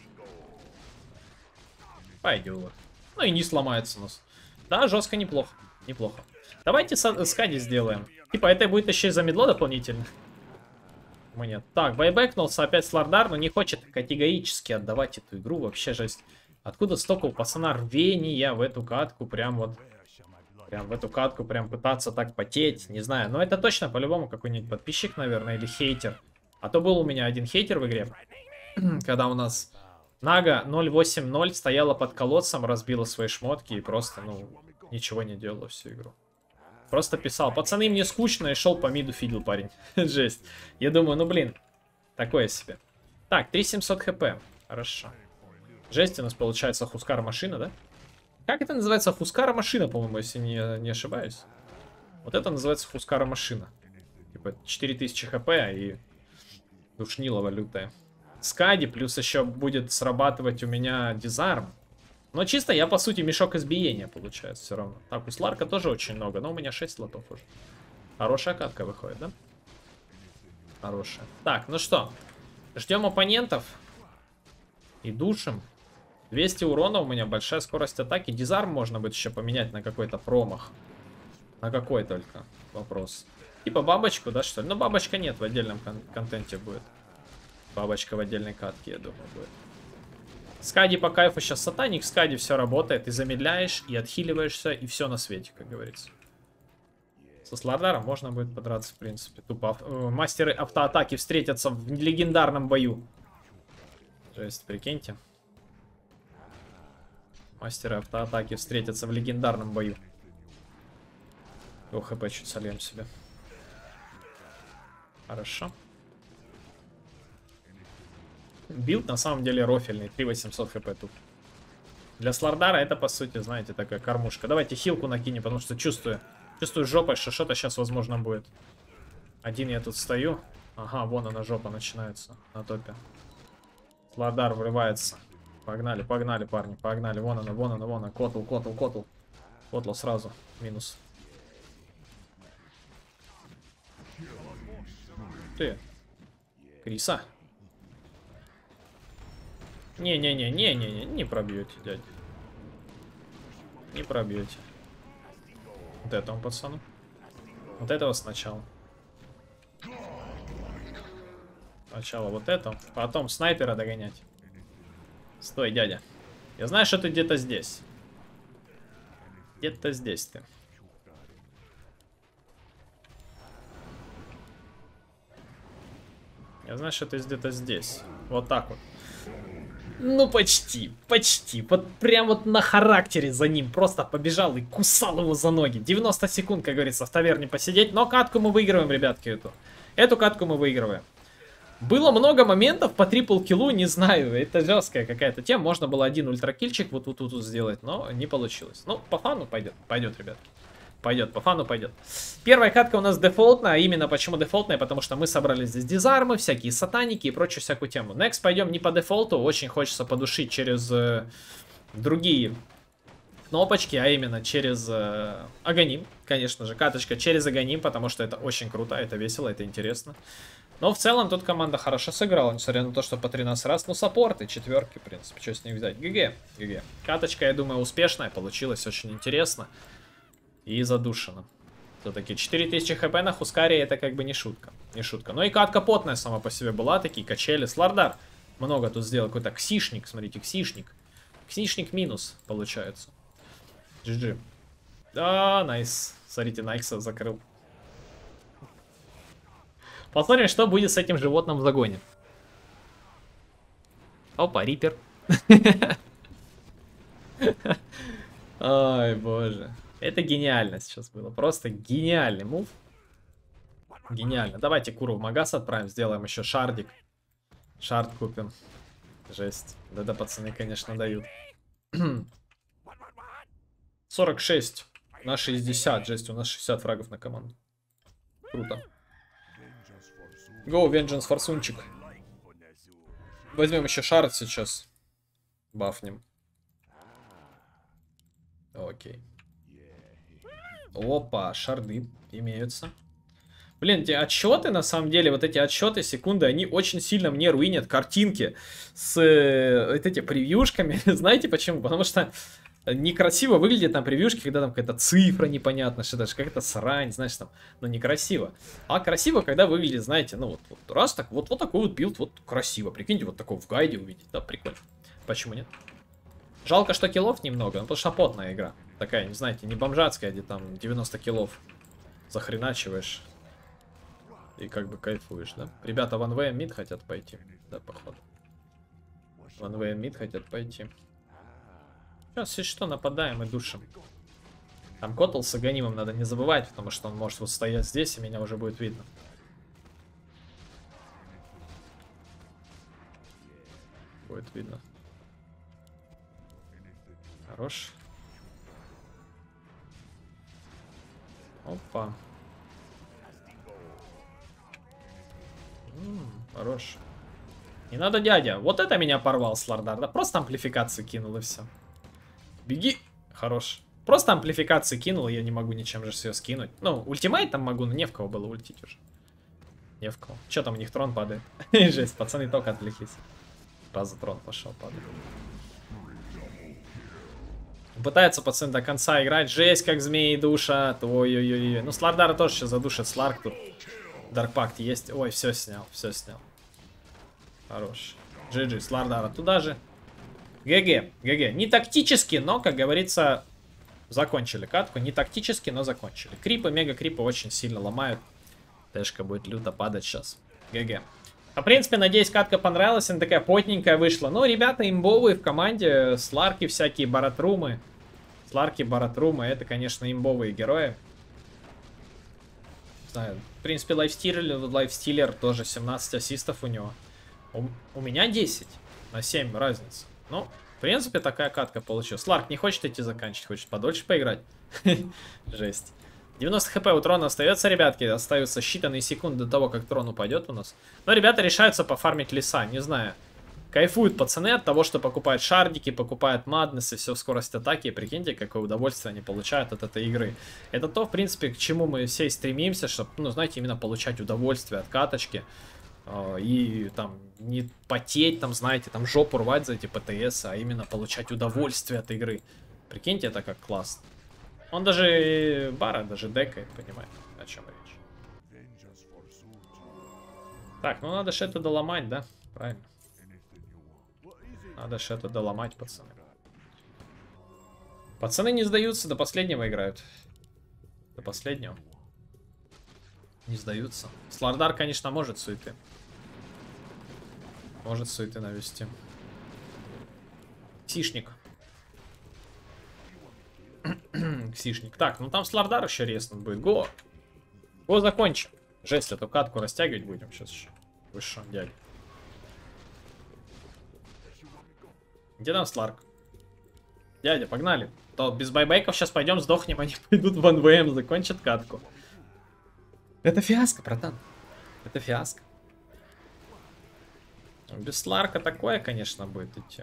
Пойдем. Ну и не сломается у нас. Да, жестко, неплохо. Неплохо. Давайте скади сделаем. Типа это будет еще и замедло дополнительно. Мы нет. Так, байбэкнулся опять Слардар, но не хочет категорически отдавать эту игру. Вообще жесть. Откуда столько у пацана рвения в эту катку? Прям вот... Прям в эту катку прям пытаться так потеть. Не знаю, но это точно по-любому какой-нибудь подписчик, наверное, или хейтер. А то был у меня один хейтер в игре, когда у нас Нага 0.8.0 стояла под колодцем, разбила свои шмотки и просто, ну, ничего не делала всю игру. Просто писал, пацаны, мне скучно, и шел по миду фидел парень. Жесть. Я думаю, ну блин, такое себе. Так, 3700 хп. Хорошо. Жесть, у нас получается Хускар машина, да? Как это называется? Хускара машина, по-моему, если не ошибаюсь. Вот это называется Хускара машина. Типа 4000 хп и душнилова лютая. скади, плюс еще будет срабатывать у меня дизарм. Но чисто я, по сути, мешок избиения получается все равно. Так, у Сларка тоже очень много, но у меня 6 слотов уже. Хорошая катка выходит, да? Хорошая. Так, ну что, ждем оппонентов. И душим. 200 урона у меня, большая скорость атаки. Дизарм можно будет еще поменять на какой-то промах. На какой только вопрос. Типа бабочку, да, что ли? Но бабочка нет, в отдельном контенте будет. Бабочка в отдельной катке, я думаю, будет. Скади по кайфу сейчас сатаник. Скади все работает. И замедляешь, и отхиливаешься, и все на свете, как говорится. Со Слардаром можно будет подраться, в принципе. Тупо мастеры автоатаки встретятся в легендарном бою. То есть, прикиньте. Мастеры автоатаки встретятся в легендарном бою. Ох, хп чуть сольем себе. Хорошо. Билд на самом деле рофельный, 3800 хп тут. Для Слардара это, по сути, знаете, такая кормушка. Давайте хилку накинем, потому что чувствую жопой, что что-то сейчас возможно будет. Один я тут стою. Ага, вон она жопа начинается на топе. Слардар врывается. Погнали, погнали, парни, погнали. Вон она, вон она, вон она. Котл, котл, котл. Котл сразу, минус. Ты, Криса. Не-не-не-не-не-не, не пробьете, дядя. Не пробьете. Вот этому пацану. Вот этого сначала. Сначала вот этого, потом снайпера догонять. Стой, дядя. Я знаю, что ты где-то здесь. Где-то здесь ты. Я знаю, что ты где-то здесь. Вот так вот. Ну почти, почти. Вот прям вот на характере за ним просто побежал и кусал его за ноги. 90 секунд, как говорится, в таверне посидеть. Но катку мы выигрываем, ребятки, эту. Эту катку мы выигрываем. Было много моментов по трипл-киллу, не знаю. Это жесткая какая-то тема. Можно было один ультракильчик вот тут сделать, но не получилось. Ну, по фану пойдет. Пойдет, ребятки. Пойдет, по фану пойдет. Первая катка у нас дефолтная. Именно почему дефолтная? Потому что мы собрали здесь дизармы, всякие сатаники и прочую всякую тему. Next пойдем не по дефолту. Очень хочется подушить через другие кнопочки, а именно через Аганим. Конечно же, каточка через Аганим, потому что это очень круто, это весело, это интересно. Но в целом тут команда хорошо сыграла, несмотря на то, что по 13 раз. Ну, саппорты, четверки, в принципе, что с них взять. ГГ, ГГ. Каточка, я думаю, успешная, получилась очень интересно. И задушено. Все-таки 4000 хп на Хускаре это как бы не шутка. Не шутка. Но и катка потная сама по себе была. Такие качели. Слардар много тут сделал. Какой-то ксишник. Смотрите, ксишник. Ксишник минус получается. GG. Да, найс. Смотрите, Найкса закрыл. Посмотрим, что будет с этим животным в загоне. Опа, Рипер. Ой, боже. Это гениально сейчас было. Просто гениальный мув. Гениально. Давайте Куру в Магас отправим. Сделаем еще шардик. Шард купим. Жесть. Да-да, пацаны, конечно, дают. 46 на 60. Жесть, у нас 60 фрагов на команду. Круто. Go, Vengeance, форсунчик. Возьмем еще шард сейчас. Бафнем. Окей. Опа, шарды имеются. Блин, эти отсчеты, на самом деле, вот эти отсчеты, секунды, они очень сильно мне руинят картинки с вот эти превьюшками. Знаете почему? Потому что некрасиво выглядит там превьюшки, когда там какая-то цифра непонятна, что даже какая-то срань, знаешь, там, ну, некрасиво. А красиво, когда выглядит, знаете, ну, вот раз так, вот такой вот билд, вот красиво. Прикиньте, вот такой в гайде увидеть, да, прикольно. Почему нет? Жалко, что киллов немного, ну, потому что потная игра. Такая, не знаете, не бомжатская, где там 90 киллов захреначиваешь и как бы кайфуешь, да? Ребята, в one-way mid хотят пойти. Да, походу. В one-way mid хотят пойти. Сейчас, если что, нападаем и душим. Там Котл с Аганимом надо не забывать, потому что он может вот стоять здесь, и меня уже будет видно. Будет видно. Хорош. Опа. Хорош. Не надо, дядя. Вот это меня порвал Слардар. Да просто амплификацию кинул и все. Беги. Хорош. Просто амплификацию кинул, и я не могу ничем же все скинуть. Ну, ультимейт там могу, но не в кого было ультить уже. Не в кого. Че там у них трон падает? Жесть, пацаны только отвлеклись. Сразу трон пошел падает. Пытается пацан до конца играть. Жесть, как змеи душат. Ой-ой-ой. Ну, Слардара тоже сейчас задушит. Сларк тут. Даркпакт есть. Ой, все снял. Все снял. Хорош. GG, Слардара туда же. ГГ. ГГ. Не тактически, но, как говорится, закончили катку. Не тактически, но закончили. Крипы, мега-крипы очень сильно ломают. Тэшка будет люто падать сейчас. ГГ. В принципе, надеюсь, катка понравилась. Она такая потненькая вышла. Ну, ребята имбовые в команде. Сларки всякие, баратрумы. Сларки, баратрумы. Это, конечно, имбовые герои. Не знаю. В принципе, лайфстилер тоже 17 ассистов у него. У меня 10. На 7 разница. Ну, в принципе, такая катка получилась. Сларк не хочет идти заканчивать. Хочет подольше поиграть. Жесть. 90 хп у трона остается, ребятки. Остаются считанные секунды до того, как трон упадет у нас. Но ребята решаются пофармить леса, не знаю. Кайфуют пацаны от того, что покупают шардики, покупают маднесы, все в скорость атаки. Прикиньте, какое удовольствие они получают от этой игры. Это то, в принципе, к чему мы все стремимся, чтобы, ну, знаете, именно получать удовольствие от каточки. И там не потеть, там, знаете, там жопу рвать за эти ПТС, а именно получать удовольствие от игры. Прикиньте, это как классно. Он даже бара, даже декает, понимает, о чем речь. Так, ну надо же это доломать, да? Правильно. Надо же это доломать, пацаны. Пацаны не сдаются, до последнего играют. До последнего. Не сдаются. Слардар, конечно, может суеты. Может суеты навести. Сишник. Ксишник. Так, ну там Слардар еще резнут будет. Го! Го, закончим. Жесть, эту катку растягивать будем сейчас еще. Выше, дядя. Где там Сларк? Дядя, погнали. То без байбайков сейчас пойдем, сдохнем, они пойдут в 1ВМ, закончат катку. Это фиаско, братан. Это фиаско. Без Сларка такое, конечно, будет идти.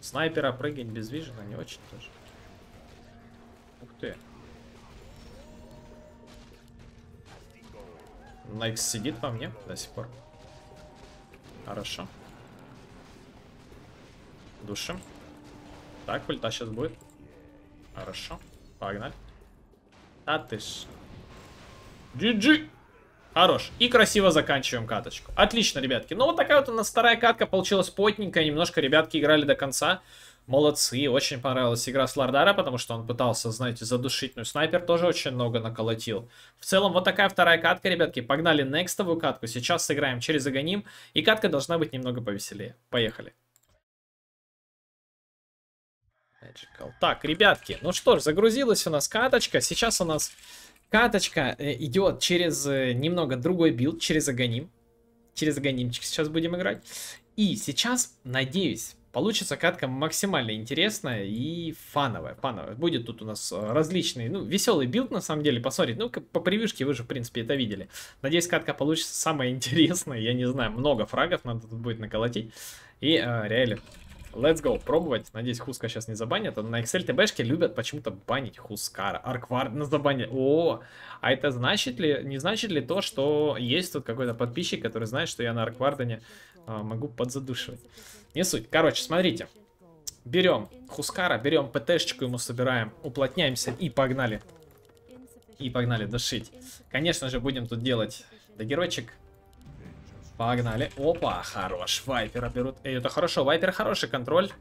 Снайпера прыгать без вижена не очень тоже. Ух ты. Найкс сидит по мне до сих пор. Хорошо. Душим. Так, ульта сейчас будет. Хорошо. Погнали. А ты ж. GG. Хорош. И красиво заканчиваем каточку. Отлично, ребятки. Ну, вот такая вот у нас вторая катка получилась потненькая. Немножко ребятки играли до конца. Молодцы, очень понравилась игра Слардара, потому что он пытался, знаете, задушить, но снайпер тоже очень много наколотил. В целом, вот такая вторая катка, ребятки. Погнали некстовую катку. Сейчас сыграем через Аганим, и катка должна быть немного повеселее. Поехали. Так, ребятки, ну что ж, загрузилась у нас каточка. Сейчас у нас каточка идет через немного другой билд, через Аганим. Через Аганимчик сейчас будем играть. И сейчас, надеюсь... Получится катка максимально интересная и фановая, фановая. Будет тут у нас различный, ну, веселый билд, на самом деле, посмотреть. Ну, по превьюшке вы же, в принципе, это видели. Надеюсь, катка получится самая интересная. Я не знаю, много фрагов надо тут будет наколотить. И реально, let's go, пробовать. Надеюсь, Хускара сейчас не забанят. На XLTB-шке любят почему-то банить Хускара. Арквард нас забанят. О, а это значит ли, не значит ли то, что есть тут какой-то подписчик, который знает, что я на Арквардане могу подзадушивать? Не суть. Короче, смотрите. Берем Хускара, берем ПТ-шечку ему собираем, уплотняемся и погнали. И погнали душить. Конечно же, будем тут делать дагерочек. Погнали. Опа, хорош. Вайпера берут. Эй, это хорошо. Вайпер хороший контроль.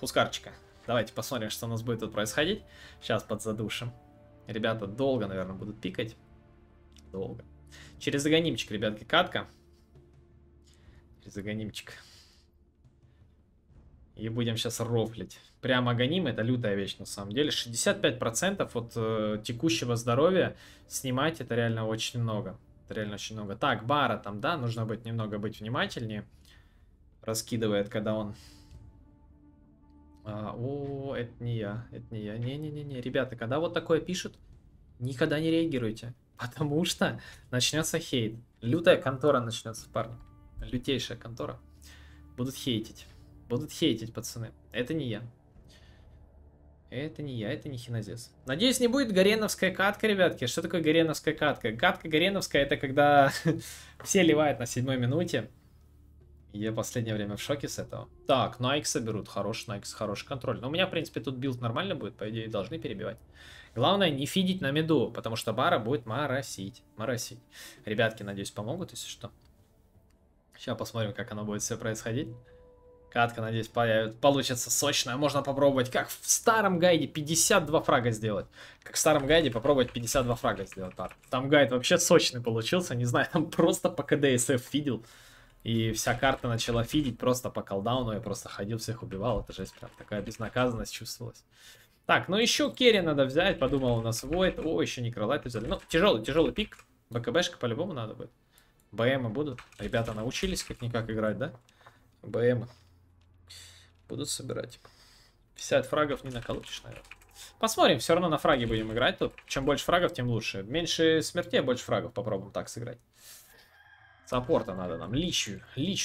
Хускарчика. Давайте посмотрим, что у нас будет тут происходить. Сейчас подзадушим. Ребята долго, наверное, будут пикать. Долго. Через Аганимчик, ребятки, катка. Через Аганимчик. И будем сейчас рофлить. Прямо Аганим, это лютая вещь на самом деле. 65% от текущего здоровья снимать, это реально очень много. Это реально очень много. Так, бара там, да, нужно быть немного внимательнее. Раскидывает, когда он... О, это не я, это не я. Не-не-не-не, ребята, когда вот такое пишут, никогда не реагируйте. Потому что начнется хейт. Лютая контора начнется, парни. лютейшая контора. Будут хейтить, пацаны. Это не я. Это не я, это не Хинозес. Надеюсь, не будет гореновская катка, ребятки. Что такое гореновская катка? Катка гореновская — это когда все ливают на 7-й минуте. Я в последнее время в шоке с этого. Так, Найкса берут. Хорош Найкс, хороший контроль. Но у меня, в принципе, тут билд нормально будет. По идее, должны перебивать. Главное, не фидить на миду, потому что Бара будет моросить. Моросить. Ребятки, надеюсь, помогут, если что. Сейчас посмотрим, как оно будет все происходить. Катка, надеюсь, получится сочная. Можно попробовать, как в старом гайде, 52 фрага сделать. Как в старом гайде попробовать 52 фрага сделать. Там гайд вообще сочный получился. Не знаю, там просто по КДСФ фидел. И вся карта начала фидить просто по колдауну. Я просто ходил, всех убивал. Это жесть, прям такая безнаказанность чувствовалась. Так, ну еще керри надо взять. Подумал, у нас войд. О, еще некролайты взяли. Ну, тяжелый пик. БКБшка по-любому надо будет. БМы будут. Ребята научились как-никак играть, да? БМы будут собирать. 50 фрагов не наколотишь, наверное. Посмотрим, все равно на фраги будем играть тут. Чем больше фрагов, тем лучше. Меньше смертей, больше фрагов. Попробуем так сыграть. Саппорта надо нам. Лич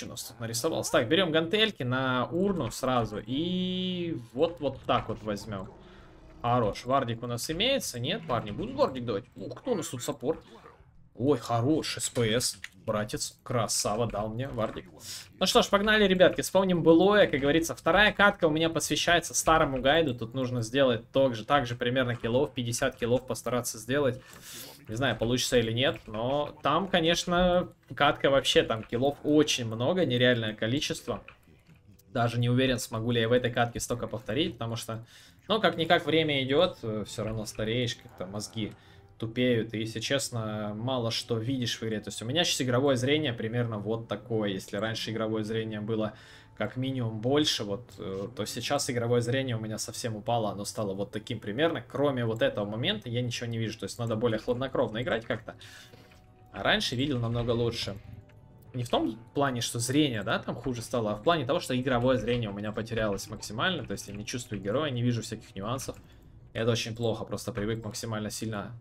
у нас тут нарисовался. Так, берем гантельки на урну сразу. И вот так вот возьмем. Хорош. Вардик у нас имеется? Нет, парни, будут вардик давать. Ух, кто у нас тут саппорт? Ой, хорош, СПС, братец, красава, дал мне вардик. Ну что ж, погнали, ребятки, вспомним былое, как говорится. Вторая катка у меня посвящается старому гайду, тут нужно сделать так же примерно киллов, 50 киллов постараться сделать. Не знаю, получится или нет, но там, конечно, катка вообще, там киллов очень много, нереальное количество. Даже не уверен, смогу ли я в этой катке столько повторить, потому что, ну, как-никак время идет, все равно стареешь, как-то мозги тупеют, и, если честно, мало что видишь в игре. То есть у меня сейчас игровое зрение примерно вот такое. Если раньше игровое зрение было как минимум больше, вот, то сейчас игровое зрение у меня совсем упало. Оно стало вот таким примерно. Кроме вот этого момента я ничего не вижу. То есть надо более хладнокровно играть как-то. А раньше видел намного лучше. Не в том плане, что зрение, да, там хуже стало, а в плане того, что игровое зрение у меня потерялось максимально. То есть я не чувствую героя, не вижу всяких нюансов. Это очень плохо. Просто привык максимально сильно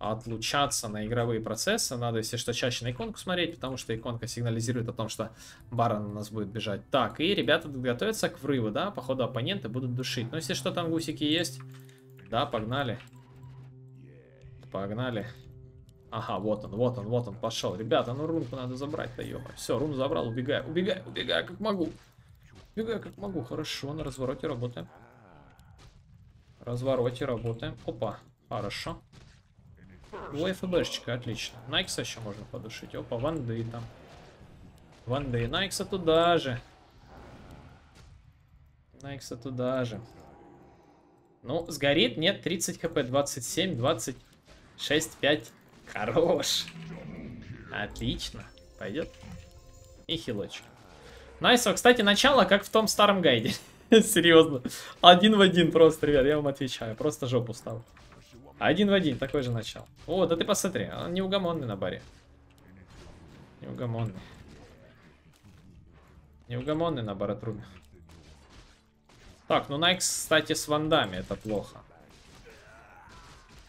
отлучаться на игровые процессы. Надо, если что, чаще на иконку смотреть, потому что иконка сигнализирует о том, что Бара на нас будет бежать. Так, и ребята готовятся к врыву, да, походу оппоненты будут душить. Но если что, там гусики есть. Да, погнали. Погнали. Ага, вот он, пошел. Ребята, ну рунку надо забрать-то, ё-моё. Все, рун забрал, убегаю, как могу. Хорошо, на развороте работаем. Опа, хорошо. Ой, ФБшечка, отлично. Найкса еще можно подушить. Опа, ванды там. Ванды, Найкса туда же. Ну, сгорит, нет, 30 хп, 27, 26, 5. Хорош. Отлично. Пойдет. И хилочек. Найс, кстати, начало, как в том старом гайде. Серьезно. Один в один просто, ребят, я вам отвечаю. Просто жопу стал. Один в один, такой же начал. О, да ты посмотри, он неугомонный на баре. Неугомонный на баратруме. Так, ну Найк, кстати, с вандами, это плохо.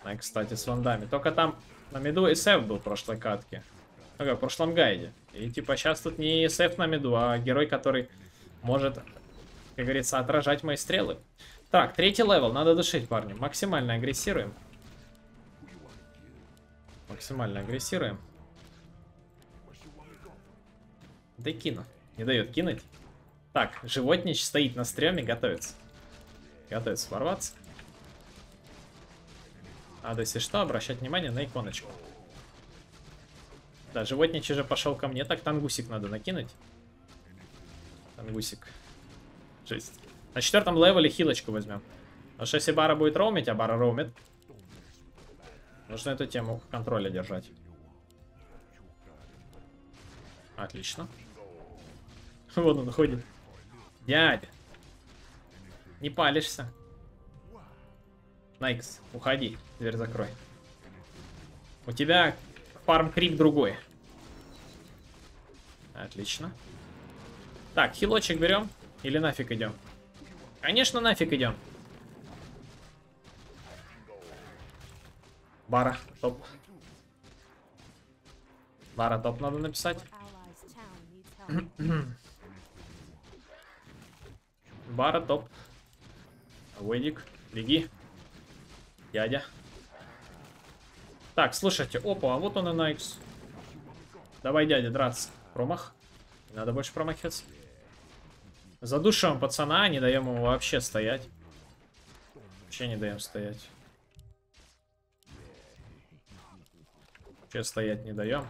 Найк, кстати, с вандами. Только там на миду СФ был в прошлой катке. Ну как, в прошлом гайде. И типа сейчас тут не СФ на миду, а герой, который может, как говорится, отражать мои стрелы. Так, третий левел, надо душить, парни. Максимально агрессируем. Да кину. Не дает кинуть. Так, животнич стоит на стреме, готовится. Готовится ворваться. Надо, если что, обращать внимание на иконочку. Да, животнич уже пошел ко мне. Так, тангусик надо накинуть. Тангусик. Жесть. На 4-м левеле хилочку возьмем. Потому что если Бара будет роумить, а Бара роумит, нужно эту тему контроля держать. Отлично. Вон он уходит. Дядя. Не палишься. Найкс, уходи. Дверь закрой. У тебя фарм-крип другой. Отлично. Так, хилочек берем или нафиг идем? Конечно, нафиг идем. Бара, топ. Бара, топ надо написать. Бара топ. Войдик, беги. Дядя. Так, слушайте, опа, а вот он и Найкс. Давай, дядя, драться. Промах. Не надо больше промахиваться. Задушиваем пацана, не даем ему вообще стоять. Вообще не даем стоять. Вообще стоять не даем.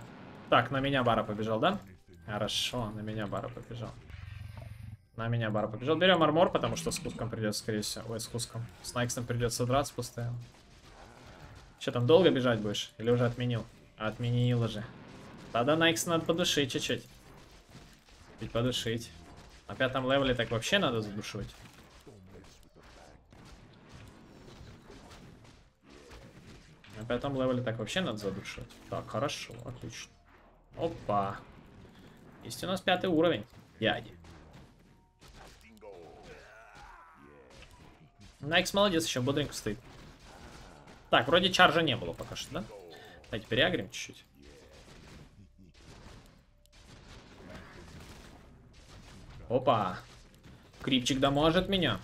Так, на меня Бара побежал, да? Хорошо, на меня Бара побежал. На меня Бара побежал. Берем армор, потому что с Хуском придется, скорее всего. Ой, с Хуском. С Найксом придется драться постоянно. Че там, долго бежать будешь? Или уже отменил? Отменил уже. Тогда Найкса надо подушить чуть-чуть. Ведь подушить. На 5-м левеле так вообще надо задушивать. На 5-м левеле так вообще надо задушивать. Так, хорошо, отлично. Опа. Есть у нас 5-й уровень. Дяди. Найкс молодец, еще бодренько стоит. Так, вроде чаржа не было пока что, да? Так, теперь агрим чуть-чуть. Опа. Крипчик доможет меня.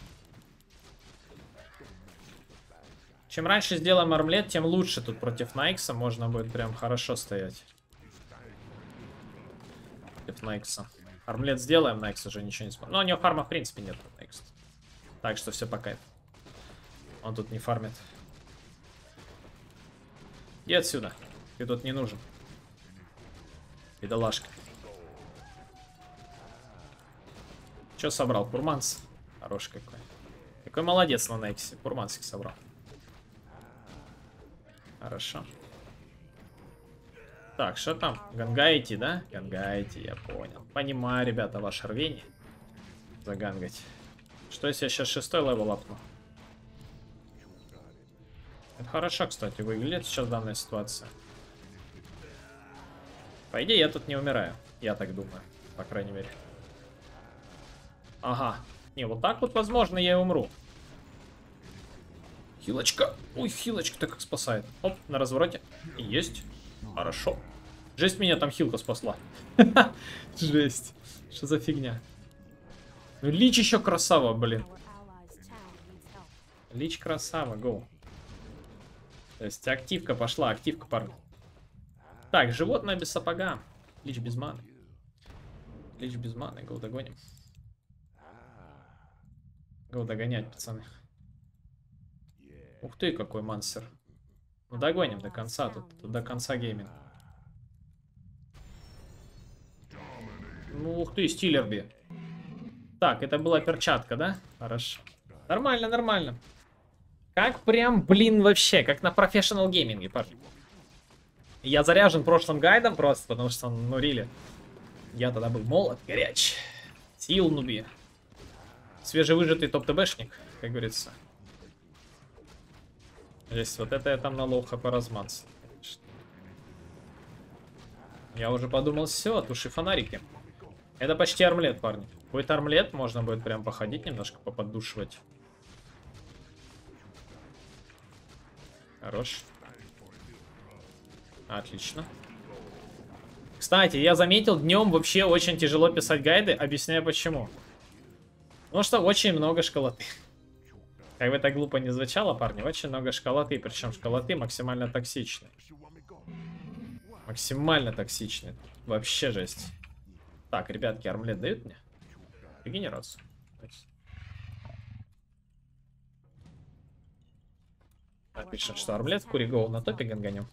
Чем раньше сделаем армлет, тем лучше. Тут против Найкса можно будет прям хорошо стоять. Против Найкса. Армлет сделаем, Найкс уже ничего не смотрит. Но у него фарма в принципе нет. Найкс. Так что все по кайфу. Он тут не фармит. Иди отсюда. Ты тут не нужен. Бедолашка. Че собрал? Пурманс. Хороший какой. Какой молодец на Найксе. Пурмансик собрал. Хорошо. Так, что там? Гангаете, да? Гангаете, я понял. Понимаю, ребята, ваше рвение. Загангать. Что если я сейчас 6-й левел лапну? Это хорошо, кстати, выглядит сейчас данная ситуация. По идее, я тут не умираю. Я так думаю, по крайней мере. Ага. Не, вот так вот, возможно, я и умру. Хилочка. Ой, хилочка-то как спасает. Оп, на развороте. Есть. Хорошо. Жесть, меня там хилка спасла. Жесть. Что за фигня? Ну, Лич еще красава, блин. Лич красава, гоу. То есть активка пошла, активка, парни. Так, животное без сапога. Лич без маны. Лич без маны, гоу, догоним. Гоу догонять, пацаны. Ух ты, какой мансер. Ну, догоним до конца, тут до конца гейминга. Ну, ух ты, Стиллерби. Так, это была перчатка, да? Хорошо. Нормально, нормально. Как прям, блин, вообще, как на профессионал гейминге, парни. Я заряжен прошлым гайдом просто, потому что он нурили. Я тогда был молод, горяч. Сил нуби. Свежевыжатый топ-ТБшник, как говорится. Здесь вот это я там на лоу хп разманс. Я уже подумал, все, туши фонарики. Это почти армлет, парни. Будет армлет, можно будет прям походить немножко, поподдушивать. Хорош. Отлично. Кстати, я заметил, днем вообще очень тяжело писать гайды, объясняю почему. Потому что очень много школоты. Как бы это глупо не звучало, парни, очень много школоты. Причем школоты максимально токсичные. Максимально токсичные. Вообще жесть. Так, ребятки, армлет дают мне? Регенерацию. Напишем, что армлет, Куригоу на топе гангонем.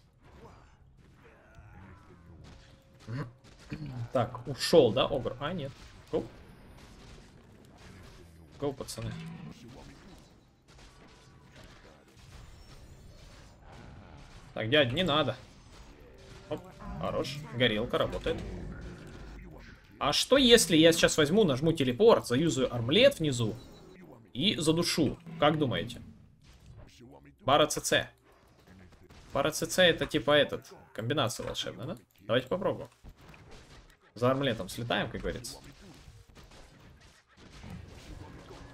Так, ушел, да, Огр? А, нет. Гоу. Гоу, пацаны. Так, дядь, не надо. Оп, хорош. Горелка работает. А что если я сейчас возьму, нажму телепорт, заюзаю армлет внизу и задушу? Как думаете? Бара ЦЦ. Бара ЦЦ это типа этот. Комбинация волшебная, да? Давайте попробуем. За армлетом слетаем, как говорится.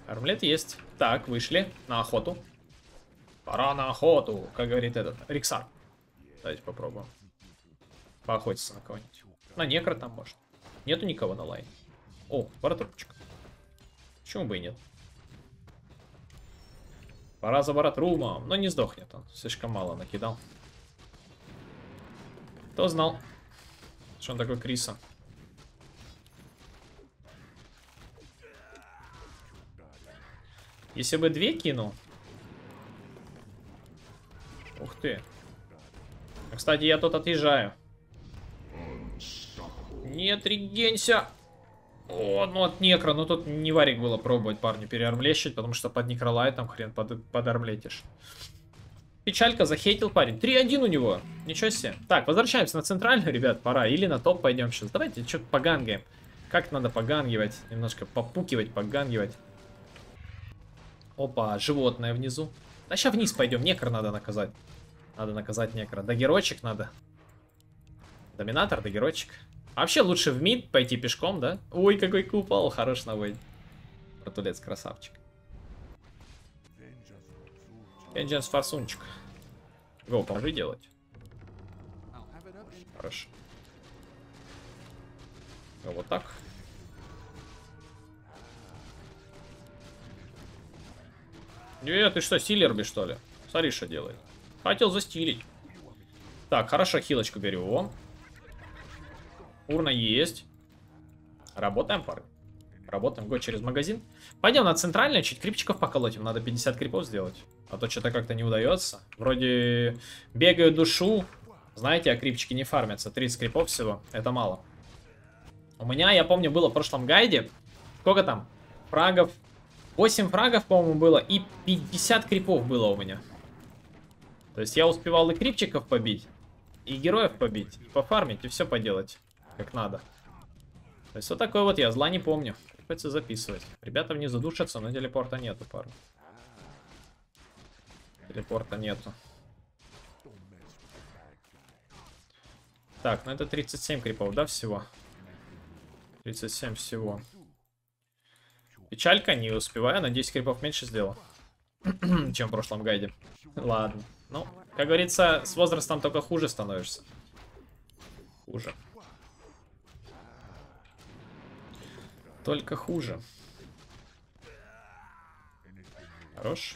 Армлет есть. Так, вышли на охоту. Пора на охоту, как говорит этот Риксар. Давайте попробуем. Поохотиться на кого-нибудь. На некро там может. Нету никого на лайн. О, баратрубчик. Почему бы и нет? Пора за баратрумом. Но не сдохнет он. Слишком мало накидал. Кто знал, что он такой Криса? Если бы две кинул. Ух ты. Кстати, я тут отъезжаю. Нет, регенься. О, ну от некро. Ну тут не варик было пробовать парню переармлещить, потому что под некролайтом хрен подармлетишь. Печалька, захейтил парень. 3-1 у него. Ничего себе. Так, возвращаемся на центральную, ребят, пора. Или на топ пойдем сейчас. Давайте что-то погангаем. Как надо погангивать. Немножко попукивать, погангивать. Опа, животное внизу. Да сейчас вниз пойдем. Некро надо наказать. Надо наказать некро. Дагерочек надо. Доминатор, дагерочек. А вообще лучше в мид пойти пешком, да? Ой, какой купол. Хорош наводит. Протулец, красавчик. Vengeance форсунчик. Его положи делать. Хорошо. Вот так. Нет, ты что, силерби, что ли? Смотри, что делает. Хотел застилить. Так, хорошо, хилочку берем. Урна есть. Работаем, парни. Работаем. Год через магазин. Пойдем на центральное, чуть крипчиков поколотим. Надо 50 крипов сделать. А то что-то как-то не удается. Вроде бегаю душу. Знаете, а крипчики не фармятся. 30 крипов всего. Это мало. У меня, я помню, было в прошлом гайде. Сколько там? Фрагов. 8 фрагов, по-моему, было. И 50 крипов было у меня. То есть я успевал и крипчиков побить, и героев побить, и пофармить, и все поделать как надо. То есть вот такой вот я, зла не помню. Приходится записывать. Ребята внизу душатся, но телепорта нету, парни. Телепорта нету. Так, ну это 37 крипов, да, всего? 37 всего. Печалька, не успеваю, на 10 крипов меньше сделал, чем в прошлом гайде. Ладно. Ну, как говорится, с возрастом только хуже становишься. Хуже. Только хуже. Хорош.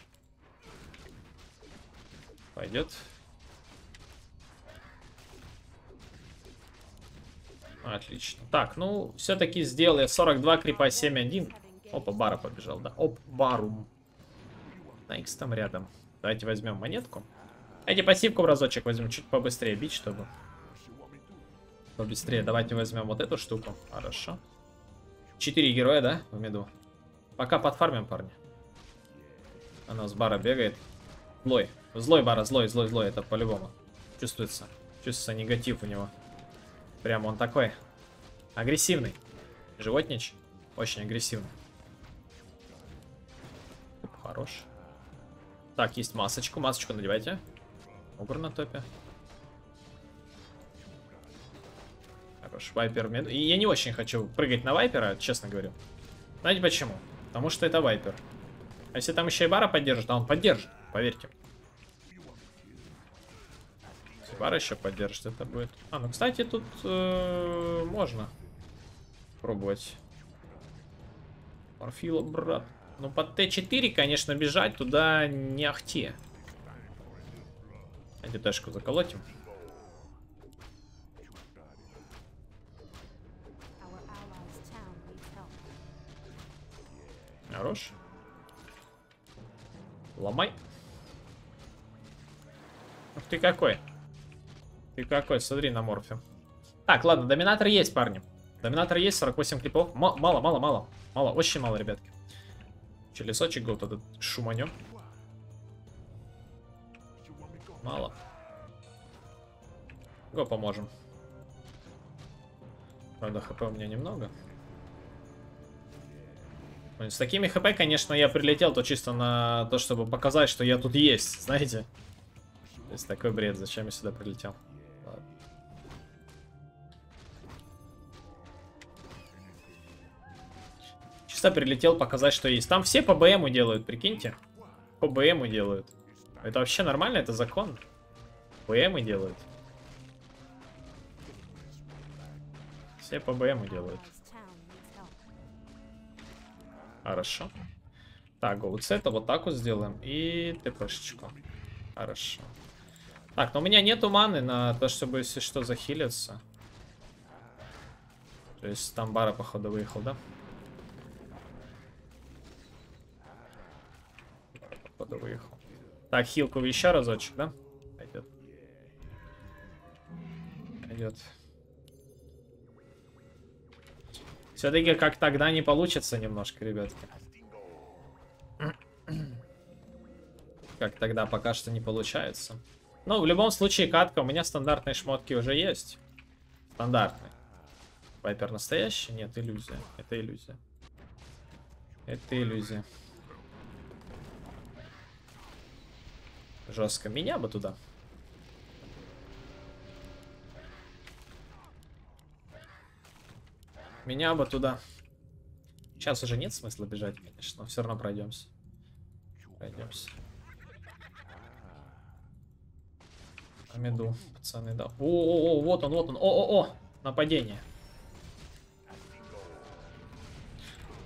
Пойдет. Отлично. Так, ну, все-таки сделал я 42 крипа, 7-1. Опа, бара побежал, да. Оп, барум. На X там рядом. Давайте возьмем монетку. Давайте пассивку в разочек возьмем. Чуть побыстрее бить, чтобы... Побыстрее. Давайте возьмем вот эту штуку. Хорошо. 4 героя, да, в меду? Пока подфармим, парни. Она с бара бегает. Злой. Злой бара, злой, злой, злой. Это по-любому. Чувствуется. Чувствуется негатив у него. Прям он такой. Агрессивный. Животнич. Очень агрессивный. Хорош. Так, есть масочку. Масочку надевайте. Огр на топе. Хорош. Вайпер в меду. И я не очень хочу прыгать на вайпера, честно говорю. Знаете почему? Потому что это вайпер. А если там еще и бара поддержит, а он поддержит, поверьте. Если бара еще поддержит, это будет... А, ну, кстати, тут можно пробовать. Морфила, брат. Ну, под Т4, конечно, бежать туда не ахти. Давайте ташку заколотим. Хорош. Ломай. Ух ты какой. Ты какой, смотри на морфе. Так, ладно, доминатор есть, парни. Доминатор есть, 48 клипов. Мало, мало, мало. Мало, очень мало, ребятки. Лесочек вот этот шуманем. Мало. Го поможем. Правда, хп у меня немного. С такими хп, конечно, я прилетел то чисто на то, чтобы показать, что я тут есть, знаете. То есть такой бред, зачем я сюда прилетел. Ладно. Прилетел показать, что есть. Там все по БМу делают, прикиньте. По БМу делают. Это вообще нормально, это закон. БМу делают. Все по БМу делают. Хорошо. Так, вот с этого вот так вот сделаем. И ТПшечку. Хорошо. Так, но у меня нету маны на то, чтобы, если что, захилиться. То есть там Бара, походу, выехал, да? Бара, походу, выехал. Так, хилку еще разочек, да? Пойдет. Пойдет. Все-таки как тогда не получится немножко, ребятки. Как тогда пока что не получается. Но в любом случае катка. У меня стандартные шмотки уже есть. Стандартные. Вайпер настоящий? Нет, иллюзия. Это иллюзия. Это иллюзия. Жестко. Меня бы туда. Меня бы туда. Сейчас уже нет смысла бежать, конечно, но все равно пройдемся. Пройдемся. На меду, пацаны, да. О-о-о, вот он, вот он. О-о-о, нападение.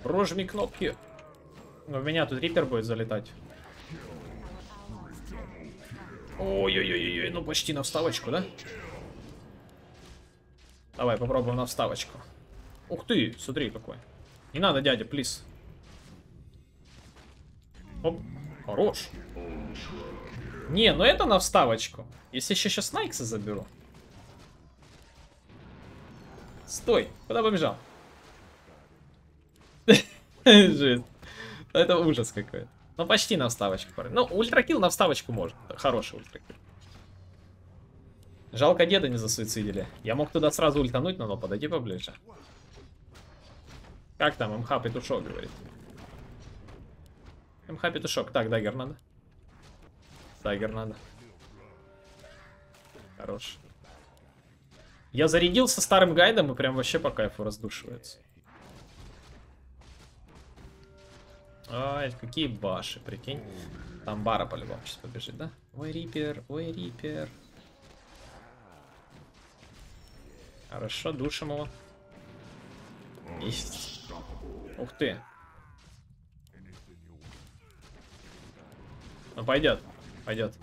Прожми кнопки. У меня тут рипер будет залетать. Ой-ой-ой-ой, ну почти на вставочку, да? Давай, попробуем на вставочку. Ух ты, смотри какой. Не надо, дядя, плиз. Оп, хорош. Не, ну это на вставочку. Если еще сейчас Найкса заберу. Стой, куда побежал? Жесть. Это ужас какой-то. Ну почти на вставочку, парень. Ну, ультракил на вставочку можно. Хороший ультракил. Жалко, деда не засуицидили. Я мог туда сразу ультануть, но подойди поближе. Как там, МХ петушок, говорит. МХ петушок. Так, дагер надо. Дагер надо. Хорош. Я зарядился старым гайдом и прям вообще по кайфу раздушивается. Ай, какие баши, прикинь. Там Бара по-любому сейчас побежит, да? Ой, рипер, ой, рипер. Хорошо, душим его. Есть. Ух ты. Ну, пойдет. Пойдет.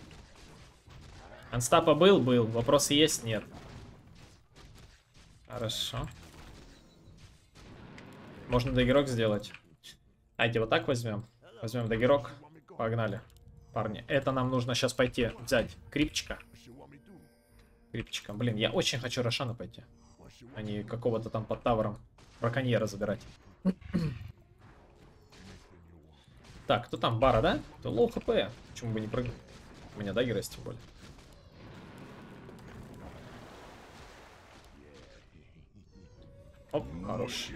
Анстапа был? Был. Вопросы есть? Нет. Хорошо. Можно дагерок сделать. Давайте вот так возьмем. Возьмем дагерок. Погнали. Парни, это нам нужно сейчас пойти взять крипчика. Крипчика. Блин, я очень хочу Рошана пойти. А не какого-то там под тавером. Браконьера забирать. Так, кто там? Бара, да? То лоу хп. Почему бы не прыгнуть? У меня даггер есть, тем более. Оп, хорош.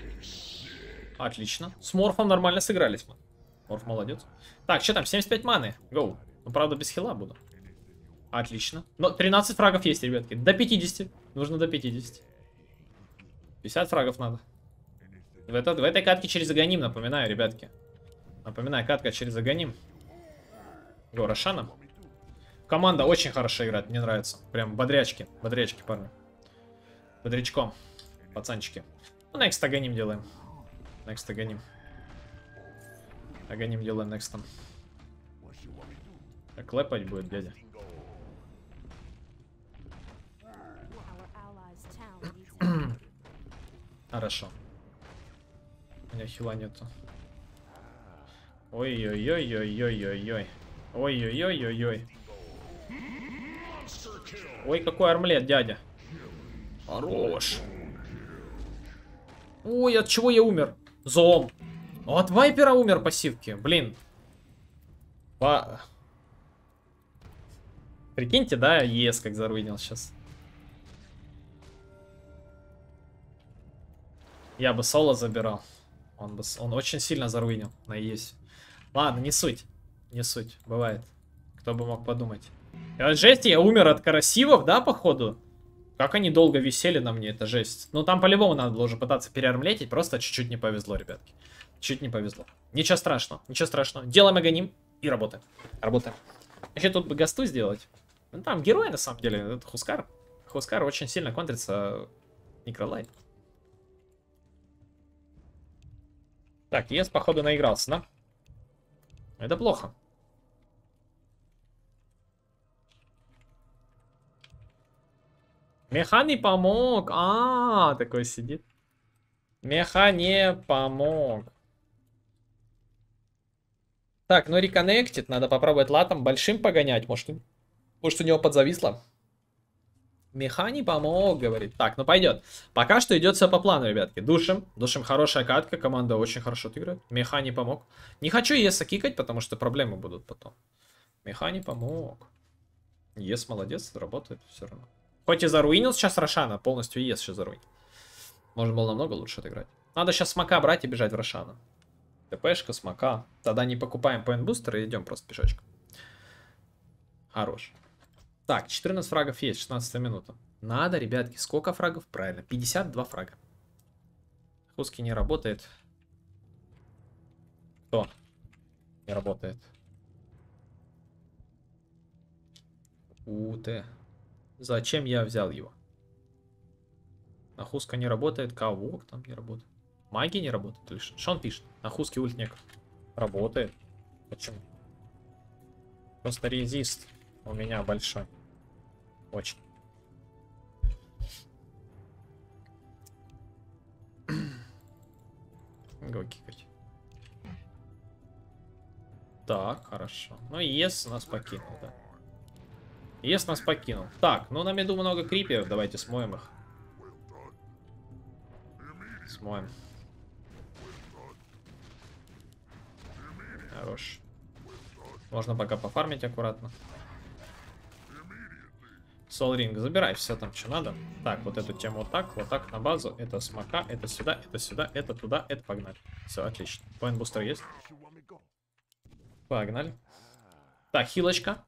Отлично. С Морфом нормально сыгрались мы. Морф молодец. Так, что там? 75 маны. Гоу. Ну, правда, без хила буду. Отлично. Но 13 фрагов есть, ребятки. До 50. Нужно до 50. 50 фрагов надо. В этой катке через Аганим, напоминаю, ребятки. Напоминаю, катка через Аганим. Го, Рошана. Команда очень хорошо играет, мне нравится. Прям бодрячки, бодрячки, парни. Бодрячком, пацанчики. Ну, next Аганим делаем. Next Аганим. Аганим делаем next. Так, лэпать будет, дядя. Хорошо. У меня хила нету. Ой-ой-ой-ой-ой-ой-ой. Ой-ой-ой-ой-ой. Ой, какой армлет, дядя. Хорош. Ой, от чего я умер? Зоом. От вайпера умер пассивки. Блин. Прикиньте, да, ЕС как заруинил сейчас. Я бы соло забирал. Он очень сильно заруинил на ЕС. Ладно, не суть. Не суть. Бывает. Кто бы мог подумать. Жесть, я умер от карасивов, да, походу? Как они долго висели на мне, это жесть. Ну, там по-любому надо было уже пытаться переармлетить. Просто чуть-чуть не повезло, ребятки. Чуть не повезло. Ничего страшного. Ничего страшного. Делаем Аганим и работаем. Работаем. Вообще тут бы гасту сделать. Ну, там герой, на самом деле. Это Хускар. Хускар очень сильно контрится. Некролайт. Так, ЕС, походу, наигрался, да? Это плохо. Меха не помог. А, такой сидит. Меха не помог. Так, ну реконнектит. Надо попробовать латом большим погонять. Может у него подзависло. Меха не помог, говорит. Так, ну пойдет. Пока что идет все по плану, ребятки. Душим. Душим, хорошая катка. Команда очень хорошо играет. Меха не помог. Не хочу ЕСа кикать, потому что проблемы будут потом. Меха не помог. ЕС молодец, работает все равно. Хоть и заруинил сейчас Рошана, полностью ЕС сейчас заруинил. Можно было намного лучше отыграть. Надо сейчас смока брать и бежать в Рошана. ТПшка, смока. Тогда не покупаем поинт-бустер и идем просто пешочком. Хорош. Так, 14 фрагов есть, 16 минута. Надо, ребятки, сколько фрагов? Правильно, 52 фрага. Хуски не работает. Кто? Не работает. Уте. Зачем я взял его? Нахуска не работает. Кого там не работает? Маги не работает лишь. Что он пишет? Нахуски ультник. Работает. Почему? Просто резист у меня большой. Очень. Гокикать. Так, хорошо. Ну и ЕС нас покинул, да. ЕС нас покинул. Так, ну на меду много криперов. Давайте смоем их. Смоем. Хорош. Можно пока пофармить аккуратно. Сол ринг, забирай все там, что надо. Так, вот эту тему вот так на базу. Это смока, это сюда, это туда, это погнали. Все, отлично. Поинт-бустер есть. Погнали. Так, хилочка.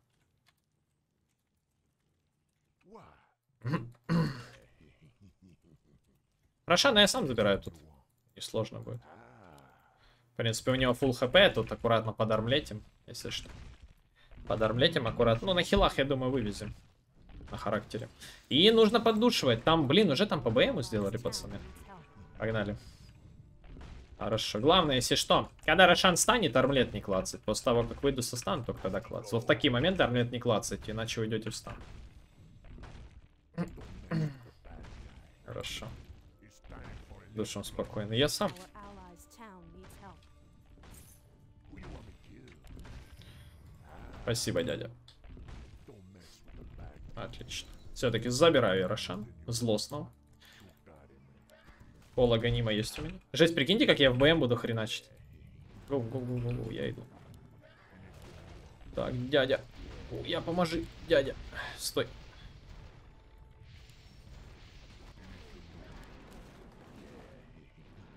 Рошана я сам забираю тут. Несложно будет. В принципе, у него full хп, тут аккуратно под армлетим, если что. Под армлетим аккуратно. Ну, на хилах, я думаю, вывезем. На характере. И нужно поддушивать. Там, блин, уже там по БМу сделали, пацаны. Погнали. Хорошо. Главное, если что, когда Рошан станет, армлет не клацать. После того, как выйду со стан, только тогда клацать. Вот в такие моменты армлет не клацать, иначе вы идете в стан. Хорошо. Душим спокойно. Я сам. Спасибо, дядя. Отлично. Все-таки забираю Рошан. Злостного. Пола гонима есть у меня. Жесть, прикиньте, как я в БМ буду хреначить. Гоу-гоу-гоу-гоу, я иду. Так, дядя. Я поможи, дядя. Стой.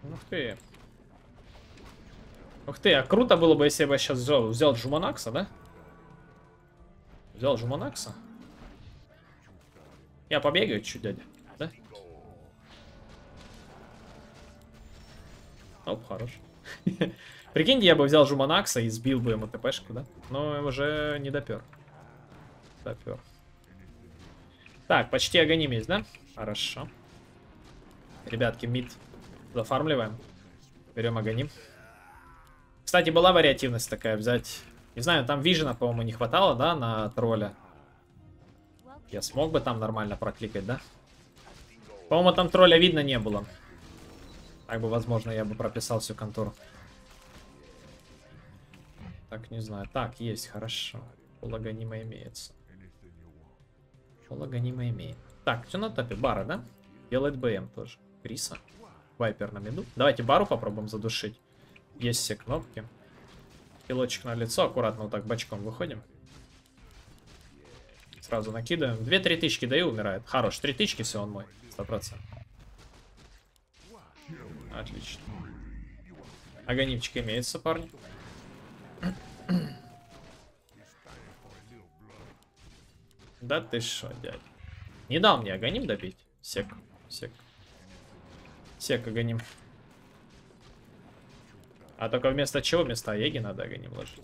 Ух ты. Ух ты, а круто было бы, если бы я сейчас взял Джуманакса, да? Взял Джуманакса. Я побегаю чуть-чуть, дядя, да? Оп, хорош. Прикиньте, я бы взял Джуманакса и сбил бы ему ТПшку, да? Но уже не допер. Допер. Так, почти Аганим есть, да? Хорошо. Ребятки, мид зафармливаем. Берем Аганим. Кстати, была вариативность такая взять. Не знаю, там вижена, по-моему, не хватало, да, на тролля. Я смог бы там нормально прокликать, да? По-моему, там тролля видно не было. Так бы, возможно, я бы прописал всю контору. Так, не знаю. Так, есть, хорошо. Полаганима имеется. Полаганима имеет. Так, что на топе? Бара, да? Делает БМ тоже. Криса. Вайпер на миду. Давайте бару попробуем задушить. Есть все кнопки. Пилочек на лицо. Аккуратно вот так бочком выходим. Сразу накидываем. 2-3 тычки, да и умирает. Хорош, 3 тычки, все, он мой. 100%. Отлично. Аганимчик имеется, парни. Да ты шо, дядь. Не дал мне Аганим добить. Сек, сек. Сек Аганим. А только вместо чего? Вместо Аеги надо Аганим ложить.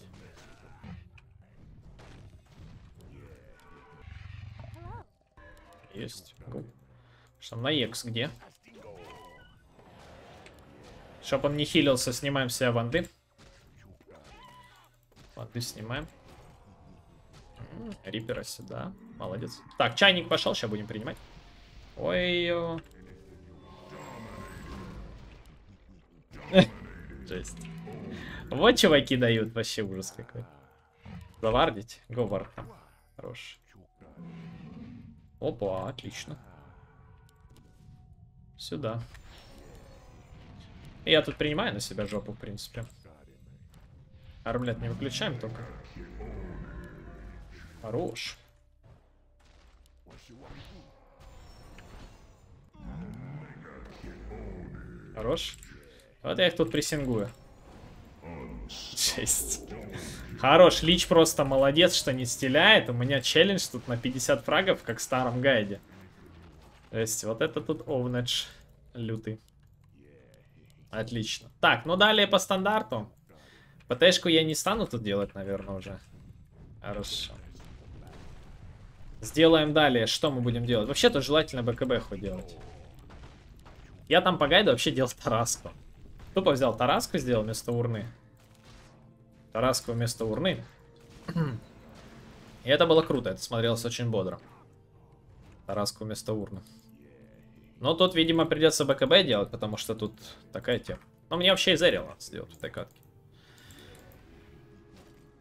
Есть. Что там на Екс где? Чтоб он не хилился, снимаем себя ванды. Ванды снимаем. Рипера сюда. Молодец. Так, чайник пошел, сейчас будем принимать. Ой-ой-ой. Жесть. Вот чуваки дают, вообще ужас какой. Завардить. Говор. Хорош. Опа, отлично. Сюда. Я тут принимаю на себя жопу, в принципе. Армлет не выключаем только. Хорош. Хорош. Вот я их тут прессингую. Жесть. Хорош. Лич просто молодец, что не стреляет. У меня челлендж тут на 50 фрагов, как в старом гайде. То есть вот это тут овнедж лютый. Отлично. Так, ну далее по стандарту. ПТшку я не стану тут делать, наверное, уже. Хорошо. Сделаем далее. Что мы будем делать? Вообще-то желательно БКБ-ху делать. Я там по гайду вообще делал тараску. Тупо взял тараску, сделал вместо урны. Тараску вместо урны. И это было круто. Это смотрелось очень бодро. Тараску вместо урны. Но тут, видимо, придется БКБ делать, потому что тут такая тема. Но мне вообще изарил надо сделать в этой катке.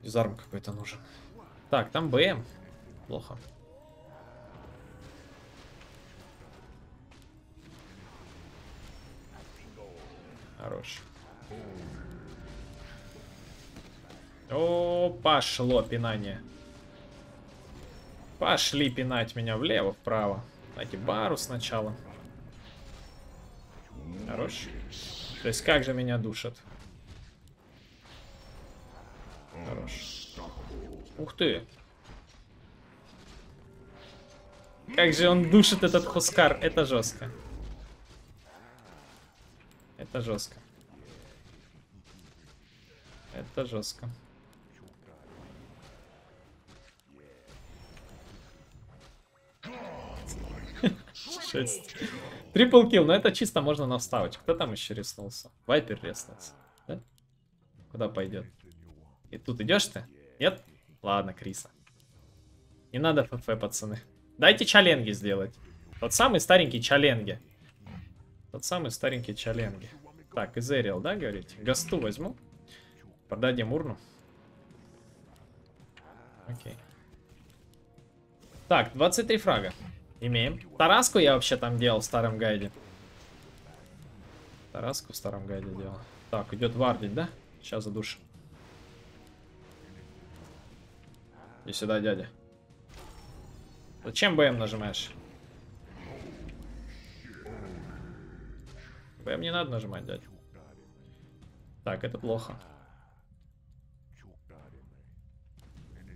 Изарм какой-то нужен. Так, там БМ. Плохо. Хорош. О, пошло пинание. Пошли пинать меня влево, вправо. Давайте бару сначала. Хорош. То есть как же меня душат. Хорош. Ух ты. Как же он душит, этот Хускар. Это жестко. Это жестко. Это жестко. Шесть. Трипл килл, но это чисто можно на вставочку. Кто там еще реснулся? Вайпер реснулся. Да? Куда пойдет? И тут идешь ты? Нет? Ладно, Криса. Не надо ФФ, пацаны. Дайте чаленги сделать. Тот самый старенький чаленги. Тот самый старенький чаленги. Так, изэриал, да, говорите? Гасту возьму. Продадим урну. Окей. Так, 23 фрага. Имеем. Тараску я вообще там делал в старом гайде. Тараску в старом гайде делал. Так, идет вардить, да? Сейчас задушим. И сюда, дядя. Зачем БМ нажимаешь? БМ не надо нажимать, дядя. Так, это плохо.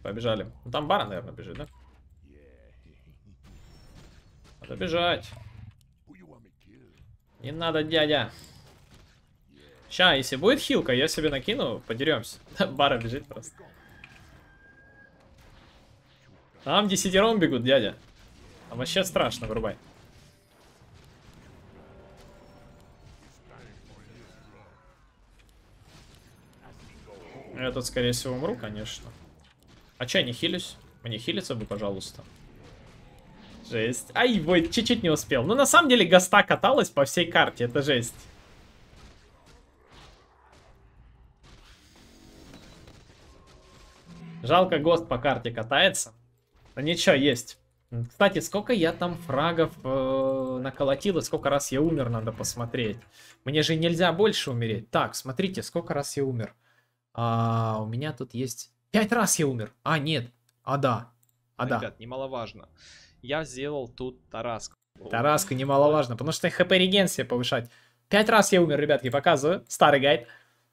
Побежали. Ну, там бара, наверное, бежит, да? Надо бежать. Не надо, дядя. Ща, если будет хилка, я себе накину, подеремся. Бара бежит просто. Там десятером бегут, дядя. А вообще страшно, вырубай. Я тут, скорее всего, умру, конечно. А че я не хилюсь? Мне хилиться бы, пожалуйста. Жесть. Ай, вот, чуть-чуть не успел. Ну, на самом деле, гаста каталась по всей карте. Это жесть. Жалко, гост по карте катается. Но ничего, есть. Кстати, сколько я там фрагов наколотил и сколько раз я умер, надо посмотреть. Мне же нельзя больше умереть. Так, смотрите, сколько раз я умер. У меня тут есть... 5 раз я умер. А, нет. А, да. А, да. Ребят, немаловажно. Я сделал тут тараску. Тараска немаловажно, потому что хп реген себе повышать. 5 раз я умер, ребятки, показываю. Старый гайд.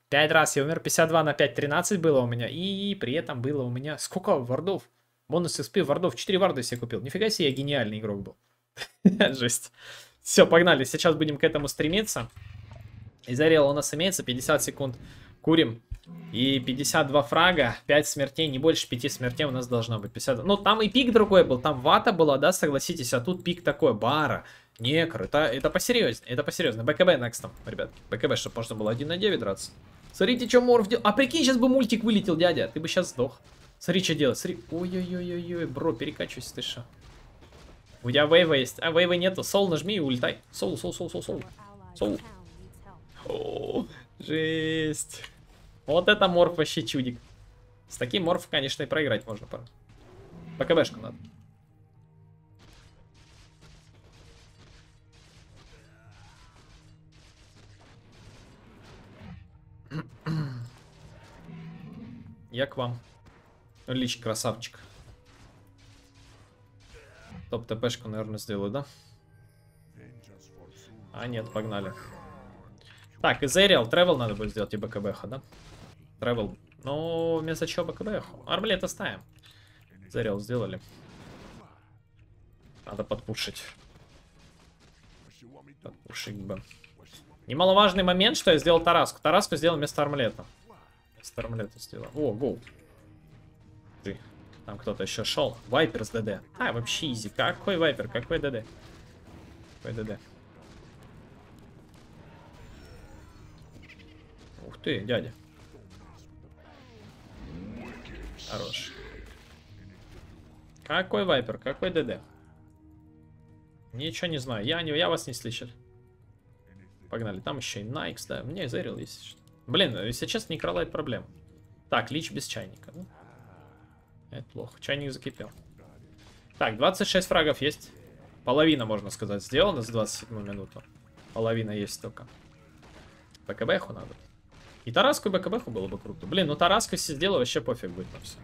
5 раз я умер. 52 на 5, 13 было у меня. И при этом было у меня... Сколько вардов? Бонус XP вардов. 4 варда себе купил. Нифига себе, я гениальный игрок был. Жесть. Все, погнали. Сейчас будем к этому стремиться. Изарел у нас имеется. 50 секунд. Курим. И 52 фрага, 5 смертей, не больше 5 смертей у нас должно быть. 50... Ну, там и пик другой был, там вата была, да, согласитесь, а тут пик такой, бара. Некр, это посерьезнее, это посерьезнее. БКБ некстом, ребятки. БКБ, чтобы можно было 1 на 9 драться. Смотрите, что Морф делает. А прикинь, сейчас бы мультик вылетел, дядя. Ты бы сейчас сдох. Смотри, что делать. Смотри. Ой-ой-ой-ой-ой, бро, перекачивайся, ты шо. У тебя вейва есть. А вейва нету. Сол нажми и улетай. Сол. О, жесть. Вот это Морф вообще чудик. С таким Морф, конечно, и проиграть можно. БКБшку надо. Я к вам. Лич, красавчик. Топ-ТПшку, наверное, сделаю, да? А, нет, погнали. Так, из Эриал тревел надо будет сделать и БКБХ, да? Тревел. Ну, вместо чего БКБХ? Арбалет оставим. Эриал сделали. Надо подпушить. Подпушить бы. Немаловажный момент, что я сделал Тараску. Тараску сделал вместо армлета. Вместо армлета сделал. О, гоу. Там кто-то еще шел. Вайпер с ДД. А, вообще изи. Какой вайпер? Какой ДД? Какой ДД? Ух ты, дядя. Хорош. Какой вайпер? Какой ДД? Ничего не знаю. Я вас не слышал. Погнали. Там еще и Найкс, да. Мне Эзерил есть. Блин, если честно, Некролайт проблем. Так, Лич без чайника. Ну, это плохо. Чайник закипел. Так, 26 фрагов есть. Половина, можно сказать, сделана с 27 минуту. Половина есть только. БКБху надо. И Тараску, и БКБху было бы круто. Блин, ну Тараску все сделала, вообще пофиг будет на все.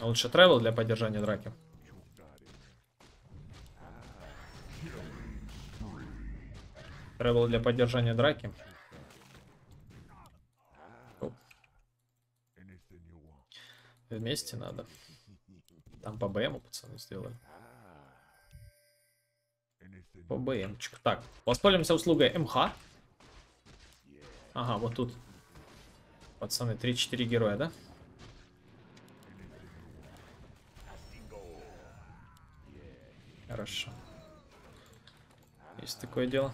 Лучше тревел для поддержания драки. Тревел для поддержания драки. Вместе надо. Там по БМу, пацаны, сделали. По БМчику. Так, воспользуемся услугой МХ. Ага, вот тут. Пацаны, 3-4 героя, да? Хорошо. Есть такое дело.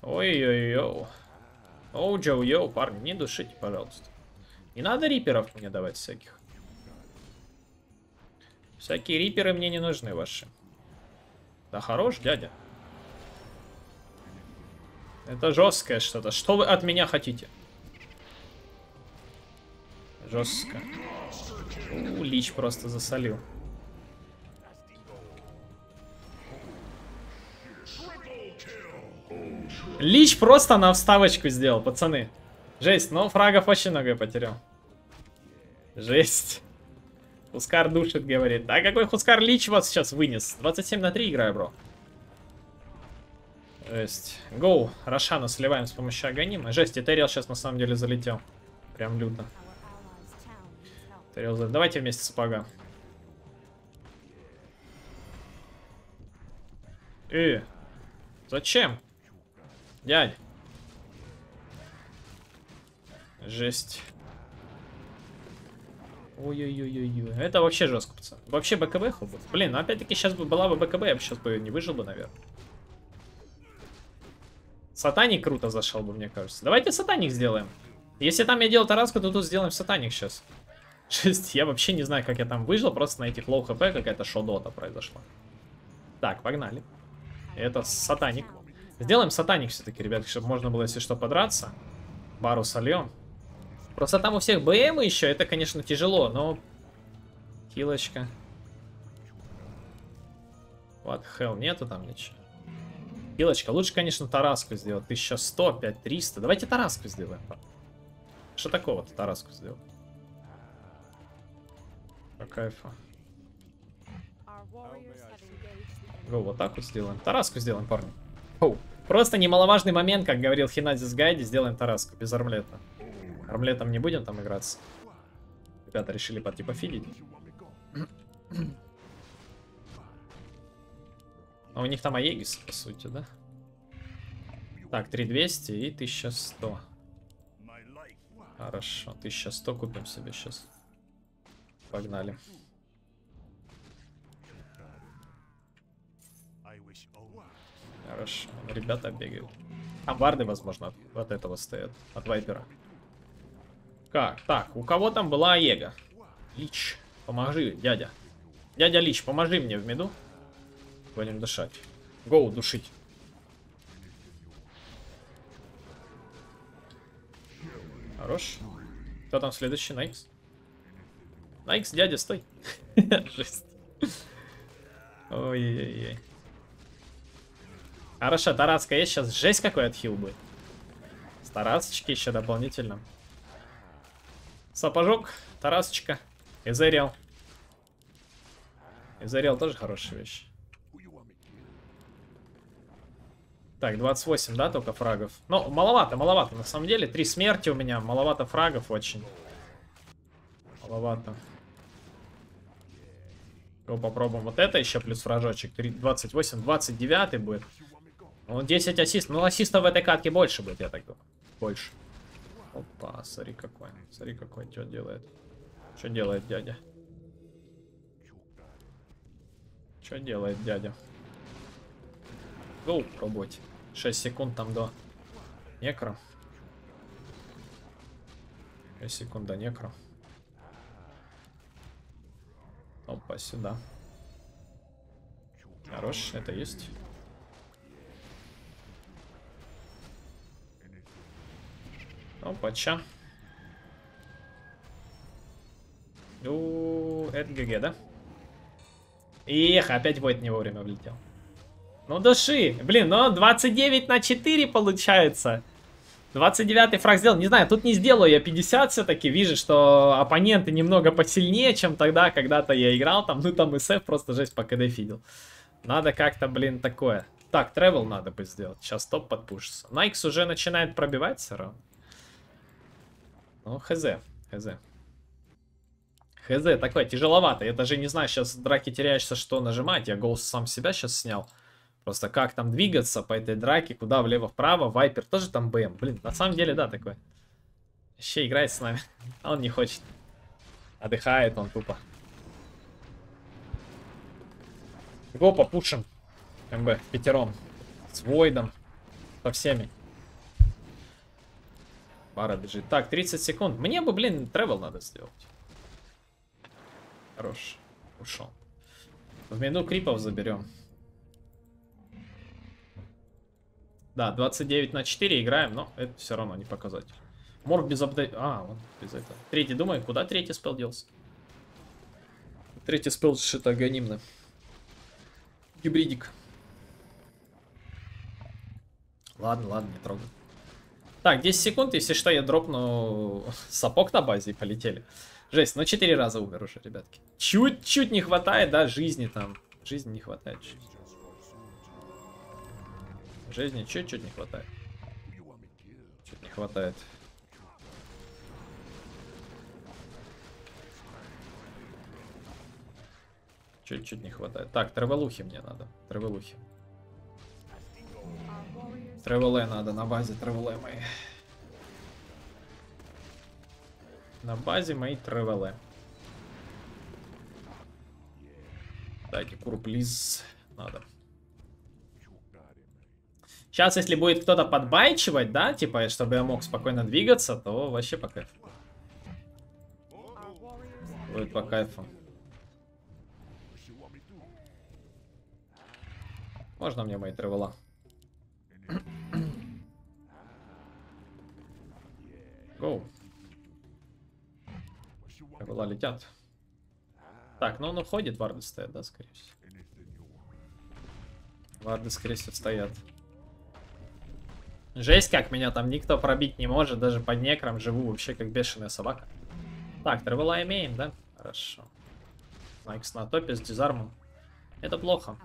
Ой-ой-ой. Оу-джоу-йоу, парни, не душите, пожалуйста. Не надо риперов мне давать всяких. Всякие риперы мне не нужны ваши. Да хорош, дядя. Это жесткое что-то. Что вы от меня хотите? Жестко. У, Лич просто засолил. Лич просто на вставочку сделал, пацаны. Жесть, но фрагов очень много я потерял. Жесть. Хускар душит, говорит. А какой Хускар Лич вас сейчас вынес? 27 на 3 играю, бро. Жесть. Гоу. Рошана сливаем с помощью Аганима. Жесть, Этериал сейчас на самом деле залетел. Прям люто. Этериал залетел. Давайте вместе сапога. Зачем? Дядь. Жесть. Ой-ой-ой-ой. Это вообще жестко, пацан. Вообще БКБ хуб. Блин, опять-таки сейчас бы была бы БКБ, я бы сейчас бы не выжил бы, наверное. Сатаник круто зашел бы, мне кажется. Давайте сатаник сделаем. Если там я делал Тараску, то тут сделаем сатаник сейчас. Жесть, я вообще не знаю, как я там выжил. Просто на этих лоу хп какая-то шодота произошла. Так, погнали. Это сатаник. Сделаем сатаник все-таки, ребятки, чтобы можно было, если что, подраться. Бару сольем. Просто там у всех БМ еще, это, конечно, тяжело, но... Хилочка. What the hell, нету там ничего. Хилочка, лучше, конечно, Тараску сделать. 1100, 5300. Давайте Тараску сделаем. Что такого-то Тараску сделать? По кайфу. Гоу, вот так вот сделаем. Тараску сделаем, парни. Оу. Просто немаловажный момент, как говорил Хиназис Гайди, сделаем Тараску без армлета. Армлетом не будем там играться. Ребята решили потипофилить. Но у них там Аегис, по сути, да? Так, 3200 и 1100. Хорошо, 1100 купим себе сейчас. Погнали. Хорошо, ребята бегают. Там варды, возможно, от этого стоят. От вайпера. Как? Так, у кого там была Аега? Лич, поможи, дядя. Дядя Лич, поможи мне в меду. Будем дышать. Гоу, душить. Хорош. Кто там следующий? Найкс. Найкс, дядя, стой. Жесть. Ой-ой-ой. Хорошо, Тарацкая есть сейчас. Жесть какой отхил будет. С Тарасочки еще дополнительно. Сапожок, Тарасочка. Эзериал. Эзериал тоже хорошая вещь. Так, 28, да, только фрагов. Ну, маловато, маловато, на самом деле. 3 смерти у меня, маловато фрагов очень. Маловато. Его попробуем вот это еще, плюс фражочек. 28, 29 будет. Ну, 10 ассистов. Ну, ассистов в этой катке больше будет, я так думаю. Больше. Опа, смотри какой. Смотри какой, что делает. Что делает дядя? Что делает дядя? Гоу, пробовать. 6 секунд там до некро. 6 секунд до некро. Опа, сюда. Хорош, это есть. Опа, ча. Это ГГ, да? Эх, опять Войд не вовремя влетел. Ну, души. Блин, но 29 на 4 получается. 29-й фраг сделал. Не знаю, тут не сделаю я 50 все-таки. Вижу, что оппоненты немного посильнее, чем тогда, когда-то я играл. Там, ну, там СФ просто жесть по КД фидел. Надо как-то, блин, такое. Так, тревел надо бы сделать. Сейчас топ подпушится. Найкс уже начинает пробивать все равно. Ну, хз. Такое тяжеловато. Я даже не знаю, сейчас в драке теряешься, что нажимать. Я голос сам себя сейчас снял. Просто как там двигаться по этой драке, куда влево-вправо, вайпер тоже там БМ. Блин, на самом деле, да, такой. Еще играет с нами, а он не хочет. Отдыхает он тупо. Его попушим. МБ, пятером. С Войдом. Со всеми. Пара бежит. Так, 30 секунд. Мне бы, блин, тревел надо сделать. Хорош. Ушел. В меню крипов заберем. Да, 29 на 4 играем, но это все равно не показатель. Морг без апдейта. А, вот без этого. Третий, думаю, куда третий спел делся? Третий спел что-то агонимно. Гибридик. Ладно, ладно, не трогай. Так, 10 секунд, если что, я дропну сапог на базе и полетели. Жесть, но 4 раза умер уже, ребятки. Чуть-чуть не хватает, да, жизни там. Жизни не хватает чуть. Жизни чуть-чуть не хватает. Чуть не хватает. Чуть-чуть не хватает. Так, тревелухи мне надо. Тревелухи. Тревелы надо на базе, тревелы мои. На базе мои тревелы. Дайте курплиз. Надо. Сейчас, если будет кто-то подбайчивать, да, типа, чтобы я мог спокойно двигаться, то вообще по кайфу. Будет по кайфу. Можно мне мои тревела? Гоу. Тревела летят. Так, ну он уходит, варды стоят, да, скорее всего. Варды, скорее всего, стоят. Жесть, как меня там никто пробить не может. Даже под некром живу вообще как бешеная собака. Так, тревела имеем, да? Хорошо. Найкс на топе с дизармом. Это плохо.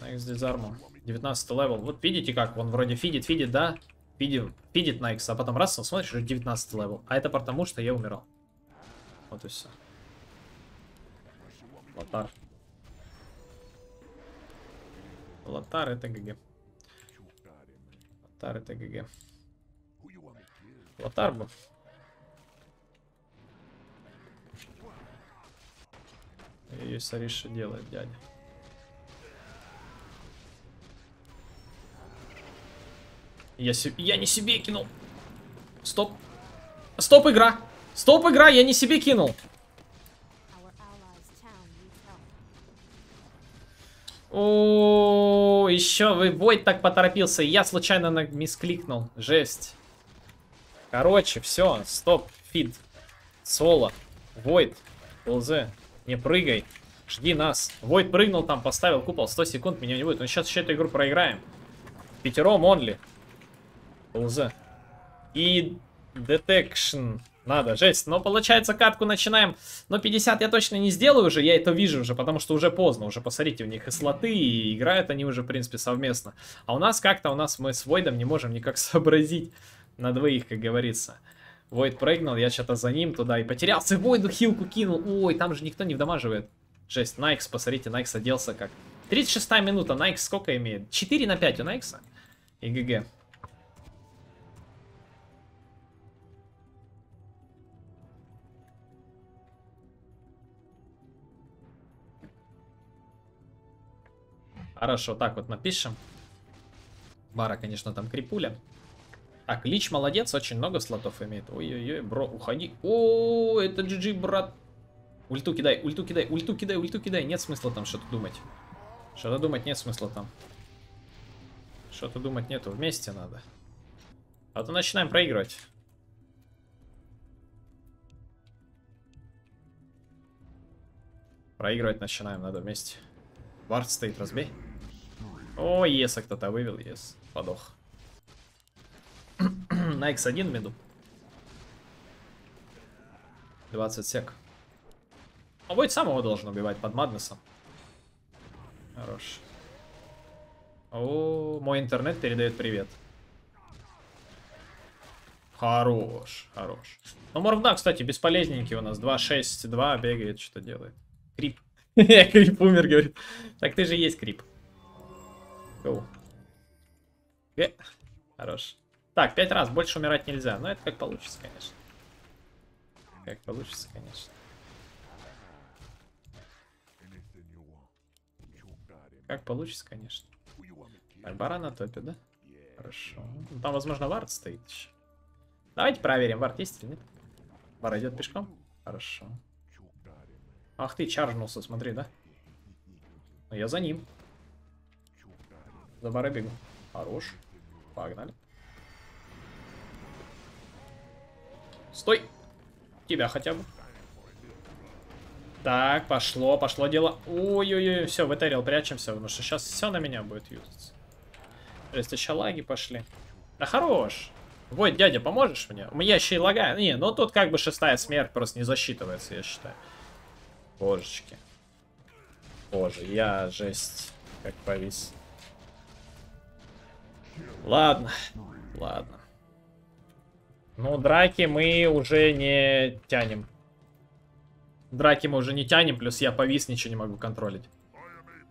Найкс с дизармом. 19 левел. Вот видите как? Он вроде фидит, да? Фидит Найкс. А потом раз, он смотришь, уже 19 левел. А это потому, что я умирал. Вот и все. Лотар. Лотар это ГГ. Лотар это ГГ. Лотар бы. И Сариша делает, дядя. Я не себе кинул. Стоп. Стоп, игра. Стоп, игра, я не себе кинул. О, еще выбой так поторопился. Я случайно на мискликнул. Жесть. Короче, все. Стоп. Фид. Соло. Войд. ЛЗ. Не прыгай. Жди нас. Войд прыгнул там, поставил купол. 100 секунд меня не будет. Ну, сейчас еще эту игру проиграем. Пятером онли. ЛЗ. И детекшн. Надо, жесть. Но получается, катку начинаем. Но 50 я точно не сделаю уже. Я это вижу уже, потому что уже поздно. Уже посмотрите, у них и слоты, и играют они уже, в принципе, совместно. А у нас как-то, у нас мы с Войдом не можем никак сообразить. На двоих, как говорится. Войд прыгнул, я что-то за ним туда и потерялся. И Войду хилку кинул. Ой, там же никто не вдамаживает. Жесть, Найкс, посмотрите, Найкс оделся как. 36-я минута, Найкс сколько имеет? 4 на 5 у Найкса. И ГГ. Хорошо, так вот напишем. Бара, конечно, там крипуля. Так, Лич молодец, очень много слотов имеет. Ой-ой-ой, бро, уходи. О, это GG, брат. Ульту кидай, ульту кидай, ульту кидай, ульту кидай. Нет смысла там что-то думать. Что-то думать нет смысла там. Что-то думать нету, вместе надо. А то начинаем проигрывать. Проигрывать начинаем, надо вместе. Вард стоит, разбей. О, еса кто-то вывел, ес. Подох. На X1 в меду. 20 сек. А Войд самого должен убивать под Маднесом. Хорош. О, мой интернет передает привет. Хорош, хорош. Но Морвна, кстати, бесполезненький у нас. 2-6-2 бегает, что делает. Крип. Крип умер, говорит. Так ты же есть крип. Хорош. Так, 5 раз, больше умирать нельзя. Но это как получится, конечно. Как получится, конечно. Как получится, конечно. Альбара на топе, да? Хорошо. Ну, там, возможно, вард стоит еще. Давайте проверим, вард есть или нет. Вард идет пешком? Хорошо. Ах ты, чаржнулся, смотри, да? Но я за ним. За вара бегу. Хорош. Погнали. Стой! Тебя хотя бы. Так, пошло, пошло дело. Ой-ой-ой, все, в Этериал прячемся, потому что сейчас все на меня будет юзаться. То есть еще лаги пошли. Да хорош! Войд, дядя, поможешь мне? У меня еще и лагаю. Не, ну тут как бы шестая смерть просто не засчитывается, я считаю. Божечки. Боже, я жесть, как повис. Ладно, ладно. Ну, драки мы уже не тянем. Драки мы уже не тянем, плюс я повис, ничего не могу контролить.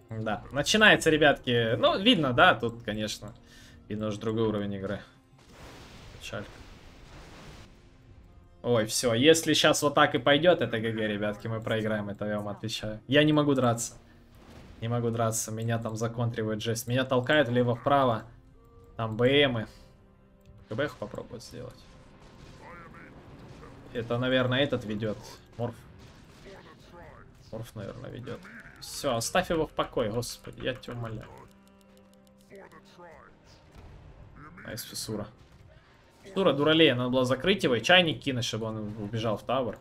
Да, начинается, ребятки. Ну, видно, да, тут, конечно. Видно уже другой уровень игры. Печалька. Ой, все, если сейчас вот так и пойдет, это ГГ, ребятки, мы проиграем, это я вам отвечаю. Я не могу драться. Не могу драться, меня там законтривает жесть. Меня толкают влево-вправо. Там БМы. КБХ попробовать сделать. Это, наверное, этот ведет. Морф. Морф, наверное, ведет. Все, оставь его в покое, господи, я тебя умоляю. Найс, фисура. Фисура, дуралея, надо было закрыть его и чайник кинуть, чтобы он убежал в тавер.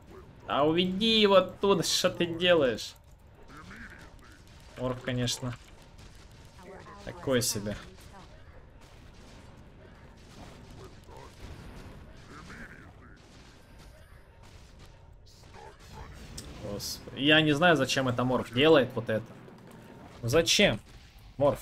А уведи его оттуда, что ты делаешь? Морф, конечно. Такой себе. Я не знаю, зачем это Морф делает вот это. Зачем? Морф.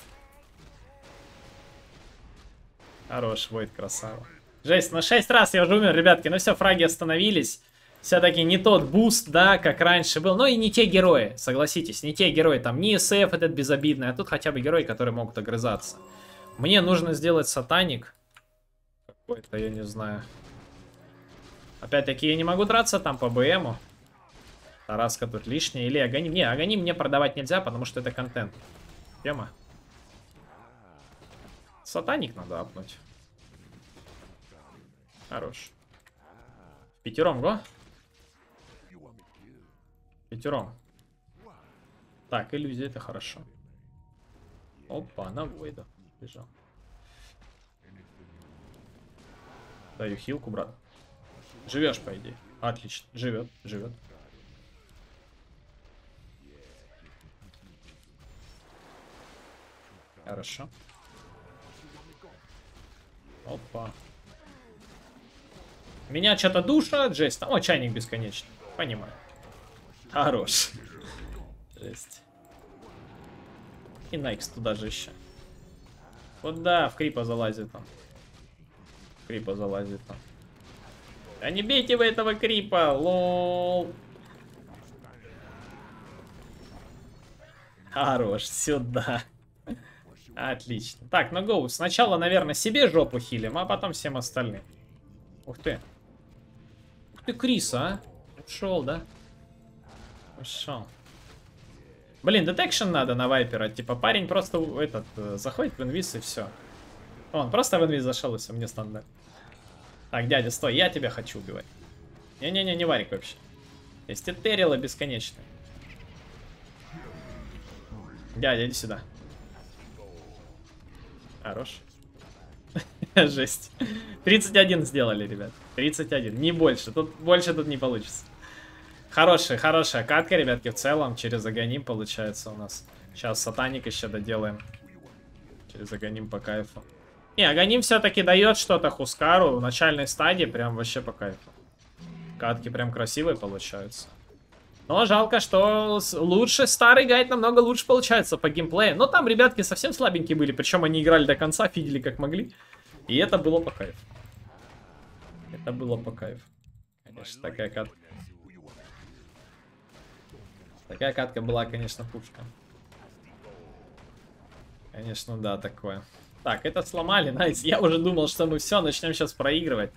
Хорош, Войд, красава. Жесть, ну 6 раз я уже умер, ребятки. Ну все, фраги остановились. Все-таки не тот буст, да, как раньше был. Ну и не те герои, согласитесь. Не те герои, там, не СФ этот безобидный. А тут хотя бы герои, которые могут огрызаться. Мне нужно сделать сатаник. Какой-то, я не знаю. Опять-таки я не могу драться там по БМу. Тараска тут лишняя. Или Аганим. Не, Аганим мне продавать нельзя, потому что это контент. Тема. Сатаник надо апнуть. Хорош. Пятером, го? Пятером. Так, иллюзия, это хорошо. Опа, на войду. Бежал. Даю хилку, брат. Живешь, по идее. Отлично. Живет, живет. Хорошо. Опа. Меня что-то душат, жесть. О, чайник бесконечный. Понимаю. Хорош. Жесть. И Найкс туда же еще. Вот да, в крипа залазит там. В крипа залазит там. Да не бейте вы этого крипа, лол. Хорош, сюда. Отлично. Так, ну гоу. Сначала, наверное, себе жопу хилим, а потом всем остальным. Ух ты. Ух ты, Крис, а? Ушел, да? Ушел. Блин, детекшн надо на вайпера. Типа парень просто этот заходит в инвиз и все. Он просто в инвиз зашел и все, мне стандарт. Так, дядя, стой, я тебя хочу убивать. Не-не-не, не варик вообще. Есть этерила бесконечная. Дядя, иди сюда. Хорош. Жесть. 31 сделали, ребят. 31, не больше. Тут больше тут не получится. Хорошая, хорошая катка, ребятки, в целом. Через Аганим получается у нас. Сейчас сатаник еще доделаем. Через Аганим по кайфу. Не, Аганим все-таки дает что-то Хускару. В начальной стадии прям вообще по кайфу. Катки прям красивые получаются. Но жалко, что лучше, старый гайд намного лучше получается по геймплею. Но там ребятки совсем слабенькие были. Причем они играли до конца, фидели как могли. И это было по кайфу. Это было по кайфу. Конечно, такая катка. Такая катка была, конечно, пушка. Конечно, да, такое. Так, это сломали, найс. Я уже думал, что мы все начнем сейчас проигрывать.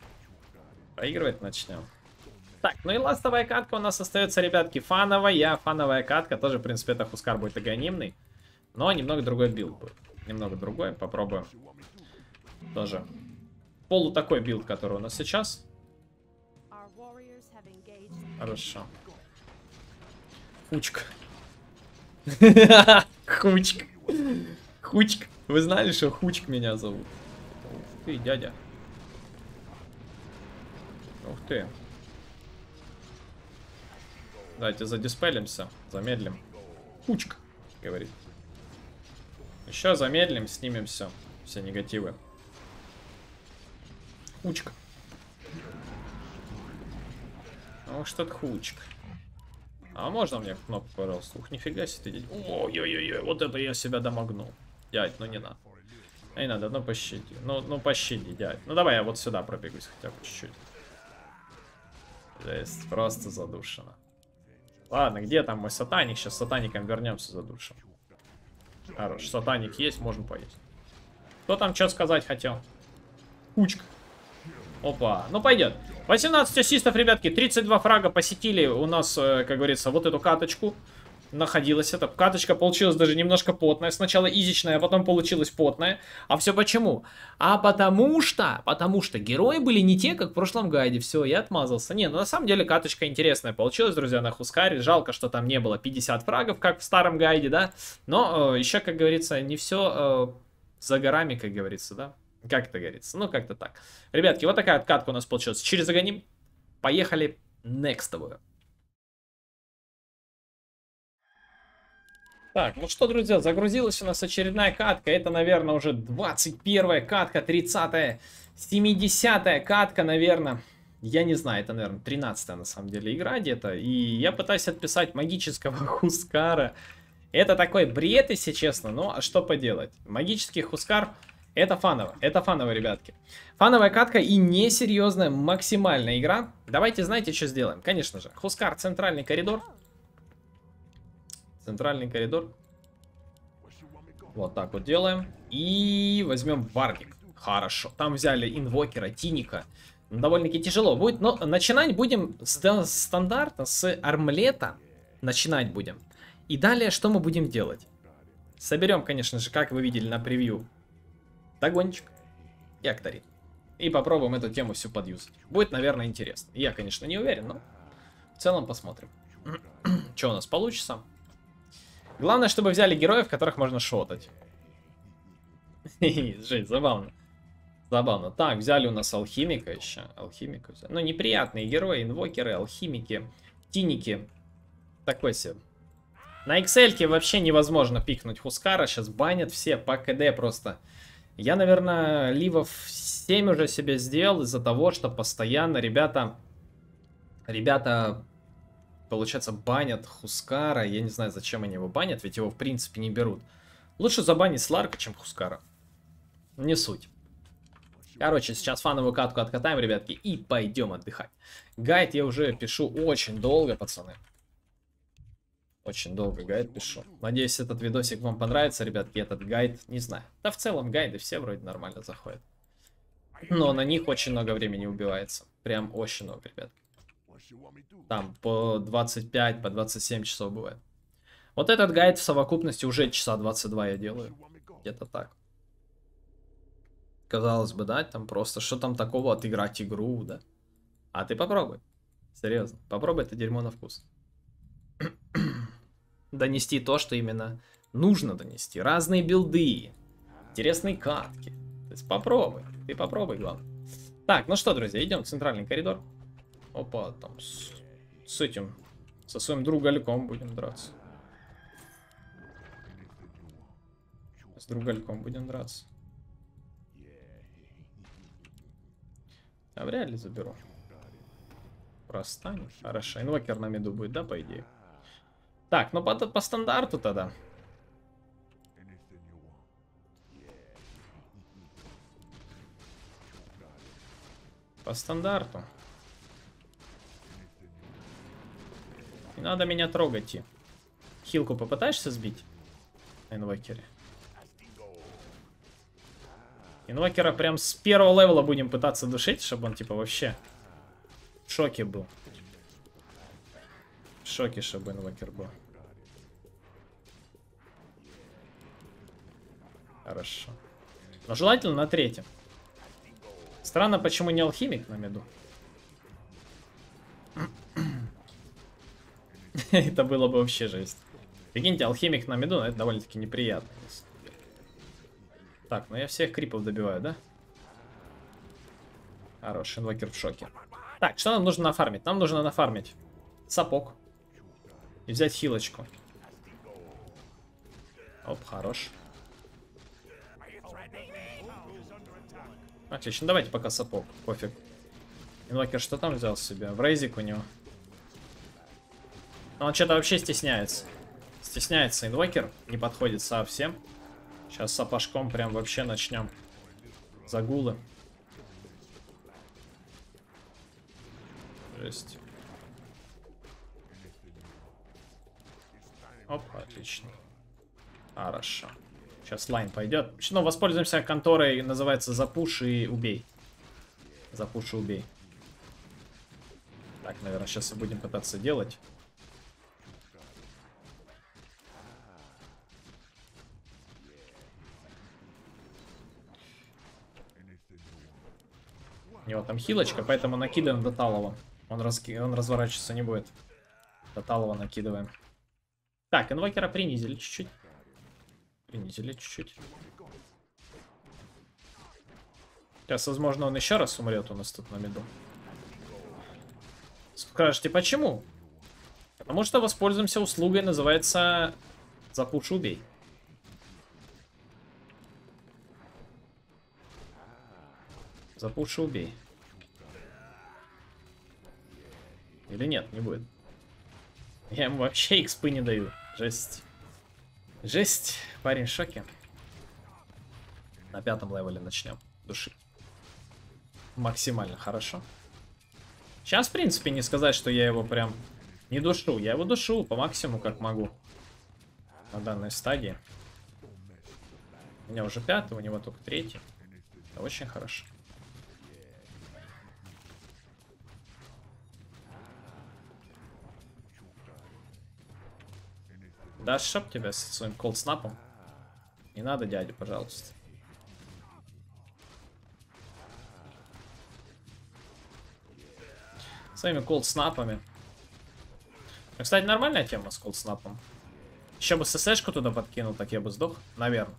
Проигрывать начнем. Так, ну и ластовая катка у нас остается, ребятки, фановая. Фановая катка. Тоже, в принципе, это Хускар будет аганимный. Но немного другой билд будет. Немного другой, попробуем. Тоже полу такой билд, который у нас сейчас. Хорошо. Хучка. Хучка. Хучка. Вы знали, что Хучк меня зовут? Ух ты, дядя. Ух ты. Давайте задиспелимся. Замедлим. Хучк, говорит. Еще замедлим, снимем все. Все негативы. Хучк. Ох, что-то Хучк. А можно мне кнопку, пожалуйста? Ух, нифига себе. Ой-ой-ой, вот это я себя домогнул. Дядь, ну не надо. Не надо, ну пощади. Ну пощади, дядь. Ну давай я вот сюда пробегусь хотя бы чуть-чуть. Жесть, просто задушено. Ладно, где там мой сатаник? Сейчас с сатаником вернемся, задушим. Хорош, сатаник есть, можно поесть. Кто там что сказать хотел? Кучка. Опа, ну пойдет. 18 ассистов, ребятки, 32 фрага посетили у нас, как говорится, вот эту каточку. Находилась эта каточка, получилась даже немножко потная. Сначала изичная, а потом получилась потная. А все почему? А потому что герои были не те, как в прошлом гайде. Все, я отмазался. Не, ну на самом деле каточка интересная получилась, друзья, на Хускаре. Жалко, что там не было 50 фрагов, как в старом гайде, да. Но еще, как говорится, не все за горами, как говорится, да. Как это говорится? Ну, как-то так. Ребятки, вот такая откатка у нас получилась. Через Аганим. Поехали некстовую. Так, ну что, друзья, загрузилась у нас очередная катка. Это, наверное, уже 21-я катка, 30-я, 70-я катка, наверное. Я не знаю, это, наверное, 13-я, на самом деле, игра где-то. И я пытаюсь отписать магического Хускара. Это такой бред, если честно, но что поделать. Магический Хускар... это фаново, ребятки. Фановая катка и несерьезная максимальная игра. Давайте, знаете, что сделаем? Конечно же, Хускар, центральный коридор. Центральный коридор. Вот так вот делаем. И возьмем варник. Хорошо. Там взяли инвокера, тиника. Довольно-таки тяжело будет, но начинать будем стандартно с армлета. начинать будем. И далее что мы будем делать? Соберем, конечно же, как вы видели на превью, догончик и акторит. И попробуем эту тему всю подъюзать. Будет, наверное, интересно. Я, конечно, не уверен, но в целом посмотрим. Что у нас получится? Главное, чтобы взяли героев, которых можно шотать. Жесть, забавно. Забавно. Так, взяли у нас алхимика еще. Алхимика взяли. Ну, неприятные герои, инвокеры, алхимики, тиники. Такой себе. На Excel-ке вообще невозможно пикнуть Хускара. Сейчас банят все по КД просто. Я, наверное, ливов 7 уже себе сделал из-за того, что постоянно ребята, получается, банят Хускара. Я не знаю, зачем они его банят, ведь его, в принципе, не берут. Лучше забанить Сларка, чем Хускара. Не суть. Короче, сейчас фановую катку откатаем, ребятки, и пойдем отдыхать. Гайд я уже пишу очень долго, пацаны. Очень долго гайд пишу. Надеюсь, этот видосик вам понравится, ребятки. Этот гайд, не знаю. Да в целом гайды все вроде нормально заходят. Но на них очень много времени убивается. Прям очень много, ребят. Там по 25, по 27 часов бывает. Вот этот гайд в совокупности уже часа 22 я делаю. Где-то так. Казалось бы, да, там просто, что там такого отыграть игру, да? А ты попробуй. Серьезно, попробуй это дерьмо на вкус. Донести то, что именно нужно донести. Разные билды, интересные катки. То есть попробуй, ты попробуй, главное. Так, ну что, друзья, идем в центральный коридор. Опа, там с этим, со своим другальком будем драться. С другальком будем драться. А вряд ли заберу. Простань. Хорошо, инвокер на меду будет, да, по идее? Так, ну по стандарту тогда. По стандарту. Не надо меня трогать. Хилку попытаешься сбить? Инвокере. Инвокера прям с первого левела будем пытаться душить, чтобы он типа вообще в шоке был. В шоке, чтобы инвокер был. Хорошо. Но желательно на третьем. Странно, почему не алхимик на меду. Это было бы вообще жесть. Прикиньте, алхимик на меду, но это довольно-таки неприятно. Так, ну я всех крипов добиваю, да? Хорош, инвокер в шоке. Так, что нам нужно нафармить? Нам нужно нафармить сапог. И взять хилочку. Оп, хорош. Отлично, давайте пока сапог, пофиг. Инвокер что там взял себе? Врейзик у него. Но он что-то вообще стесняется. Стесняется инвокер, не подходит совсем. Сейчас с сапожком прям вообще начнем загулы. Жесть. Оп, отлично. Хорошо. Сейчас лайн пойдет. Ну, воспользуемся конторой, называется запуш и убей. Запуш и убей. Так, наверное, сейчас и будем пытаться делать. У него там хилочка, поэтому накидываем до талого. Он разворачиваться не будет. До талого накидываем. Так, инвокера принизили чуть-чуть. Принизили чуть-чуть. Сейчас, возможно, он еще раз умрет у нас тут на меду. Скажете, почему? Потому что воспользуемся услугой, называется «Запуш убей». Запуши, убей. Или нет, не будет. Я ему вообще экспы не даю. Жесть. Жесть. Парень в шоке. На 5-м левеле начнем. Души. Максимально хорошо. Сейчас, в принципе, не сказать, что я его прям не душу. Я его душу по максимуму, как могу. На данной стадии. У меня уже 5-й, у него только 3-й. Очень хорошо. Да, шоп тебя со своим колдснапом. Не надо, дядя, пожалуйста. Своими колдснапами. Кстати, нормальная тема с колдснапом. Еще бы ССшку туда подкинул, так я бы сдох. Наверное.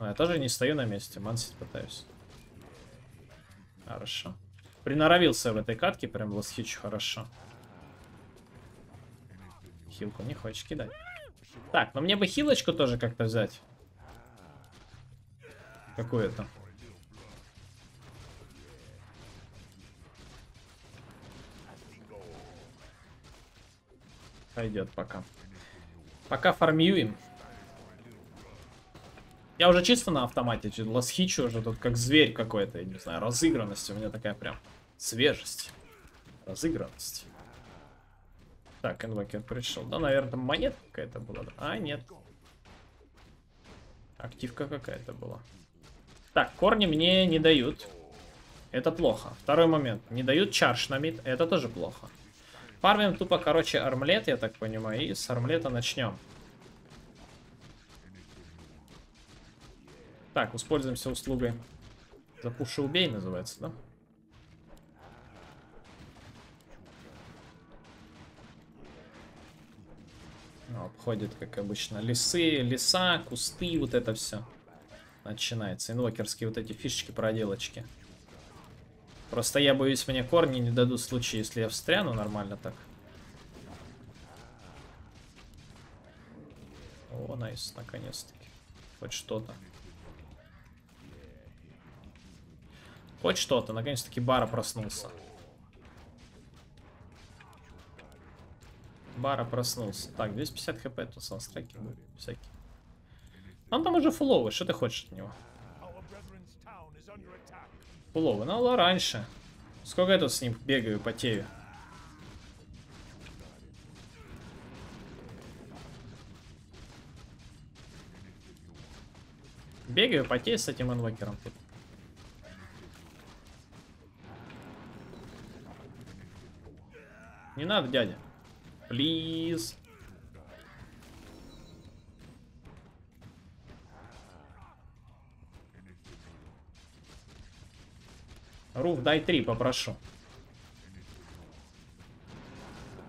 Но я тоже не стою на месте, мансить пытаюсь. Хорошо. Приноровился в этой катке, прям лосхич хорошо. Хилку не хочешь кидать. Так, но мне бы хилочку тоже как-то взять. Какую-то. Пойдет пока. Пока фармьюем. Я уже чисто на автомате, ласхичу уже тут как зверь какой-то, я не знаю, разыгранность у меня такая прям, свежесть, разыгранность. Так, инвокер пришел, да, наверное, там монетка какая-то была, а нет, активка какая-то была. Так, корни мне не дают, это плохо. Второй момент, не дают чарш на мид, это тоже плохо. Фармим тупо, короче, армлет, я так понимаю, и с армлета начнем. Так, воспользуемся услугой. Запуши убей называется, да? Ну, обходит, как обычно, лесы, леса, кусты, вот это все. Начинается. Инвокерские вот эти фишечки-проделочки. Просто я боюсь, мне корни не дадут в случае, если я встряну нормально так. О, найс, наконец-таки. Хоть что-то. Хоть что-то, наконец-таки Бара проснулся. Бара проснулся. Так, 250 хп, тут санстрайки всякие. Он там уже фуловый, что ты хочешь от него? Фуловый, ну раньше. Сколько я тут с ним бегаю, потею. Бегаю, потею с этим инвокером тут. Не надо, дядя. Плиз. Руф, дай 3, попрошу.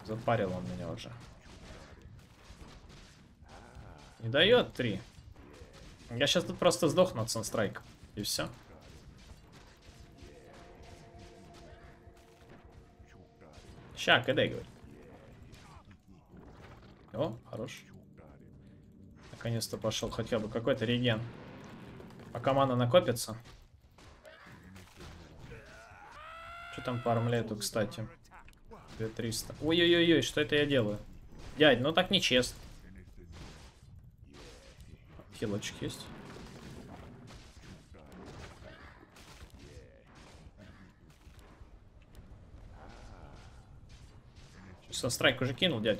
Запарил он меня уже. Не дает 3. Я сейчас тут просто сдохну от санстрайка. И все. Ща, кидай, говорит. О, хорош. Наконец-то пошел хотя бы какой-то реген. Пока мана накопится. Что там по армлету, кстати? 2300. Ой-ой-ой, что это я делаю? Дядь, ну так нечестно. Хилочек есть. Санстрайк уже кинул, дядь.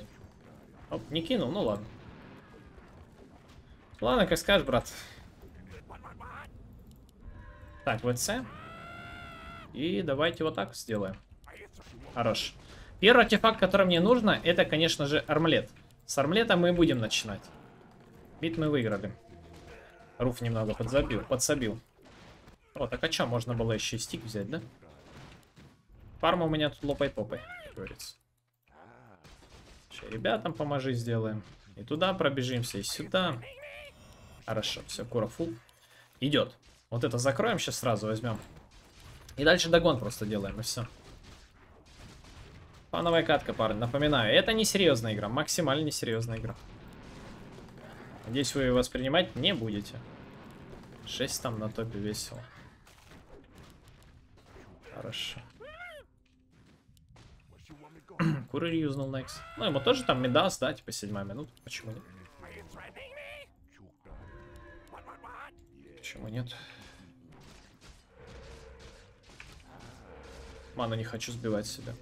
Оп, не кинул, ну ладно. Ладно, как скажешь, брат. Так, ВЦ. И давайте вот так сделаем. Хорош. Первый артефакт, который мне нужно, это, конечно же, армлет. С армлета мы будем начинать. Бит мы выиграли. Руф немного подсобил. О, так а что, можно было еще и стик взять, да? Фарма у меня тут лопай-попой, как говорится. Ребятам поможи сделаем. И туда пробежимся, и сюда. Хорошо, все, Кура фул. Идет. Вот это закроем сейчас сразу, возьмем. И дальше догон просто делаем, и все. Фановая катка, парни, напоминаю. Это несерьезная игра, максимально несерьезная игра. Надеюсь, вы ее воспринимать не будете. 6 там на топе весело. Хорошо. Куры реюзнул Некс. Ну, ему тоже там медас, да, типа 7 минут. Почему нет? Почему нет? Ману не хочу сбивать себя.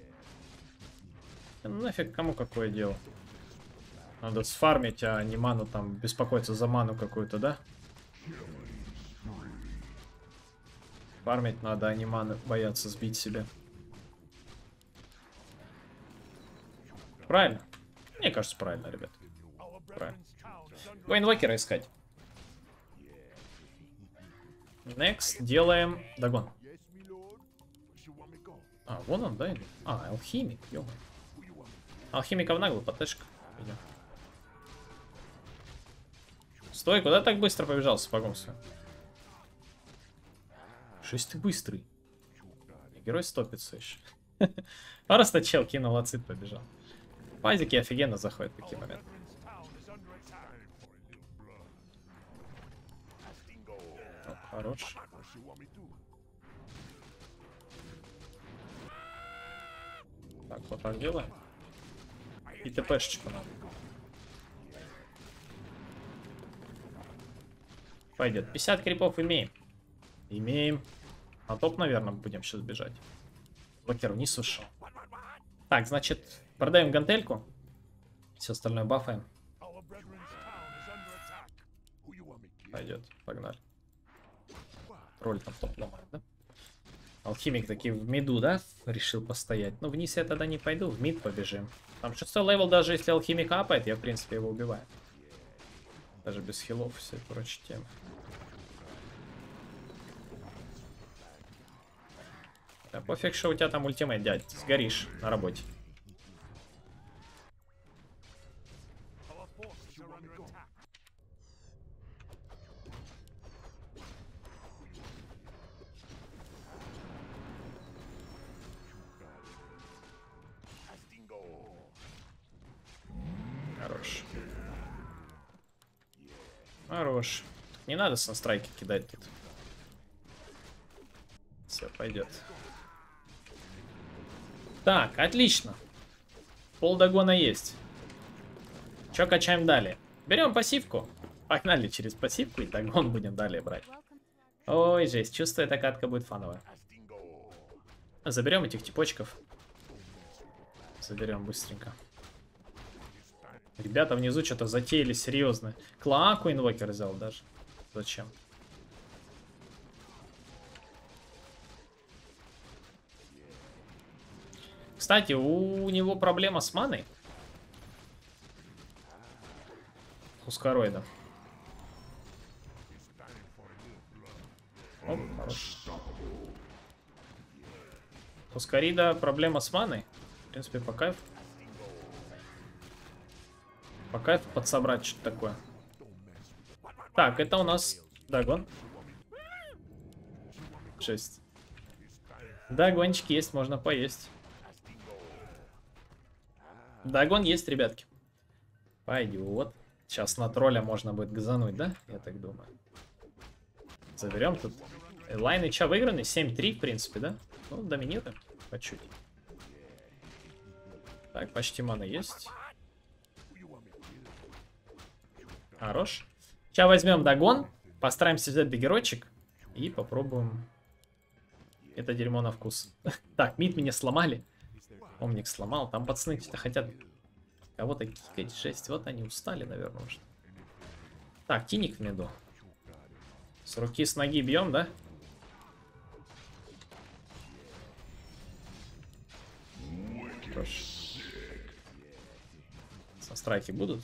Нафиг, кому какое дело? Надо сфармить, а не ману там беспокоиться за ману какую-то, да? Фармить надо, а не ману бояться сбить себе. Правильно? Мне кажется, правильно, ребят. Вайнвакера искать. Next, делаем догон. А, вон он, да? А, алхимик, ё-моё. Алхимика в наглую, потешка. Стой, куда так быстро побежал, сапогомство? Жесть, ты быстрый. Герой стопится еще. А расточел, кинул ацид, побежал. Пазики офигенно заходят в такие моменты. Хорош. Так, вот так делаем. И ТПшечку надо. Пойдет. 50 крипов имеем. Имеем. На топ, наверное, будем сейчас бежать. Блокер вниз ушел. Так, значит, продаем гантельку. Все остальное бафаем. Пойдет. Погнали. Роль там топ ломает, да? Алхимик таки в миду, да? Решил постоять. Ну, вниз я тогда не пойду, в мид побежим. Там 6-й левел, даже если алхимик апает, я, в принципе, его убиваю. Даже без хилов, все прочие темы. Да пофиг, что у тебя там ультимейт, дядь. Сгоришь на работе. Хорош. Хорош. Не надо санстрайки кидать тут. Все, пойдет. Так, отлично. Полдогона есть. Че качаем далее? Берем пассивку. Погнали через пассивку и догон будем далее брать. Ой, жесть. Чувствую, эта катка будет фановая. Заберем этих типочков. Заберем быстренько. Ребята внизу что-то затеяли серьезно. Клоаку инвокер взял даже. Зачем? Кстати, у него проблема с маной. Хускароида. Оп, хорош. Хускарида, проблема с маной. В принципе, по кайфу. По кайфу подсобрать что-то такое. Так, это у нас догон. 6. Догончики есть, можно поесть. Догон есть, ребятки. Пойдет. Сейчас на тролля можно будет газануть, да? Я так думаю. Заберем тут. Лайны ча выиграны. 7-3, в принципе, да? Ну, доминируем. По чуть. Так, почти мана есть. Хорош. Сейчас возьмем догон. Постараемся взять бегерочек. И попробуем. Это дерьмо на вкус. Так, мид меня сломали. Омник сломал, там пацаны что-то хотят кого-то кикать, 6, вот они устали, наверное, уже. Так, тиник в меду. С руки, с ноги бьем, да? Хорошо. Со страйки будут?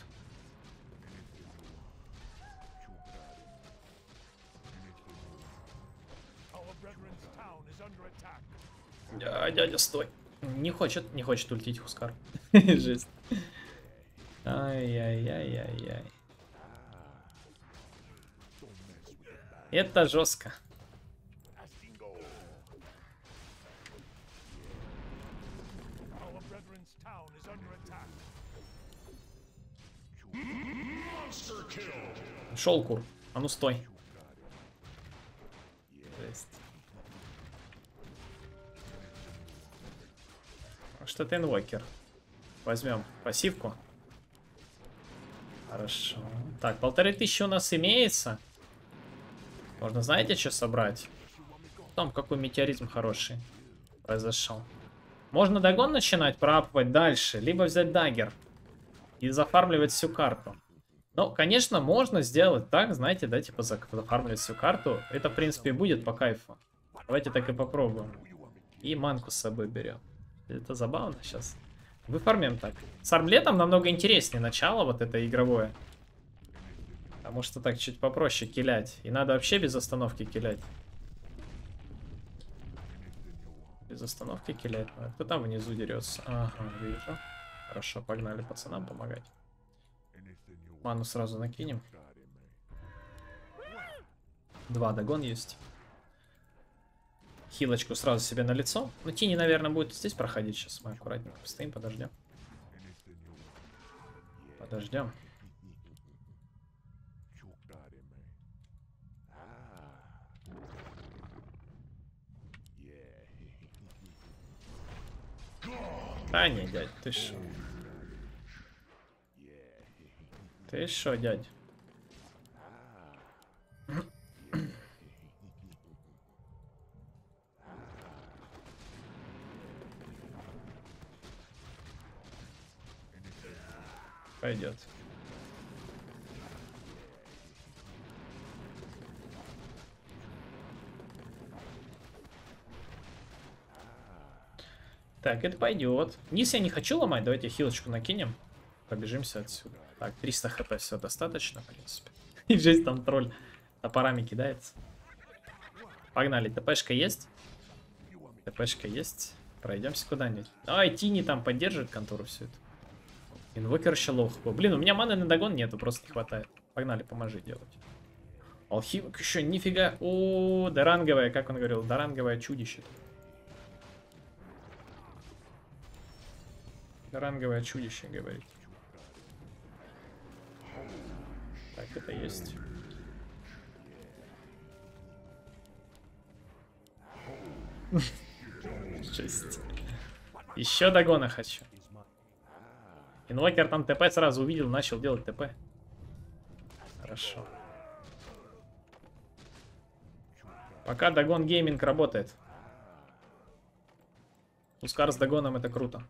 Дядя, стой. Не хочет ультить Хускар. Жесть. Ай-яй-яй-яй-яй. Это жестко. Шел кур. А ну стой. Жесть. Что-то инвокер. Возьмем пассивку. Хорошо. Так, 1500 у нас имеется. Можно, знаете, что собрать? Там какой метеоризм хороший произошел. Можно догон начинать проапывать дальше, либо взять дагер и зафармливать всю карту. Ну, конечно, можно сделать так, знаете, да, типа зафармливать всю карту. Это, в принципе, будет по кайфу. Давайте так и попробуем. И манку с собой берем. Это забавно сейчас. Выфармим так. С армлетом намного интереснее начало вот это игровое. Потому что так чуть попроще килять. И надо вообще без остановки килять. Без остановки килять. А кто там внизу дерется? Ага, вижу. Хорошо, погнали пацанам помогать. Ману сразу накинем. 2 догон есть. Хилочку сразу себе на лицо. Ну, Тини, наверное, будет здесь проходить. Сейчас мы аккуратненько постоим, подождем. Подождем. Да не, дядь, ты шо? Ты шо, дядь? Пойдет. Так, это пойдет. Вниз я не хочу ломать. Давайте хилочку накинем. Побежимся отсюда. Так, 300 хп все достаточно, в принципе. И жесть, там тролль топорами кидается. Погнали, ТПшка есть. ТПшка есть. Пройдемся куда-нибудь. Ай, Тини там поддерживает контору всю эту. Инвокер еще лох. Блин, у меня маны на догон нету, просто не хватает. Погнали, поможи делать. Алхимик еще, нифига. О, доранговое, как он говорил, доранговое чудище. Доранговое чудище, говорит. Так, это есть. Жесть. Еще догона хочу. Инвокер там ТП сразу увидел, начал делать ТП. Хорошо. Пока Дагон Гейминг работает. Ускар с Дагоном, это круто.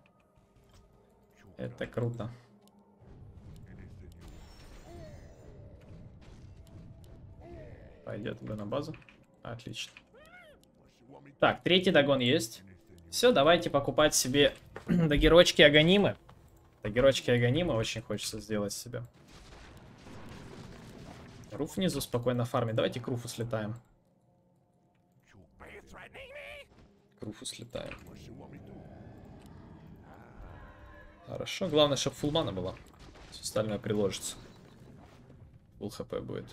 Это круто. Пойдет бы на базу. Отлично. Так, 3-й Дагон есть. Все, давайте покупать себе дагерочки Аганимы. Дагерочки Аганима очень хочется сделать себе. Руф внизу спокойно фармит. Давайте к Руфу слетаем. К Руфу слетаем. Хорошо. Главное, чтобы фулмана была. Все остальное приложится. Фул хп будет.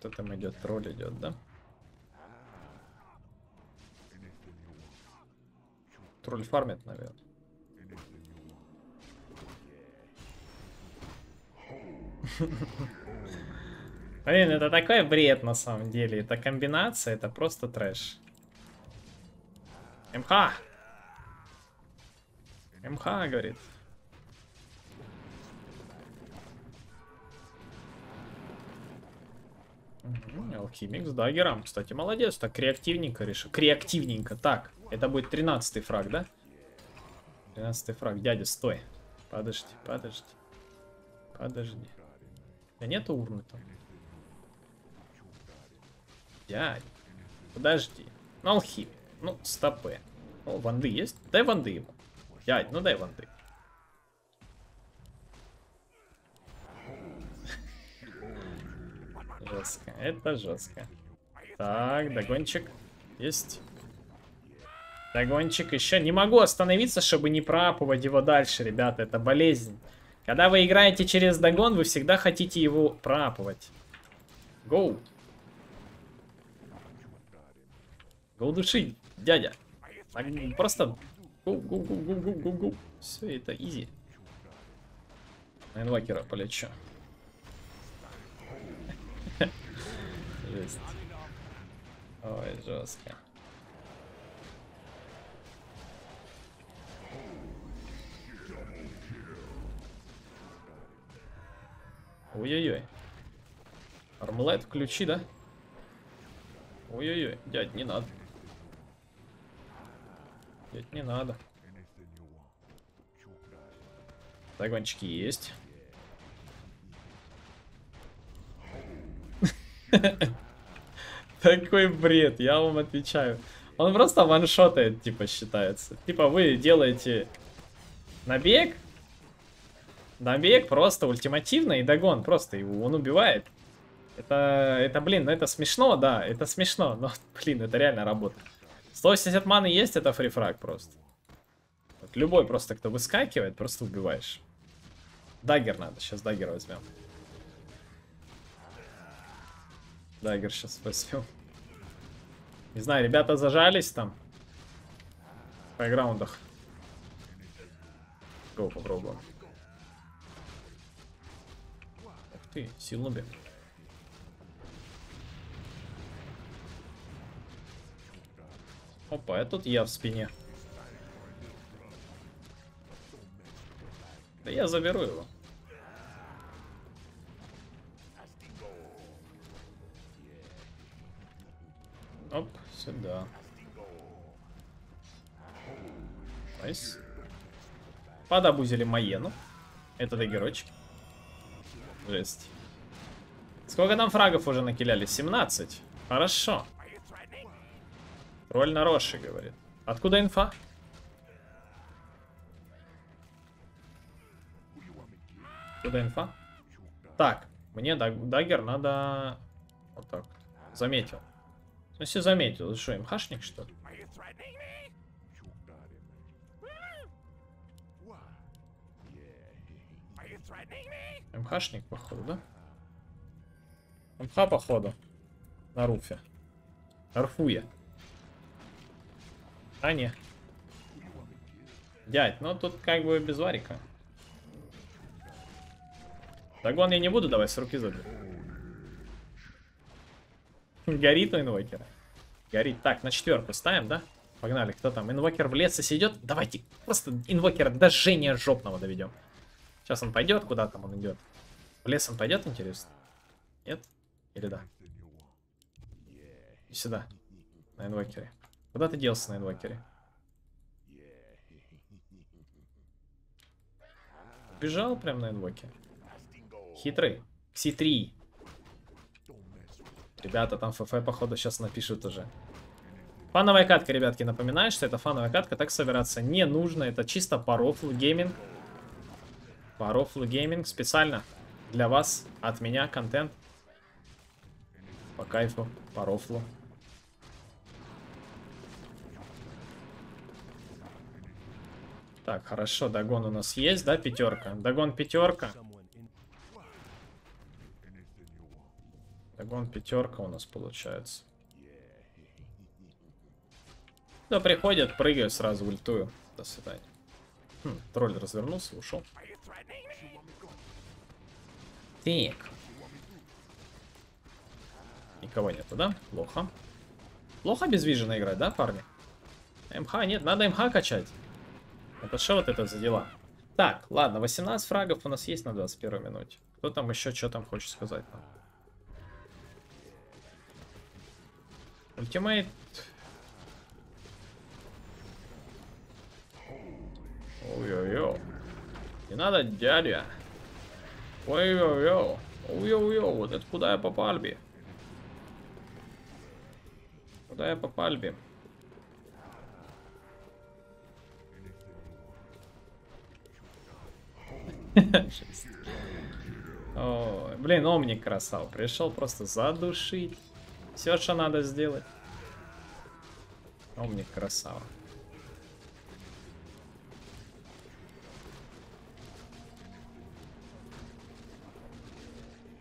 Кто там идет? Тролль идет, да? Тролль фармит, наверное. Блин, это такой бред на самом деле. Это комбинация, это просто трэш. МХ! МХ, говорит. Алхимик с даггером. Кстати, молодец. Так, креативненько решил. Креативненько. Так, это будет 13-й фраг, да? 13-й фраг. Дядя, стой. Подожди, подожди. Подожди. Да нету урны там. Дядя. Подожди. Ну, алхимик. Ну, стопы. О, ванды есть? Дай ванды ему. Дядь, ну дай ванды. Жестко, это жестко. Так, догончик. Есть. Догончик еще. Не могу остановиться, чтобы не проапывать его дальше, ребята. Это болезнь. Когда вы играете через догон, вы всегда хотите его проапывать. Гоу. Гоу души, дядя. Просто гоу. Все, это изи. На инвокера полечу. Жесть. Ой, жестко. Ой-ой-ой. Армлайт включи, да? Ой-ой-ой, дядь, не надо. Дядь, не надо. Загончики есть. Такой бред, я вам отвечаю. Он просто ваншотает, типа, считается. Типа, вы делаете набег. Набег просто ультимативно и догон. Просто его он убивает. Это, блин, ну это смешно, да. Это смешно, но, блин, это реально работает. 180 маны есть, это фрифраг просто. Вот любой просто, кто выскакивает, просто убиваешь. Даггер надо, сейчас даггер возьмем. Даггер сейчас возьмем. Не знаю, ребята зажались там. В файграундах. Гоу, попробуем. Ух ты, силуби. Опа, а тут я в спине. Да я заберу его. Оп, сюда. Найс. Подобузили Майену. Это даггерочек. Жесть. Сколько там фрагов уже накиляли? 17. Хорошо. Роль на Роши, говорит. Откуда инфа? Откуда инфа? Так, мне даггер надо... Вот так вот. Заметил. Ну, все заметил. Что, МХшник, что ли? МХшник, походу, да? МХ, походу. На руфе. На руфуе. А, не. Дядь, ну тут как бы без варика. Догон я не буду, давай с руки забью. Горит у инвокера. Горит. Так, на четверку ставим, да? Погнали, кто там? Инвокер в лес и идет. Давайте просто инвокера до жжения жопного доведем. Сейчас он пойдет, куда там он идет? В лес он пойдет, интересно? Нет? Или да? И сюда. На инвокере. Куда ты делся на инвокере? Бежал прям на инвокере. Хитрый. Кси-3. Ребята, там ФФ, походу, сейчас напишут уже. Фановая катка, ребятки, напоминаю, что это фановая катка. Так собираться не нужно. Это чисто Парофлу Гейминг. Парофлу Гейминг. Специально для вас, от меня, контент. По кайфу. Парофлу. Так, хорошо. Догон у нас есть, да? Пятерка. Догон пятерка. Догон пятерка у нас получается. Да, приходят, прыгаю, сразу ультую. До свидания. Хм, тролль развернулся, ушел. Так. Никого нету, да? Плохо. Плохо безвиженно играть, да, парни? МХ нет, надо МХ качать. Это что вот это за дела? Так, ладно, 18 фрагов у нас есть на 21 минуте. Кто там еще что там хочет сказать нам? Ультимейт. Ой-ой-ой. Не надо, дядя. Ой-ой-ой. Ой-ой-ой. Вот это куда я по пальбе? Куда я по пальбе? Ой, блин, Омник красава. Пришел просто задушить. Все, что надо сделать. Омник красава.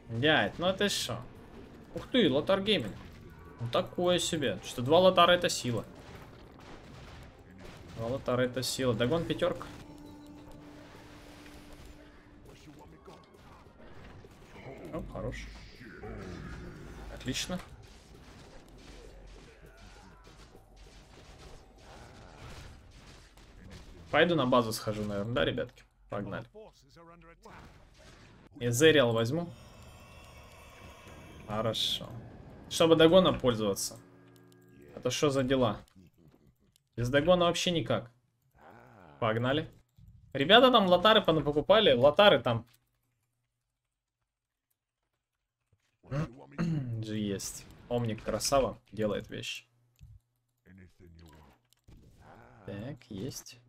Дядь, ну ты шо? Ух ты, Лотар Гейминг. Ну такое себе. Что два Лотара это сила. Два Лотара это сила. Догон пятерка. О, хорош. Отлично. Пойду на базу схожу, наверное, да, ребятки? Погнали. Эзериал возьму. Хорошо. Чтобы догоном пользоваться. Это что за дела? Без догона вообще никак. Погнали. Ребята там лотары понапокупали. Лотары там. Есть. Омник красава делает вещи. Так, есть.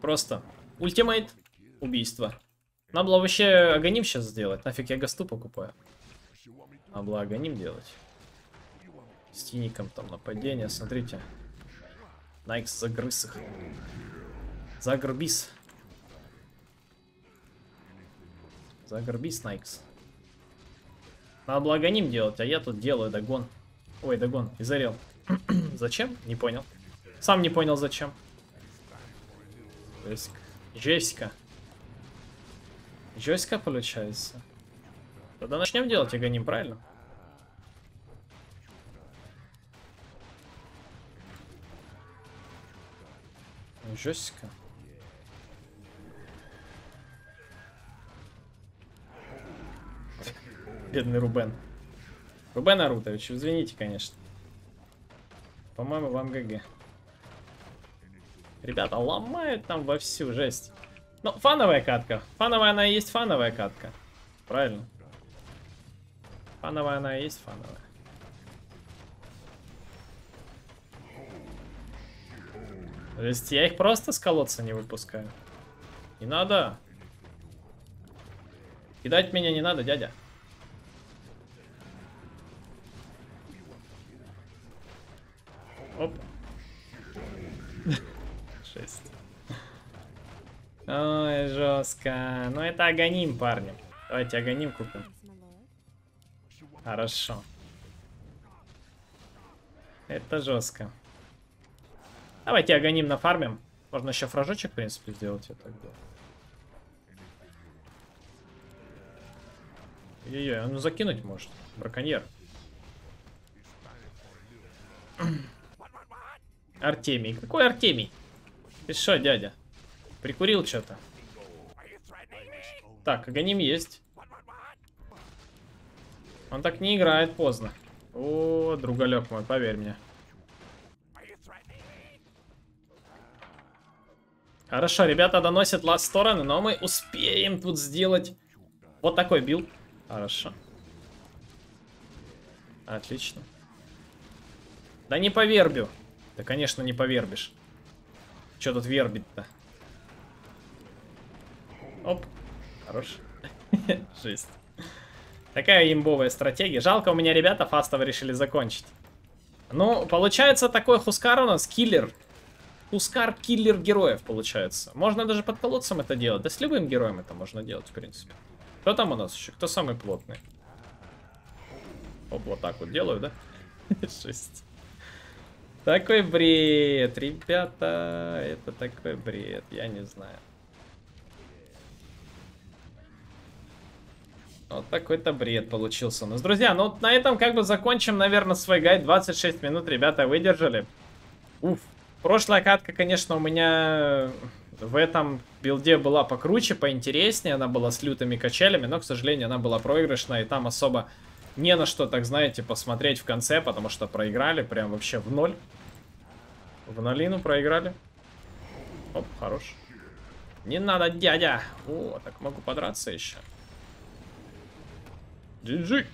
Просто. Ультимейт. Убийство. Нам было вообще Аганим сейчас сделать. Нафиг я гасту покупаю. Надо было Аганим делать. С тиником там нападение. Смотрите. Найкс загрыз их. Загрбис. Загрбис, Найкс. Надо было Аганим делать, а я тут делаю догон. Ой, догон. И зарел. Зачем? Не понял. Сам не понял, зачем. Джессика. Джессика получается. Тогда начнем делать Аганим, правильно? Джессика. Бедный Рубен. Рубен Арутович, извините, конечно. По-моему, вам ГГ. Ребята, ломают там вовсю, жесть. Ну, фановая катка. Фановая она и есть фановая катка. Правильно? Фановая она и есть фановая. То есть я их просто с колодца не выпускаю. Не надо. Кидать меня не надо, дядя. Оп. Шесть. Ой, жестко. Но это Аганим, парни. Давайте Аганим купим. Хорошо. Это жестко. Давайте Аганим нафармим. Можно еще фражочек, в принципе, сделать. Я так делаю. Ой-ой, он закинуть может. Браконьер. Артемий. Какой Артемий? Ты что, дядя? Прикурил что-то. Так, Аганим есть. Он так не играет поздно. О, другалек мой, поверь мне. Хорошо, ребята доносят лад стороны, но мы успеем тут сделать вот такой билд. Хорошо. Отлично. Да не повербю. Да, конечно, не повербишь. Че тут вербит-то? Оп, хорош. Жесть. Такая имбовая стратегия. Жалко, у меня ребята фастово решили закончить. Ну, получается, такой Хускар у нас киллер. Хускар киллер героев, получается. Можно даже под колодцем это делать. Да с любым героем это можно делать, в принципе. Кто там у нас еще? Кто самый плотный? Оп, вот так вот делаю, да? Жесть. Такой бред, ребята. Это такой бред, я не знаю. Вот такой-то бред получился у нас. Друзья, ну вот на этом как бы закончим, наверное, свой гайд. 26 минут, ребята, выдержали. Уф. Прошлая катка, конечно, у меня в этом билде была покруче, поинтереснее. Она была с лютыми качелями, но, к сожалению, она была проигрышная. И там особо не на что, так знаете, посмотреть в конце, потому что проиграли прям вообще в ноль. В нолину проиграли. Оп, хорош. Не надо, дядя. О, так могу подраться еще. GG.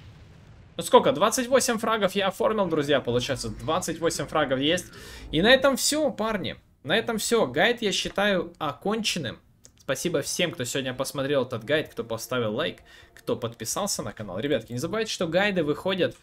Ну сколько? 28 фрагов я оформил, друзья, получается. 28 фрагов есть. И на этом все, парни. На этом все. Гайд я считаю оконченным. Спасибо всем, кто сегодня посмотрел этот гайд, кто поставил лайк, кто подписался на канал. Ребятки, не забывайте, что гайды выходят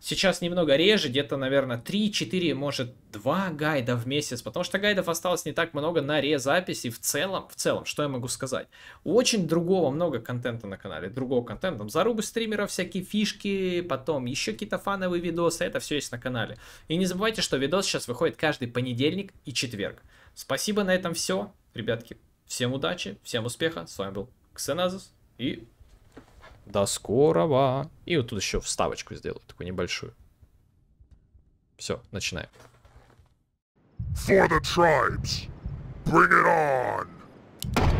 сейчас немного реже, где-то, наверное, 3-4, может, 2 гайда в месяц, потому что гайдов осталось не так много на резаписи. В целом, что я могу сказать? Очень другого много контента на канале, другого контента, там зарубы стримеров, всякие фишки, потом еще какие-то фановые видосы, это все есть на канале. И не забывайте, что видос сейчас выходит каждый понедельник и четверг. Спасибо, на этом все, ребятки. Всем удачи, всем успеха. С вами был Ксеназис и до скорого. И вот тут еще вставочку сделаю, такую небольшую. Все, начинаем. For the tribes, bring it on!